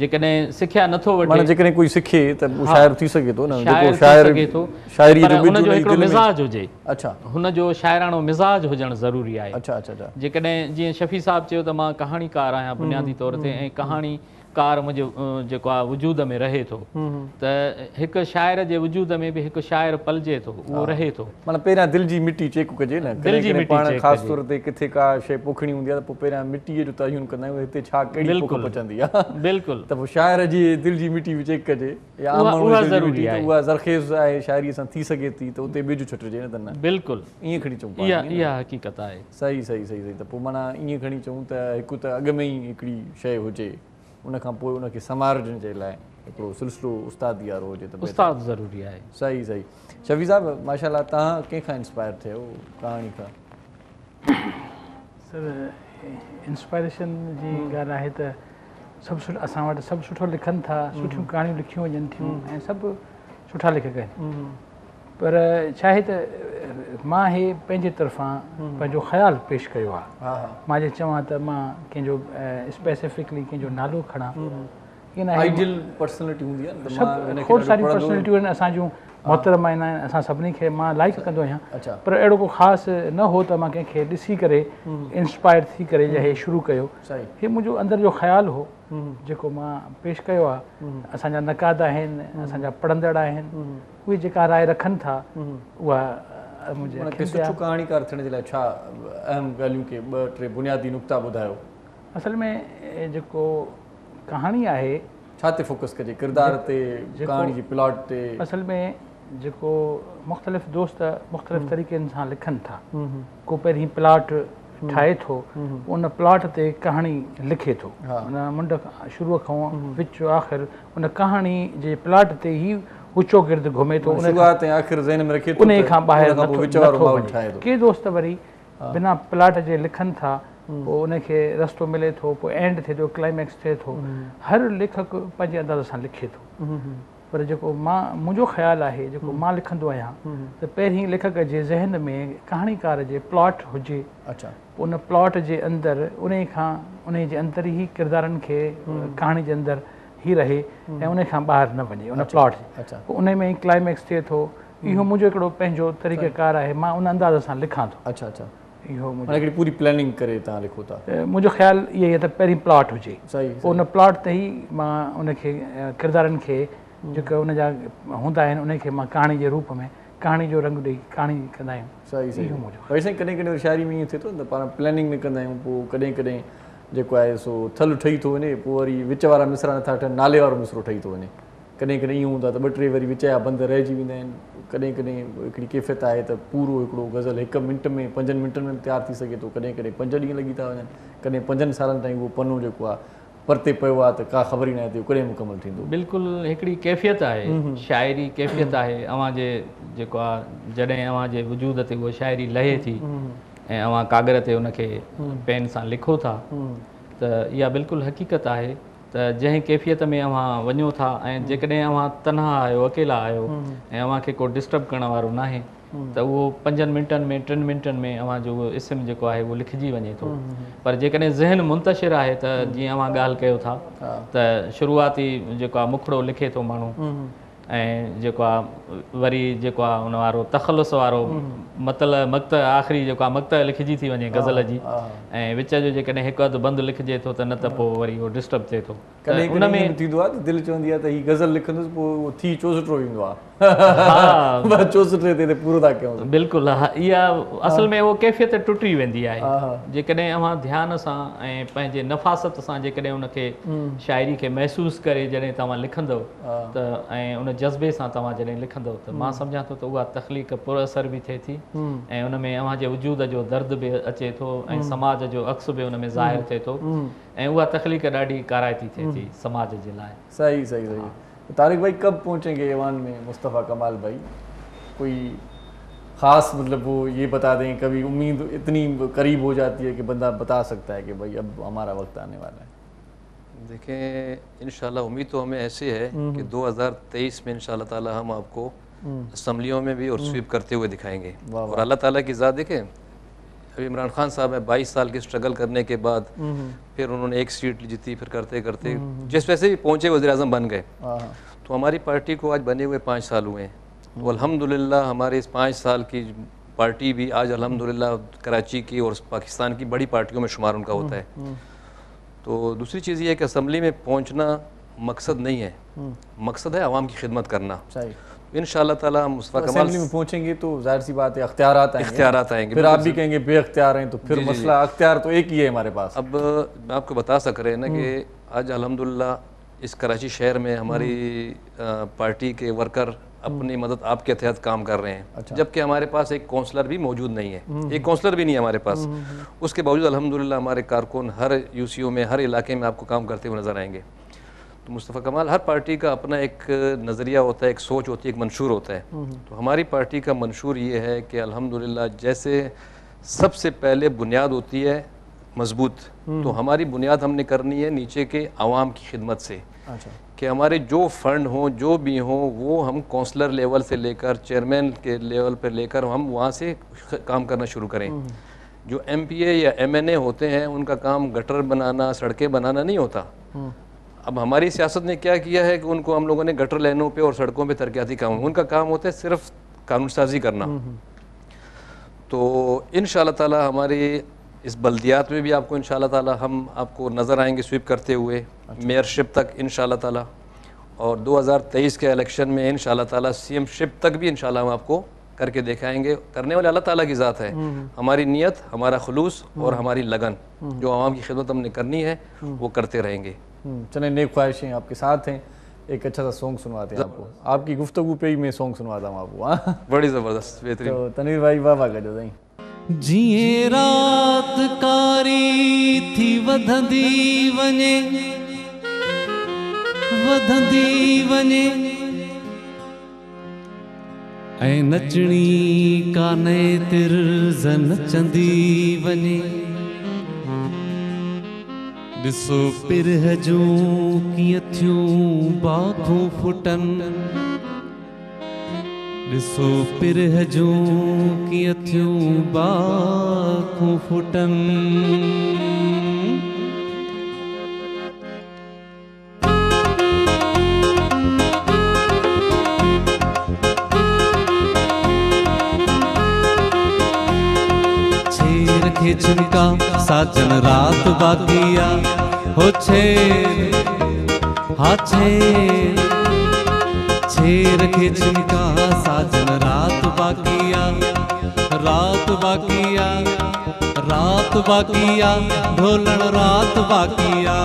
जेकॾहिं सिख्या नथो वठे, जेकॾहिं कोई सिखे त शाइर थी सघे थो न, जेको शाइर सघे थो शाइरी जो हुन जो हिकिड़ो मिज़ाज हुजे। अच्छा, हुन जो शाइराणो मिज़ाज हुजणु ज़रूरी आहे। अच्छा अच्छा, जेकॾहिं जीअं शफ़ी साहिबु चयो त मां कहाणीकार आहियां बुनियादी तौर ते, ऐं कहाणी कार मुंहिंजो जेको आहे वजूद में रहे थो, त हिकु शाइर जे वजूद में बि हिकु शाइर पलजे थो, उहो रहे थो। माना पहिरियां दिलि जी मिटी चेक कजे न, दिलि जी मिटी पाण ख़ासि तौर ते किथे का शइ पोखणी हूंदी आहे त पोइ पहिरियां मिटीअ जो तयन कंदा आहियूं, हिते छा कहिड़ी पोख पचंदी आहे। बिल्कुलु, त पोइ शाइर जी दिलि जी मिटी बि चेक कजे, या उहा ज़रूरी आहे, उहा ज़रखेज़ आहे, शाइरी सां थी सघे थी त उते ॿिजो छटिजे न त न। बिल्कुलु ईअं खणी चऊं, इहा हक़ीक़त आहे। सही सही सही सही, त पोइ माना ईअं खणी चऊं त हिकु त अॻु में ई हिकिड़ी शइ हुजे, उन खां पोइ उनखे संवारण जे लाइ हिकिड़ो सिलसिलो उस्ताद यारो हुजे त उस्ताद ज़रूरी आहे। सही सही। शफ़ी साहब माशाल्लाह, तव्हां कंहिंखां इंस्पायर थियो कहाणी खां? सर इंस्पायरेशन जी ॻाल्हि आहे त सभु सुठो, असां वटि सभु सुठो लिखनि था, सुठियूं कहाणियूं लिखियूं वञनि थियूं ऐं सभु सुठा लेखक आहिनि, पर छा आहे त मां हे पंहिंजे तरफ़ां पंहिंजो ख़्यालु पेश कयो आहे। मां जे चवां त मां कंहिंजो स्पेसिफिकली कंहिंजो नालो खणा, इन आइडियल पर्सनैलिटी हूंदी आहे त मां खोड़ सारी पर्सनैलिटियूं आहिनि असां जूं, मोहतरम आहिनि, असां सभिनी खे मां लाइक कंदो आहियां, पर अहिड़ो को ख़ासि न हो त मां कंहिंखे ॾिसी करे इंस्पायर थी करे या हे शुरू कयो। हे मुंहिंजो अंदरि जो ख़्यालु हो जेको मां पेश कयो आहे। असांजा नक़ाद आहिनि, असांजा पढ़ंदड़ आहिनि, उहे जेका राय रखनि था उहा मुंहिंजे सुठो कहाणीकार थियण जे लाइ छा अहम ॻाल्हियूं के ॿ टे बुनियादी नुक़्ता ॿुधायो। असल में जेको कहाणी आहे छा ते फोकस कजे, किरदार ते, कहाणी जी प्लॉट ते? असल में जेको मुख़्तलिफ़ दोस्त मुख़्तलिफ़ तरीक़नि सां लिखनि था, को पहिरीं प्लॉट ठाहे थो, उन प्लॉट ते कहाणी लिखे थो, उन मुंड शुरूअ खां विच आख़िर उन कहाणी जे प्लॉट ते ई उचो गिर्द घुमे थो, उन खां ॿाहिरि। के दोस्त वरी बिना प्लॉट जे लिखनि था, पोइ उनखे रस्तो मिले थो, पोइ एंड थिए थो, क्लाइमेक्स थिए थो, हर लेखक पंहिंजे अंदाज़ सां लिखे थो। पर जेको मां मुंहिंजो ख़्यालु आहे जेको मां लिखंदो आहियां त पहिरीं लेखक जे ज़हन में कहाणीकार जे प्लॉट हुजे। अच्छा, उन प्लॉट जे अंदरि उन खां उन जे अंदरि ई किरदारनि खे कहाणी जे अंदरि ई रहे ऐं उन खां ॿाहिरि न वञे उन प्लॉट जे, पोइ उन में ई क्लाइमेक्स थिए थो। इहो मुंहिंजो हिकिड़ो पंहिंजो तरीक़ेकार आहे, मां उन अंदाज़ सां लिखां थो। अच्छा अच्छा, इहो मुंहिंजी पूरी प्लानिंग करे तव्हां लिखो था। मुंहिंजो ख़्यालु इहो आहे त पहिरीं प्लॉट हुजे, पोइ उन प्लॉट ते ई मां उनखे किरदारनि खे जेके उनजा हूंदा आहिनि उनखे मां कहाणी जे रूप में कहाणी जो रंग ॾेई कहाणी कंदा आहियूं। सही सही। वरी साईं कॾहिं कॾहिं शाइरी में ईअं थिए थो न, पाण प्लैनिंग में कंदा आहियूं, पोइ कॾहिं कॾहिं जेको आहे सो थल ठही थो वञे, पोइ वरी विच वारा मिसरा नथा ठहनि, नाले वारो मिसरो ठही थो वञे। कॾहिं कॾहिं ईअं हूंदो आहे त ॿ टे वरी विच जा बंद रहिजी वेंदा आहिनि। कॾहिं कॾहिं हिकिड़ी कैफ़ियत आहे त पूरो हिकिड़ो गज़ल हिकु मिंट में 5 मिंटनि में तयारु थी सघे थो, कॾहिं कॾहिं 5 ॾींहं लॻी था वञनि, कॾहिं 5 सालनि ताईं उहो पनो जेको आहे परते पियो आहे त का ख़बर ई न आहे त कॾहिं मुकमल थींदो। बिल्कुलु हिकिड़ी कैफ़ियत आहे, शाइरी कैफ़ियत आहे। अव्हां जे जेको आहे जॾहिं अव्हां जे वजूद ते उहा शाइरी लहे थी ऐं अव्हां कागर ते उनखे पेन सां लिखो था, त इहा बिल्कुलु हक़ीक़त आहे त जंहिं कैफ़ियत में अव्हां वञो था, ऐं जेकॾहिं अव्हां तनहा आहियो, अकेला आहियो ऐं अव्हांखे को डिस्टर्ब करण वारो न आहे, त उहो 5 मिंटनि में 3 मिंटनि में अव्हांजो उहो इसम जेको आहे उहो लिखिजी वञे थो। पर जेकॾहिं ज़हन मुंतशिर आहे त जीअं अव्हां ॻाल्हि कयो था त शुरूआती जेको आहे मुखड़ो लिखे थो माण्हू, ऐं जेको आहे वरी जेको आहे उन वारो तख़लुस वारो मतिलबु मक़्त आख़िरी जेको आहे मक़्त लिखिजी थी वञे गज़ल जी, ऐं विच जो जेकॾहिं हिकु हधु बंदि लिखिजे थो त न त पोइ वरी उहो डिस्टर्ब थिए थो। हुन में थींदो आहे त दिलि चवंदी आहे त हीअ गज़ल लिखंदुसि, पोइ उहो थी 64 ईंदो आहे। बिल्कुलु, इहा असल में उहो कैफ़ियत टुटी वेंदी आहे जेकॾहिं अव्हां ध्यान सां ऐं पंहिंजे नफ़ासत सां जेकॾहिं उनखे शाइरी खे महसूसु करे जॾहिं तव्हां लिखंदव त ऐं उन जज़्बे सां तव्हां जॾहिं लिखंदव त मां सम्झां थो त उहा तख़लीक़ पुरअसर बि थिए थी, ऐं उन में अव्हां जे वजूद जो दर्द बि अचे थो ऐं समाज जो अक्स बि उन में ज़ाहिर थिए थो, ऐं उहा तख़लीक़ ॾाढी काराइती थिए थी समाज जे लाइ। सही सही सही। तारिक भाई, कब पहुँचेंगे ईवान में मुस्तफ़ा कमाल भाई? कोई ख़ास मतलब वो ये बता दें, कभी उम्मीद इतनी करीब हो जाती है कि बंदा बता सकता है कि भाई अब हमारा वक्त आने वाला है। देखें इंशाल्लाह उम्मीद तो हमें ऐसी है कि 2023 में इंशाल्लाह ताला हम आपको असम्बलियों में भी और स्वीप करते हुए दिखाएंगे। और अल्लाह ताला की ज़ात देखें, अभी इमरान खान साहब हैं 22 साल की स्ट्रगल करने के बाद फिर उन्होंने एक सीट जीती, फिर करते करते जिस वैसे भी पहुँचे वज़ीर-ए-आज़म बन गए। तो हमारी पार्टी को आज बने हुए 5 साल हुए हैं। तो अल्हम्दुलिल्लाह हमारे इस 5 साल की पार्टी भी आज अल्हम्दुलिल्लाह कराची की और पाकिस्तान की बड़ी पार्टियों में शुमार उनका होता है। तो दूसरी चीज़ ये है कि असम्बली में पहुंचना मकसद नहीं है, मकसद है आवाम की खिदमत करना। इंशाल्लाह ताला हम मुस्तफा कमाल असेंबली में पहुंचेंगे तो जाहिर सी बात है इख्तियार आएंगे, फिर आप भी कहेंगे बेअख्तियार हैं, तो फिर मसला अख्तियार तो एक ही है हमारे पास। अब मैं आपको बता सक रहे हैं ना कि आज अल्हम्दुलिल्लाह इस कराची शहर में हमारी पार्टी के वर्कर अपनी मदद आपके तहत काम कर रहे हैं। अच्छा। जबकि हमारे पास एक काउंसलर भी मौजूद नहीं है, एक काउंसलर भी नहीं है हमारे पास। उसके बावजूद अल्हम्दुलिल्लाह हमारे कारकुन हर यूसीओ में, हर इलाके में आपको काम करते हुए नज़र आएंगे। तो मुस्तफ़ा कमाल, हर पार्टी का अपना एक नज़रिया होता है, एक सोच होती है, एक मंशूर होता है। तो हमारी पार्टी का मंशूर ये है कि अल्हम्दुलिल्लाह जैसे सबसे पहले बुनियाद होती है मजबूत, तो हमारी बुनियाद हमने करनी है नीचे के आवाम की खिदमत से। अच्छा। कि हमारे जो फंड हों, जो भी हों, वो हम काउंसलर लेवल से लेकर चेयरमैन के लेवल पर लेकर हम वहाँ से काम करना शुरू करें। जो MPA या MNA होते हैं उनका काम गटर बनाना, सड़कें बनाना नहीं होता। अब हमारी सियासत ने क्या किया है कि उनको हम लोगों ने गटर लेनों पे और सड़कों पे तरक्याती काम, उनका काम होता है सिर्फ कानून साजी करना। तो इंशाल्लाह ताला हमारी इस बल्दियात में भी आपको इंशाल्लाह ताला हम आपको नज़र आएंगे स्वीप करते हुए। अच्छा। मेयरशिप तक इंशाल्लाह ताला और 2023 के इलेक्शन में इंशाल्लाह ताला CMशिप तक भी इंशाल्लाह हम आपको करके दिखाएंगे। करने वाले अल्लाह ताला की ज़ात है। हमारी नीयत, हमारा खुलूस और हमारी लगन, जो आवाम की खिदमत हमने करनी है वो करते रहेंगे। चले, नेक ख्वाहिशें आपके साथ हैं। एक अच्छा सा सॉन्ग सुनवाते हैं आपको, आपकी गुफ्तगू पे ही मैं सॉन्ग सुनवाता हूँ आपको, बड़ी ज़बरदस्त बेहतरीन। तो तनवीर भाई बाबा का जो नहीं जिए रात कारी थी वधंदी वने ऐं नचणी काने तिर जन चंदी वने दिसो पिरह जो कियां थियूं बाखों फुटन दिसो पिरह जो कियां थियूं बाखों फुटन छे झुमका साजन रात बागिया हो छे रखे झुमका साजन रात बागिया ढोलन रात बागिया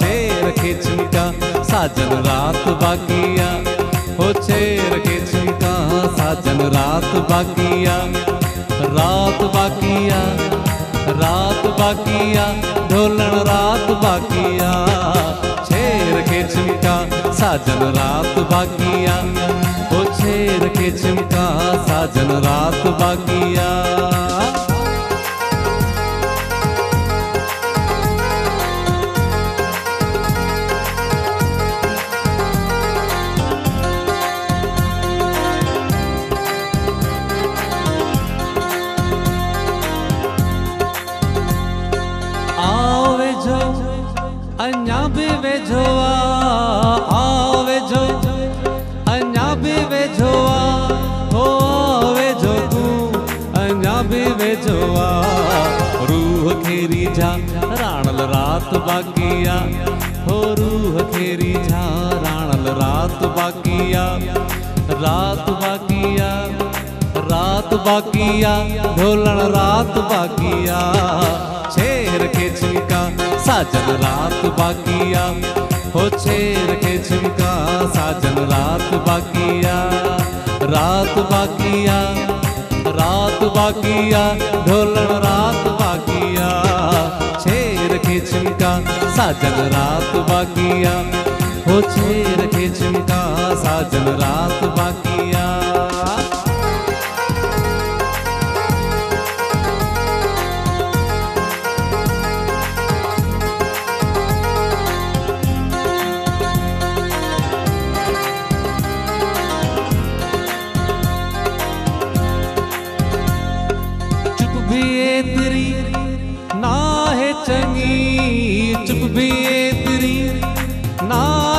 छे रखे झुमका साजन रात बागिया हो छे रखे झुमका साजन रात बाकिया ढोलन रात बाकिया छेर के झुमका साजन रात बाकिया ओ छेर के झुमका साजन रात बाकिया रात बाकिया ढोलन रात बाकिया छेर के झुमका साजन रात बाकिया हो छेर के झुमका साजन रात बाकिया ढोलन रात बाकिया छेर के झुमका साजन रात बाकिया हो छेर के झुमका साजन रात बाकिया चुप भी तेरी ना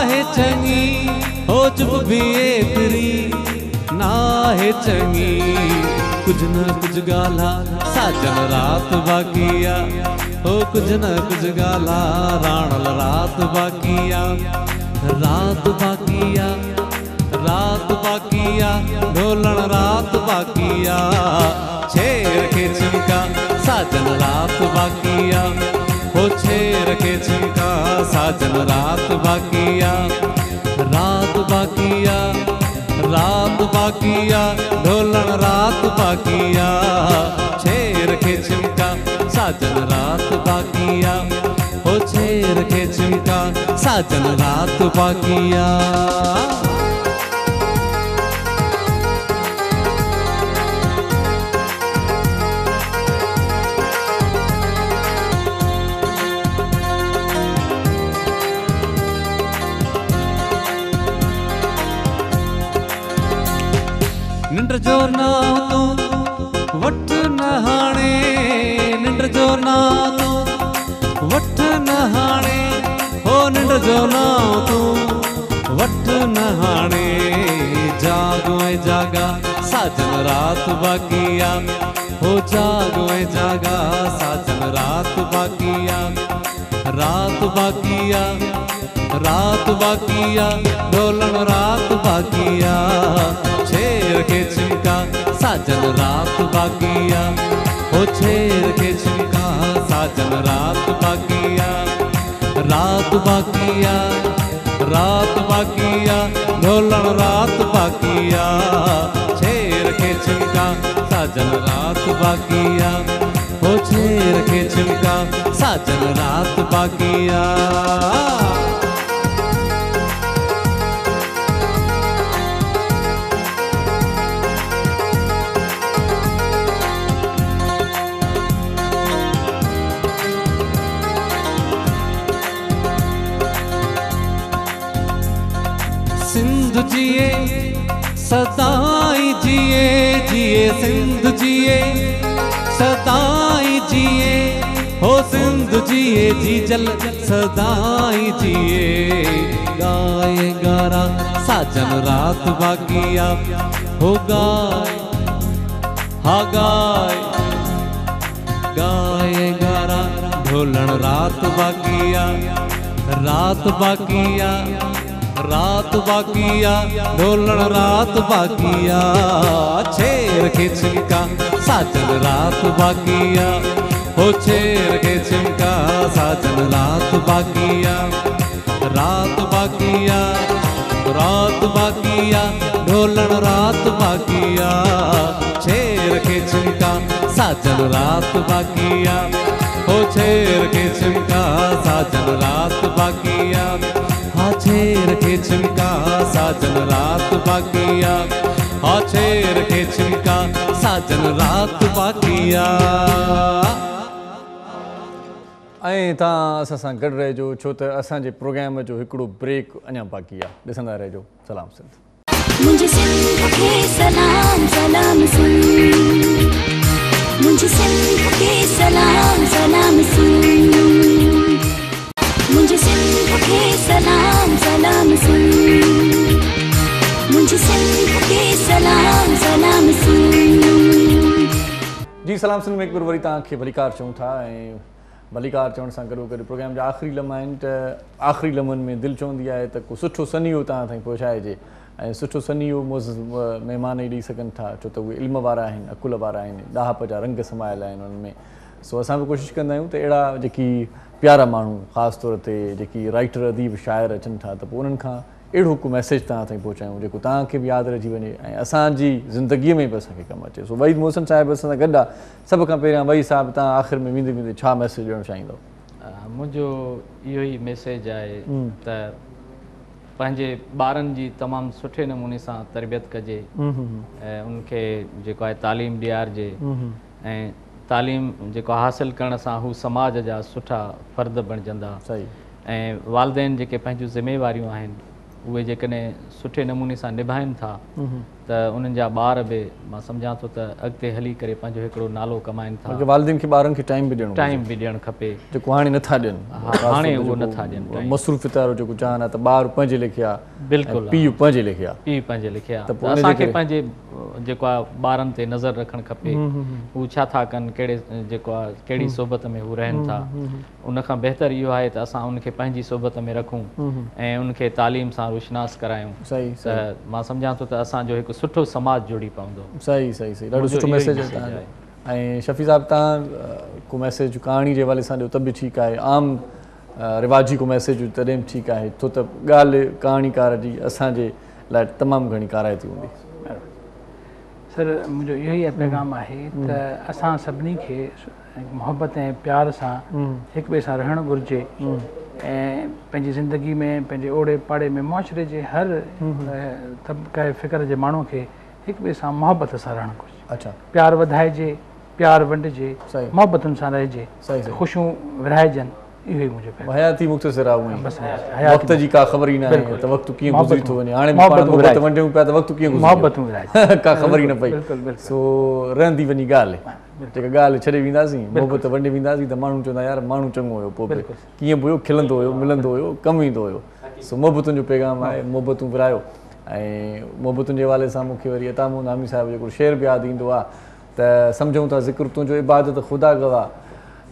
है चंगी, हो चुप भी तेरी ना है चंगी। कुछ न कुछ गाला साजन रात बाकिया, हो कुछ न कुछ गाला राणल रात बाकिया, रात बाकिया रात बाकिया, ढोलन रात बाकिया। छेर के झुमका साजन रात बाकिया, हो छेर के झुमका साजन रात बाकिया, रात बाकिया रात बाकिया, ढोलन रात बाकिया। छेर के झुमका साजन रात बाकिया, हो छेर के झुमका साजन रात बाकिया। निंद्र जो ना तो वट नहाने, निंद्र जो ना तो वट नहाने, हो निंद्र जो ना तो वट नहाने। जागो ए जागा साजन रात बाकिया, हो जागो ए जागा साजन रात बाकिया, रात बाकिया रात बाकिया, ढोलन रात बाकिया। छेर के झुमका साजन रात बाकिया, हो छेर के झुमका साजन रात बाकिया, रात बाकिया रात बाकिया, ढोलन रात बाकिया। छेर के झुमका साजन रात बाकिया, हो छेर के झुमका साजन रात बाकिया। सिंध जिए सदाई जिए, जिए सिंध जिए सदाई जिए, हो सिंध जिए जी जल सदाई जिए। गाए गारा साजन रात बाकिया, हो गाए हा गाए, गाए गारा ढोलन रात बाकिया, रात बाकिया रात बाकिया, ढोलन रात बाकिया। छेर के झुमका साजन रात बाकिया, हो छेर के झुमका साजन रात बाकिया, रात बाकिया रात बाकिया, ढोलन रात बाकिया। छेर के झुमका साजन रात बाकिया, हो छेर के झुमका साजन रात बाकिया, छेर के झुमका साजन रात बाकिया, हा छेर के झुमका साजन रात बाकिया। ऐं तव्हां असां सां गॾु रहिजो छो त असांजे प्रोग्राम जो हिकिड़ो ब्रेक अञा बाक़ी आहे। ॾिसंदा रहिजो सलाम सिंध। मुंहिंजे सिंध खे सलाम, सलाम सिंध, मुंहिंजे सिंध खे सलाम, सलाम सिंध, मुझे सिंध के सलाम, सलाम सिंध, मुझे सिंध के सलाम, सलाम सिंध। जी सलाम सिंध में एक बार वरी तव्हांखे भलीकार चऊं था ऐं भलीकार चवण सां गॾो गॾु प्रोग्राम जा आख़िरी लम्हा आहिनि त आख़िरी लम्हनि में दिलि चवंदी आहे त को सुठो सन्हीयो तव्हां ताईं पहुचाइजे ऐं सुठो सन्हीयो महिमान ई ॾेई सघनि था छो त उहे इल्म वारा आहिनि, अकुल वारा आहिनि, ॾाहप जा रंग समायल आहिनि उन्हनि में। सो असां बि कोशिशि कंदा आहियूं त अहिड़ा जेकी प्यारा माण्हू ख़ासि तौर ते जेकी राइटर अदीब शाइर अचनि था त पोइ उन्हनि खां अहिड़ो को मैसेज तव्हां ताईं पहुचायूं जेको तव्हांखे बि यादि रहिजी वञे ऐं असांजी ज़िंदगीअ में बि असांखे कमु अचे। सो वहीद मोहसिन साहिबु असां सां गॾु आहे। सभ खां पहिरियां वहीद साहिबु तव्हां आख़िर में वेंदे वेंदे छा मैसेज ॾियणु चाहींदो? मुंहिंजो इहो ई मैसेज आहे त पंहिंजे ॿारनि जी तमामु सुठे नमूने सां तरबियत कजे ऐं उनखे जेको आहे तालीम ॾियारिजे ऐं तालीम जेको हासिल करण सां हू समाज जा सुठा फ़र्द बणजंदा ऐं वालदेन जेके पंहिंजूं ज़िम्मेवारियूं आहिनि उहे जेकॾहिं सुठे नमूने सां निभाइनि था तो उन्हनि जा ॿार बि मां सम्झां थो त अॻिते हली करे पंहिंजो हिकिड़ो नालो कमाइनि था। वालिदनि खे ॿारनि खे टाइम बि ॾियणो खपे जेको हाणे नथा ॾियनि। हाणे उहो नथा ॾियनि। मसरूफ़ तारो जेको चाहनि आहे त ॿार पंहिंजे लेखे आहे, बिल्कुलु पीउ पंहिंजे लेखे आहे। त असांखे पंहिंजे जेको आहे ॿारनि ते नज़र रखणु खपे, हू छा था कनि, कहिड़ी सोबत में हू रहनि था। उनखां बहितर इहो आहे त असां उनखे पंहिंजी सोबत में रखूं ऐं उनखे तालीम सां रोशनास करायूं। त मां सम्झां थो त असांजो हिकु सुठो समाज जुड़ी पाउंदो। सही ॾाढो सुठो मैसेज आहे। ऐं शफ़ी साहब, तव्हां को मैसेज कहाणी जे हवाले सां ॾियो त बि ठीकु आहे, आम रिवाजी को मैसेज तॾहिं बि ठीकु आहे, छो त ॻाल्हि कहाणीकार जी असांजे लाइ तमामु घणी काराइती हूंदी। सर, मुंहिंजो इहो ई पैगाम आहे त असां सभिनी खे मोहबत ऐं प्यार सां हिक ॿिए सां रहणु घुरिजे ऐं पंहिंजी ज़िंदगी में, पंहिंजे ओड़े पाड़े में, मुआशरे जे हर तबक़े फ़िक्र जे माण्हू खे हिक ॿिए सां मोहबत सां रहणु घुरिजे। अच्छा, प्यार वधाइजे, प्यार वंडिजे, मोहबतुनि सां रहिजे, ख़ुशियूं विराइजनि। इहो ई मुंहिंजो पैगाम। हयाती मुख़्तसर आहे, बस वक़्त जी का ख़बर ई न आहे त वक़्तु कीअं गुज़री थो वञे। हाणे मोहबत वंडियूं पिया त वक़्तु कीअं गुज़री, मोहबतूं विराइजनि, का ख़बर ई न पई। सो रहंदी वञी ॻाल्हि, जेका ॻाल्हि छॾे वेंदासीं, मोहबत वंडे वेंदासीं त माण्हू चवंदा यार माण्हू चङो हुयो, पोइ कीअं बि हुयो, खिलंदो हुयो, मिलंदो हुयो, कमु ईंदो हुयो। सो मोहबतुनि जो पैगाम आहे, मोहबतूं विरायो। ऐं मोहबतुनि जे हवाले सां मूंखे वरी अतामो नामी साहिब जेको शेर बि यादि ईंदो आहे त सम्झूं था ज़िक्र तुंहिंजो इबादत ख़ुदा गवाह,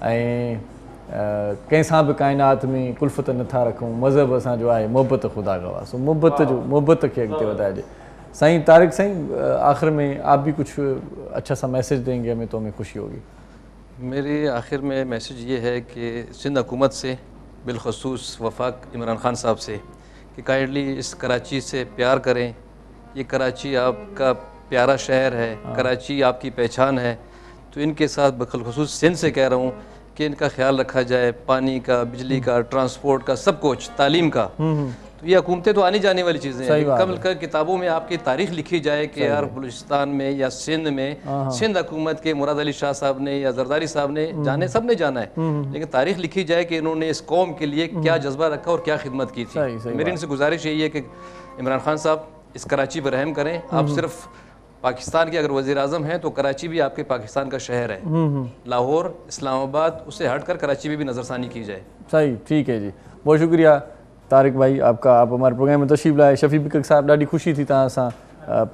ऐं कंहिंसां बि काइनात में कुल्फ़त नथा रखूं, मज़हब असांजो आहे मोहबत ख़ुदा गवाह। सो मोहबत खे अॻिते वधाइजे। साईं तारिक साईं, आखिर में आप भी कुछ अच्छा सा मैसेज देंगे हमें तो हमें खुशी होगी। मेरे आखिर में मैसेज ये है कि सिंध हुकूमत से, बिलखसूस वफाक इमरान खान साहब से, कि काइंडली इस कराची से प्यार करें। ये कराची आपका प्यारा शहर है, कराची आपकी पहचान है, तो इनके साथ बिलखसूस सिंध से कह रहा हूँ कि इनका ख्याल रखा जाए, पानी का, बिजली का, ट्रांसपोर्ट का, सब कुछ, तालीम का। ये हुकूमतें तो आने जाने वाली चीज़ें हैं, कम कर किताबों में आपकी तारीख लिखी जाए कि यार बलूचिस्तान में या सिंध में सिंध हुकूमत के मुराद अली शाह साहब ने या जरदारी साहब ने जाने, सब ने जाना है, लेकिन तारीख लिखी जाए कि इन्होंने इस कौम के लिए क्या जज्बा रखा और क्या खिदमत की थी। मेरी इनसे गुजारिश यही है कि इमरान खान साहब इस कराची पर रहम करें। आप सिर्फ पाकिस्तान के अगर वज़ीर आज़म हैं तो कराची भी आपके पाकिस्तान का शहर है, लाहौर, इस्लामाबाद, उससे हट कर कराची में भी नज़रसानी की जाए। सही, ठीक है जी, बहुत शुक्रिया तारिक भाई आपका, आप हमारे प्रोग्राम में तशरीफ़ लाए। शफ़ी बिक्क साहब, ढी खुशी थी तसा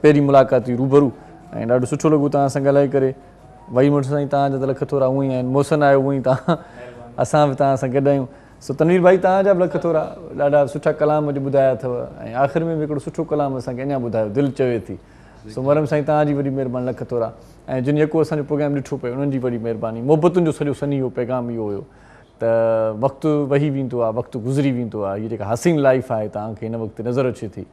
पैरी मुलाकात हुई रूबरू, ए ढो सुो लगो तल्हाए कर। वही मुड़स साई तक लख थोड़ा उँ ही मौसन आए, उँ ही अस भी तद आयो। सो तनवीर भाई, तक लख थोड़ा ढा सुा कलाम अज बुधाया अव, आखिर में भी सुठो कलाम असें अना बुधा, दिल चवे थी। सो मरम साई, ती वही मेहरबानी लख थोड़ा। ए जिन यको असो प्रोग्राम ॾिठो पे उन्होंने वही मेहरबानी। मोहबतुन जो सॼो सनी पैगाम इहो हो त वक़्तु वही वेंदो आहे, वक़्तु गुज़री वेंदो आहे। इहा जेका हसीन लाइफ आहे तव्हांखे हिन वक़्तु नज़र अचे थी,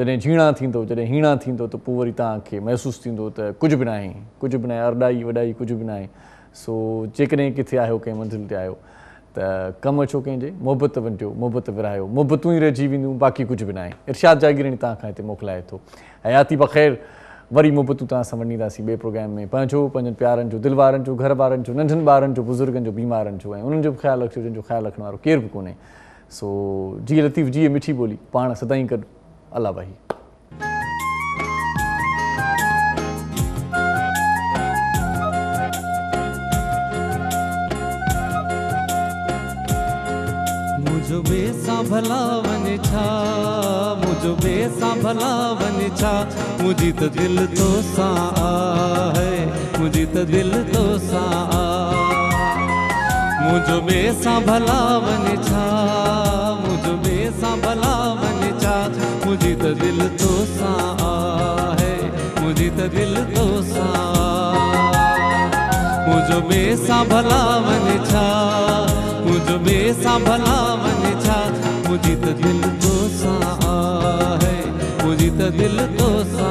जॾहिं झीणा थींदो, जॾहिं हीणा थींदो त पोइ वरी तव्हांखे महसूसु थींदो त कुझु बि न आहे, कुझु बि न आहे, अरॾाई वॾाई कुझु बि न आहे। सो जेकॾहिं किथे आहियो, कंहिं मंज़िल ते आहियो त कमु अचो कंहिंजे, मोहबत वंटियो, मोहबत विरायो, मोहबतूं ई रहिजी वेंदियूं, बाक़ी कुझु बि न आहे। इरशाद जागीरानी तव्हांखां हिते मोकिलाए थो। हयाती बख़ैर, वरी मोहबतूं तव्हां सां वंडींदासीं ॿिए प्रोग्राम में। पंहिंजो, पंहिंजनि प्यारनि जो, दिलि वारनि जो, घर वारनि जो, नंढनि ॿारनि जो, बुज़ुर्गनि जो, बीमारनि जो, ऐं उन्हनि जो बि ख़्यालु रखिजो जंहिंजो ख़्यालु रखण वारो केरु बि कोन्हे। सो जी लतीफ़ जी मिठी ॿोली, पाण सदाईं गॾु, अला भाई। मुझो बेसा भला वन छा मुझी तो दिल तो सा आए, मुझी तो दिल तो सा आए। मुझो बेसा भला वन छा मुझी तो दिल तो सा आए, मुझी तो दिल तो सा आए। मुझो बेसा भला वन छा मुझी तो दिल तो सा है, मुझी तो दिल तो सा।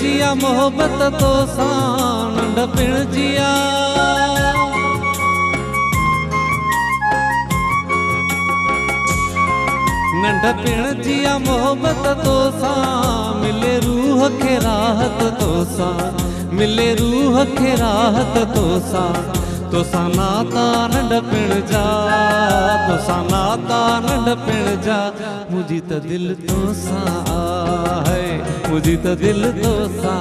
जिया मोहब्बत तो सान नंढपिण जिया नंढपिण जिया मोहब्बत तो सान मिले रूह के राहत तो सान मिले रूह के राहत तो सान नाता नंढपिण जा तो सान नाता नंढपिण जा मुझी त दिल तो सान मुझी तो दिल तो सा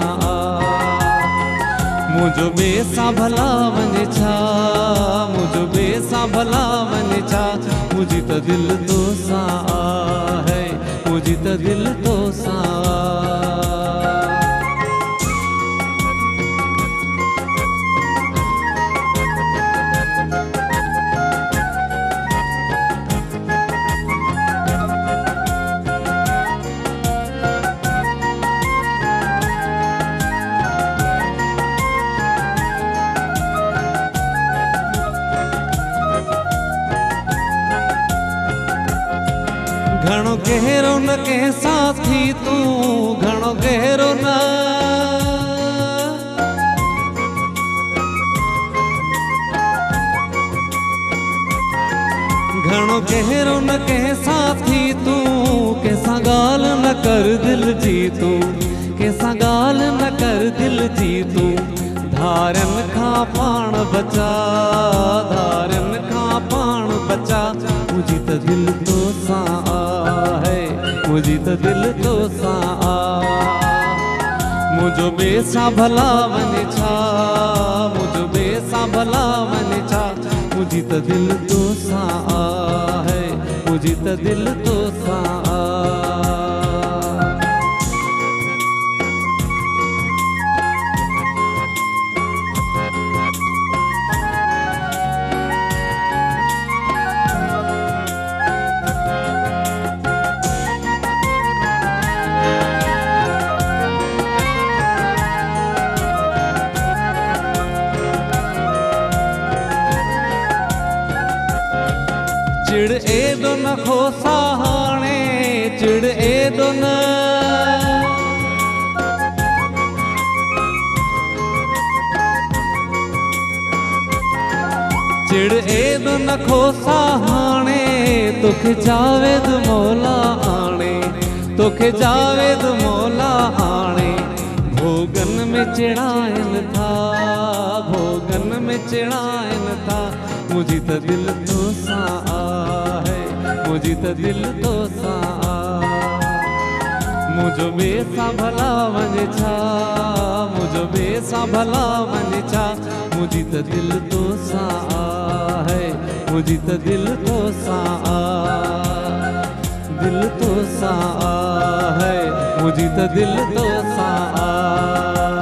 मुझो बेसा भला वने छा मुझो बेसा भला वने छा मुझी तो दिल तो सा है मुझी तो दिल तो सा गहरो न कह साथी तू घणो गहरो न घणो गहरो न कह साथी तू कैसा गाल न कर दिल जी तू कैसा गाल न कर दिल जी तू धारन खा पाण बचा धारन खा पाण बचा मुझी त दिल तो सा मुझी तो दिल तो सा मुझो बेसा भला वने छा मुझो बेसा भला वने छा मुझी तो दिल तो सा है मुझी तो दिल तो सा चिड़ एदो न चिड़ एदो न खोसा हाणे तोखे जावेद मौला आणे तोखे जावेद मौला आणे भोगन में चिड़ाइन था भोगन में चिड़ाइन था मुझी त दिल तो सा है मुझी त दिल तो सा मुझो बेसा भला वने छा मुझो बेसा भला वने छा मुझी त दिल तो सा है मुझी त दिल तो सा है मुझी त दिल तो सा।